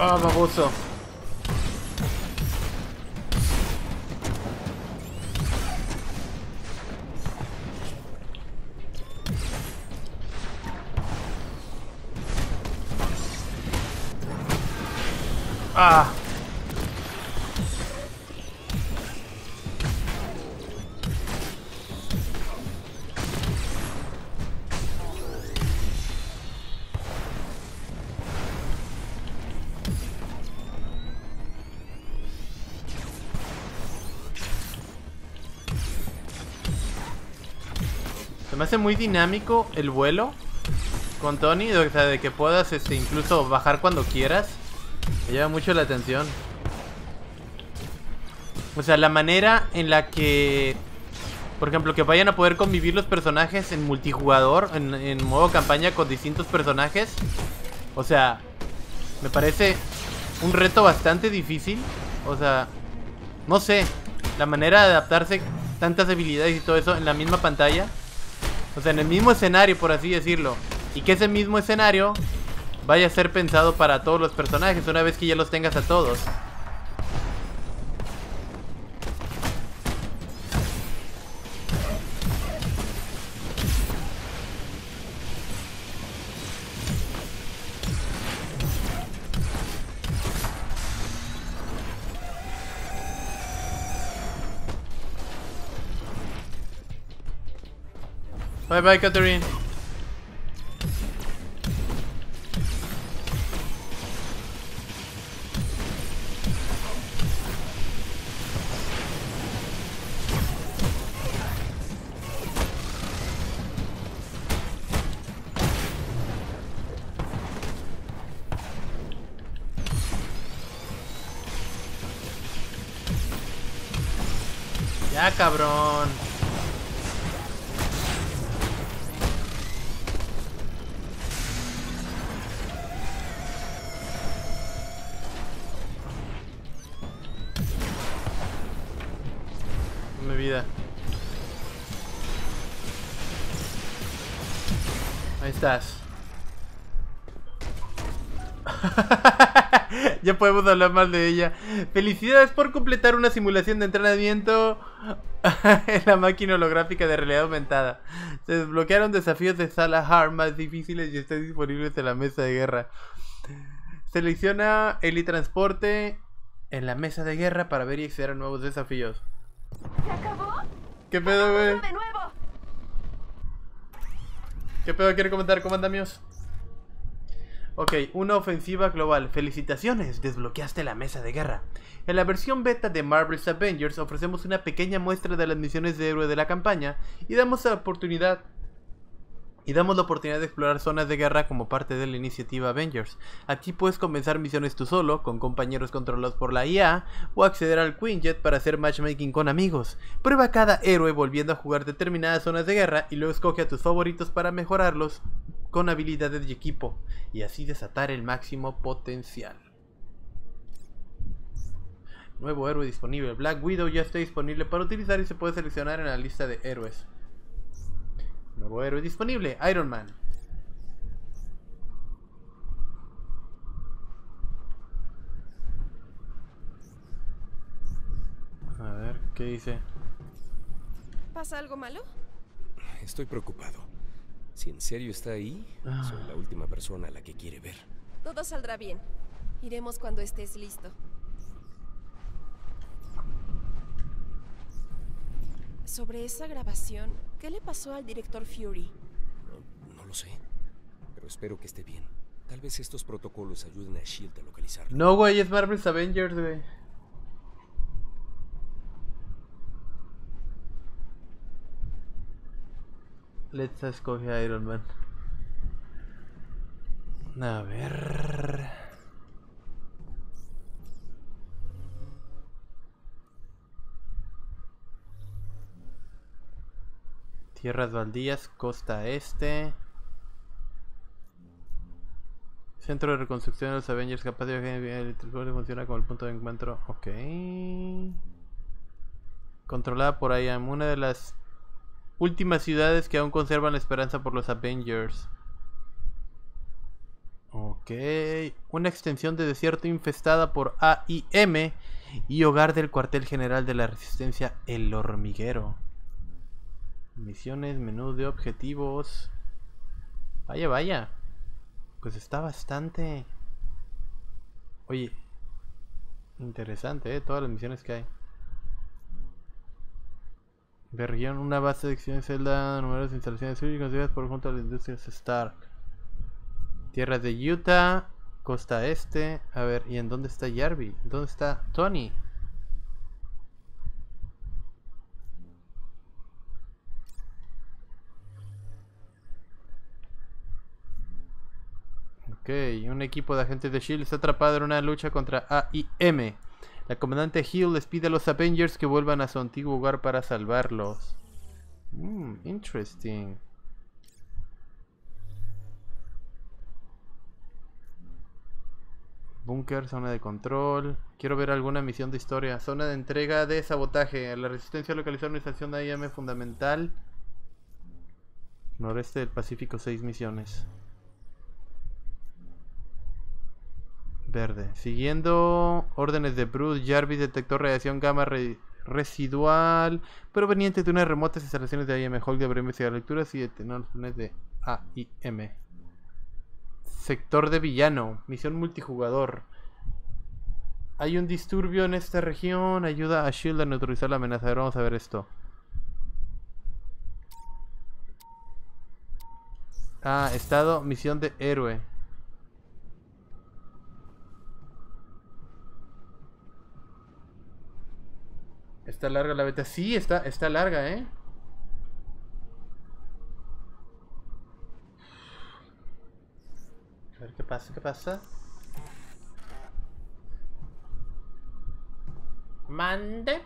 Ah, baboso. Ah. Me hace muy dinámico el vuelo con Tony, o sea, de que puedas incluso bajar cuando quieras. Me llama mucho la atención. O sea, la manera en la que, por ejemplo, que vayan a poder convivir los personajes en multijugador, en modo campaña con distintos personajes. O sea, me parece un reto bastante difícil. O sea, no sé, la manera de adaptarse tantas habilidades y todo eso en la misma pantalla. O sea, en el mismo escenario, por así decirlo. Y que ese mismo escenario vaya a ser pensado para todos los personajes una vez que ya los tengas a todos. Bye bye, Catherine. Ya, cabrón. Ahí estás. Ya podemos hablar mal de ella. Felicidades por completar una simulación de entrenamiento en la máquina holográfica de realidad aumentada. Se desbloquearon desafíos de sala HARM más difíciles y están disponibles en la mesa de guerra. Selecciona el transporte en la mesa de guerra para ver y acceder a nuevos desafíos. ¿Se acabó? ¿Qué pedo, güey? ¿Qué pedo quiere comentar, comandamios? Ok, una ofensiva global. Felicitaciones, desbloqueaste la mesa de guerra. En la versión beta de Marvel's Avengers ofrecemos una pequeña muestra de las misiones de héroe de la campaña y damos la oportunidad de explorar zonas de guerra como parte de la iniciativa Avengers. Aquí puedes comenzar misiones tú solo, con compañeros controlados por la IA, o acceder al Quinjet para hacer matchmaking con amigos. Prueba cada héroe volviendo a jugar determinadas zonas de guerra y luego escoge a tus favoritos para mejorarlos con habilidades de equipo y así desatar el máximo potencial. Nuevo héroe disponible. Black Widow ya está disponible para utilizar y se puede seleccionar en la lista de héroes. Nuevo héroe disponible, Iron Man. A ver, ¿qué dice? ¿Pasa algo malo? Estoy preocupado. Si en serio está ahí, soy la última persona a la que quiere ver. Todo saldrá bien. Iremos cuando estés listo. Sobre esa grabación, ¿qué le pasó al director Fury? No lo sé, pero espero que esté bien. Tal vez estos protocolos ayuden a S.H.I.E.L.D. a localizarlo. No, güey, es Marvel's Avengers, güey. Let's escoge a Iron Man. A ver... Tierras baldías, costa este. Centro de reconstrucción de los Avengers, capacidad de el funciona como el punto de encuentro. Ok. Controlada por A.I.M., una de las últimas ciudades que aún conservan la esperanza por los Avengers. Ok. Una extensión de desierto infestada por A.I.M. y hogar del cuartel general de la resistencia, el hormiguero. Misiones, menú de objetivos. Vaya, vaya. Pues está bastante... Oye, interesante, todas las misiones que hay. Berrión, una base de acción Zelda, numerosas instalaciones construidas por junto a las industrias Stark. Tierras de Utah, costa este. A ver, ¿y en dónde está Jarvis? ¿Dónde está Tony? Ok, un equipo de agentes de S.H.I.E.L.D. está atrapado en una lucha contra A.I.M. La comandante Hill les pide a los Avengers que vuelvan a su antiguo hogar para salvarlos. Interesting. Búnker, zona de control. Quiero ver alguna misión de historia. Zona de entrega de sabotaje. La resistencia localizó una estación de A.I.M. fundamental. Noreste del Pacífico, 6 misiones. Verde. Siguiendo órdenes de Bruce, Jarvis detectó radiación gamma residual proveniente de unas remotas instalaciones de A.I.M. Hulk deberá investigar lecturas y detener los planes de A.I.M. Sector de villano. Misión multijugador. Hay un disturbio en esta región. Ayuda a S.H.I.E.L.D. a neutralizar la amenaza. Ahora vamos a ver esto. Ah, estado. Misión de héroe. Está larga la beta. Sí, está larga, ¿eh? A ver, ¿qué pasa? ¿Qué pasa? Mande.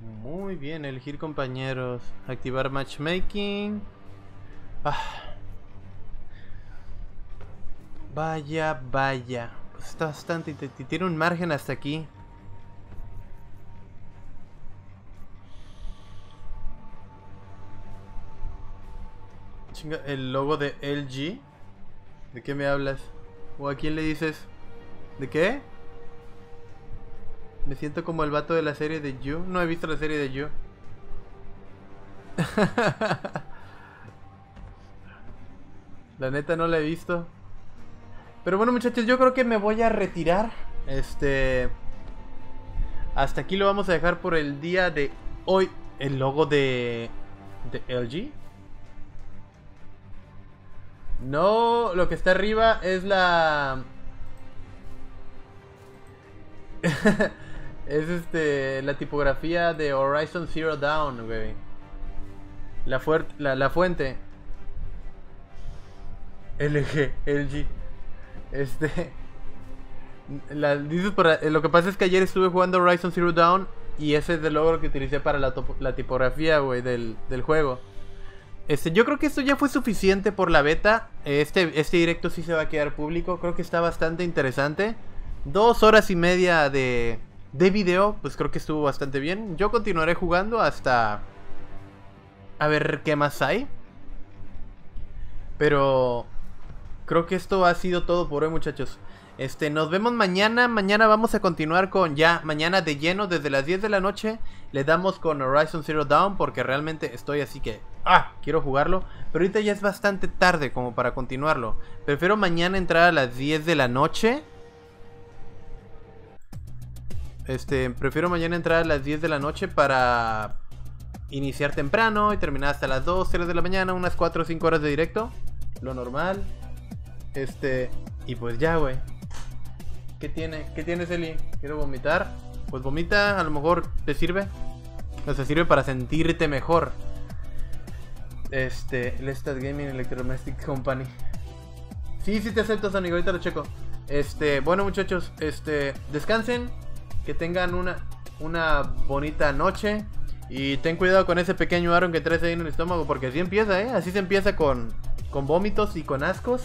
Muy bien, elegir compañeros. Activar matchmaking. Vaya, vaya. Pues está bastante... Tiene un margen hasta aquí. Chinga, el logo de LG. ¿De qué me hablas? ¿O a quién le dices? ¿De qué? Me siento como el vato de la serie de You. No he visto la serie de You. La neta no la he visto. Pero bueno, muchachos, yo creo que me voy a retirar. Hasta aquí lo vamos a dejar por el día de hoy. El logo de LG. No, lo que está arriba es la... es la tipografía de Horizon Zero Dawn, güey. La fuente. LG. Dices para, lo que pasa es que ayer estuve jugando Horizon Zero Dawn y ese es el logo que utilicé para la tipografía, güey, del juego. Yo creo que esto ya fue suficiente por la beta. Este directo sí se va a quedar público. Creo que está bastante interesante. 2 horas y media de video, pues creo que estuvo bastante bien. Yo continuaré jugando hasta... a ver qué más hay. Pero... creo que esto ha sido todo por hoy, muchachos. Nos vemos mañana. Mañana vamos a continuar con mañana de lleno desde las 10 de la noche. Le damos con Horizon Zero Dawn porque realmente estoy así que... quiero jugarlo. Pero ahorita ya es bastante tarde como para continuarlo. Prefiero mañana entrar a las 10 de la noche. Prefiero mañana entrar a las 10 de la noche para iniciar temprano y terminar hasta las 2, 3 de la mañana, unas 4 o 5 horas de directo. Lo normal. Y pues ya, güey. ¿Qué tienes, Eli? ¿Quiero vomitar? Pues vomita, a lo mejor te sirve. O sea, sirve para sentirte mejor. Lestat Gaming Electrodomestic Company. Sí, sí te acepto, Sonic, ahorita lo checo. Bueno, muchachos, descansen. Que tengan una bonita noche. Y ten cuidado con ese pequeño Aaron que traes ahí en el estómago. Porque así empieza, ¿eh? Así se empieza con vómitos y con ascos.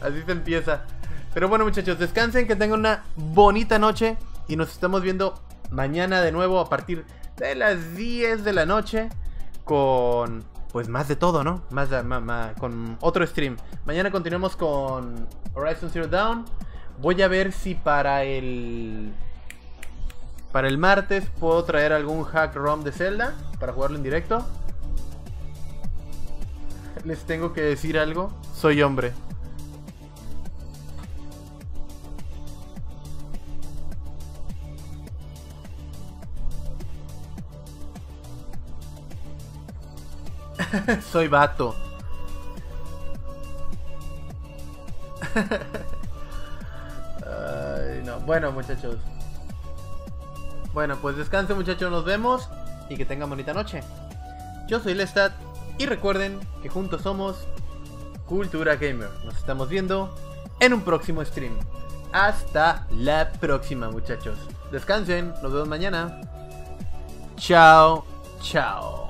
Así se empieza. Pero bueno, muchachos, descansen. Que tengan una bonita noche. Y nos estamos viendo mañana de nuevo a partir de las 10 de la noche. Con... pues más de todo, ¿no? Con otro stream. Mañana continuamos con Horizon Zero Dawn. Voy a ver si para el martes puedo traer algún hack ROM de Zelda para jugarlo en directo. Les tengo que decir algo. Soy hombre. Soy vato. No. Bueno, muchachos. Bueno, pues descansen, muchachos. Nos vemos y que tengan bonita noche. Yo soy Lestat y recuerden que juntos somos Cultura Gamer. Nos estamos viendo en un próximo stream. Hasta la próxima, muchachos. Descansen. Nos vemos mañana. Chao, chao.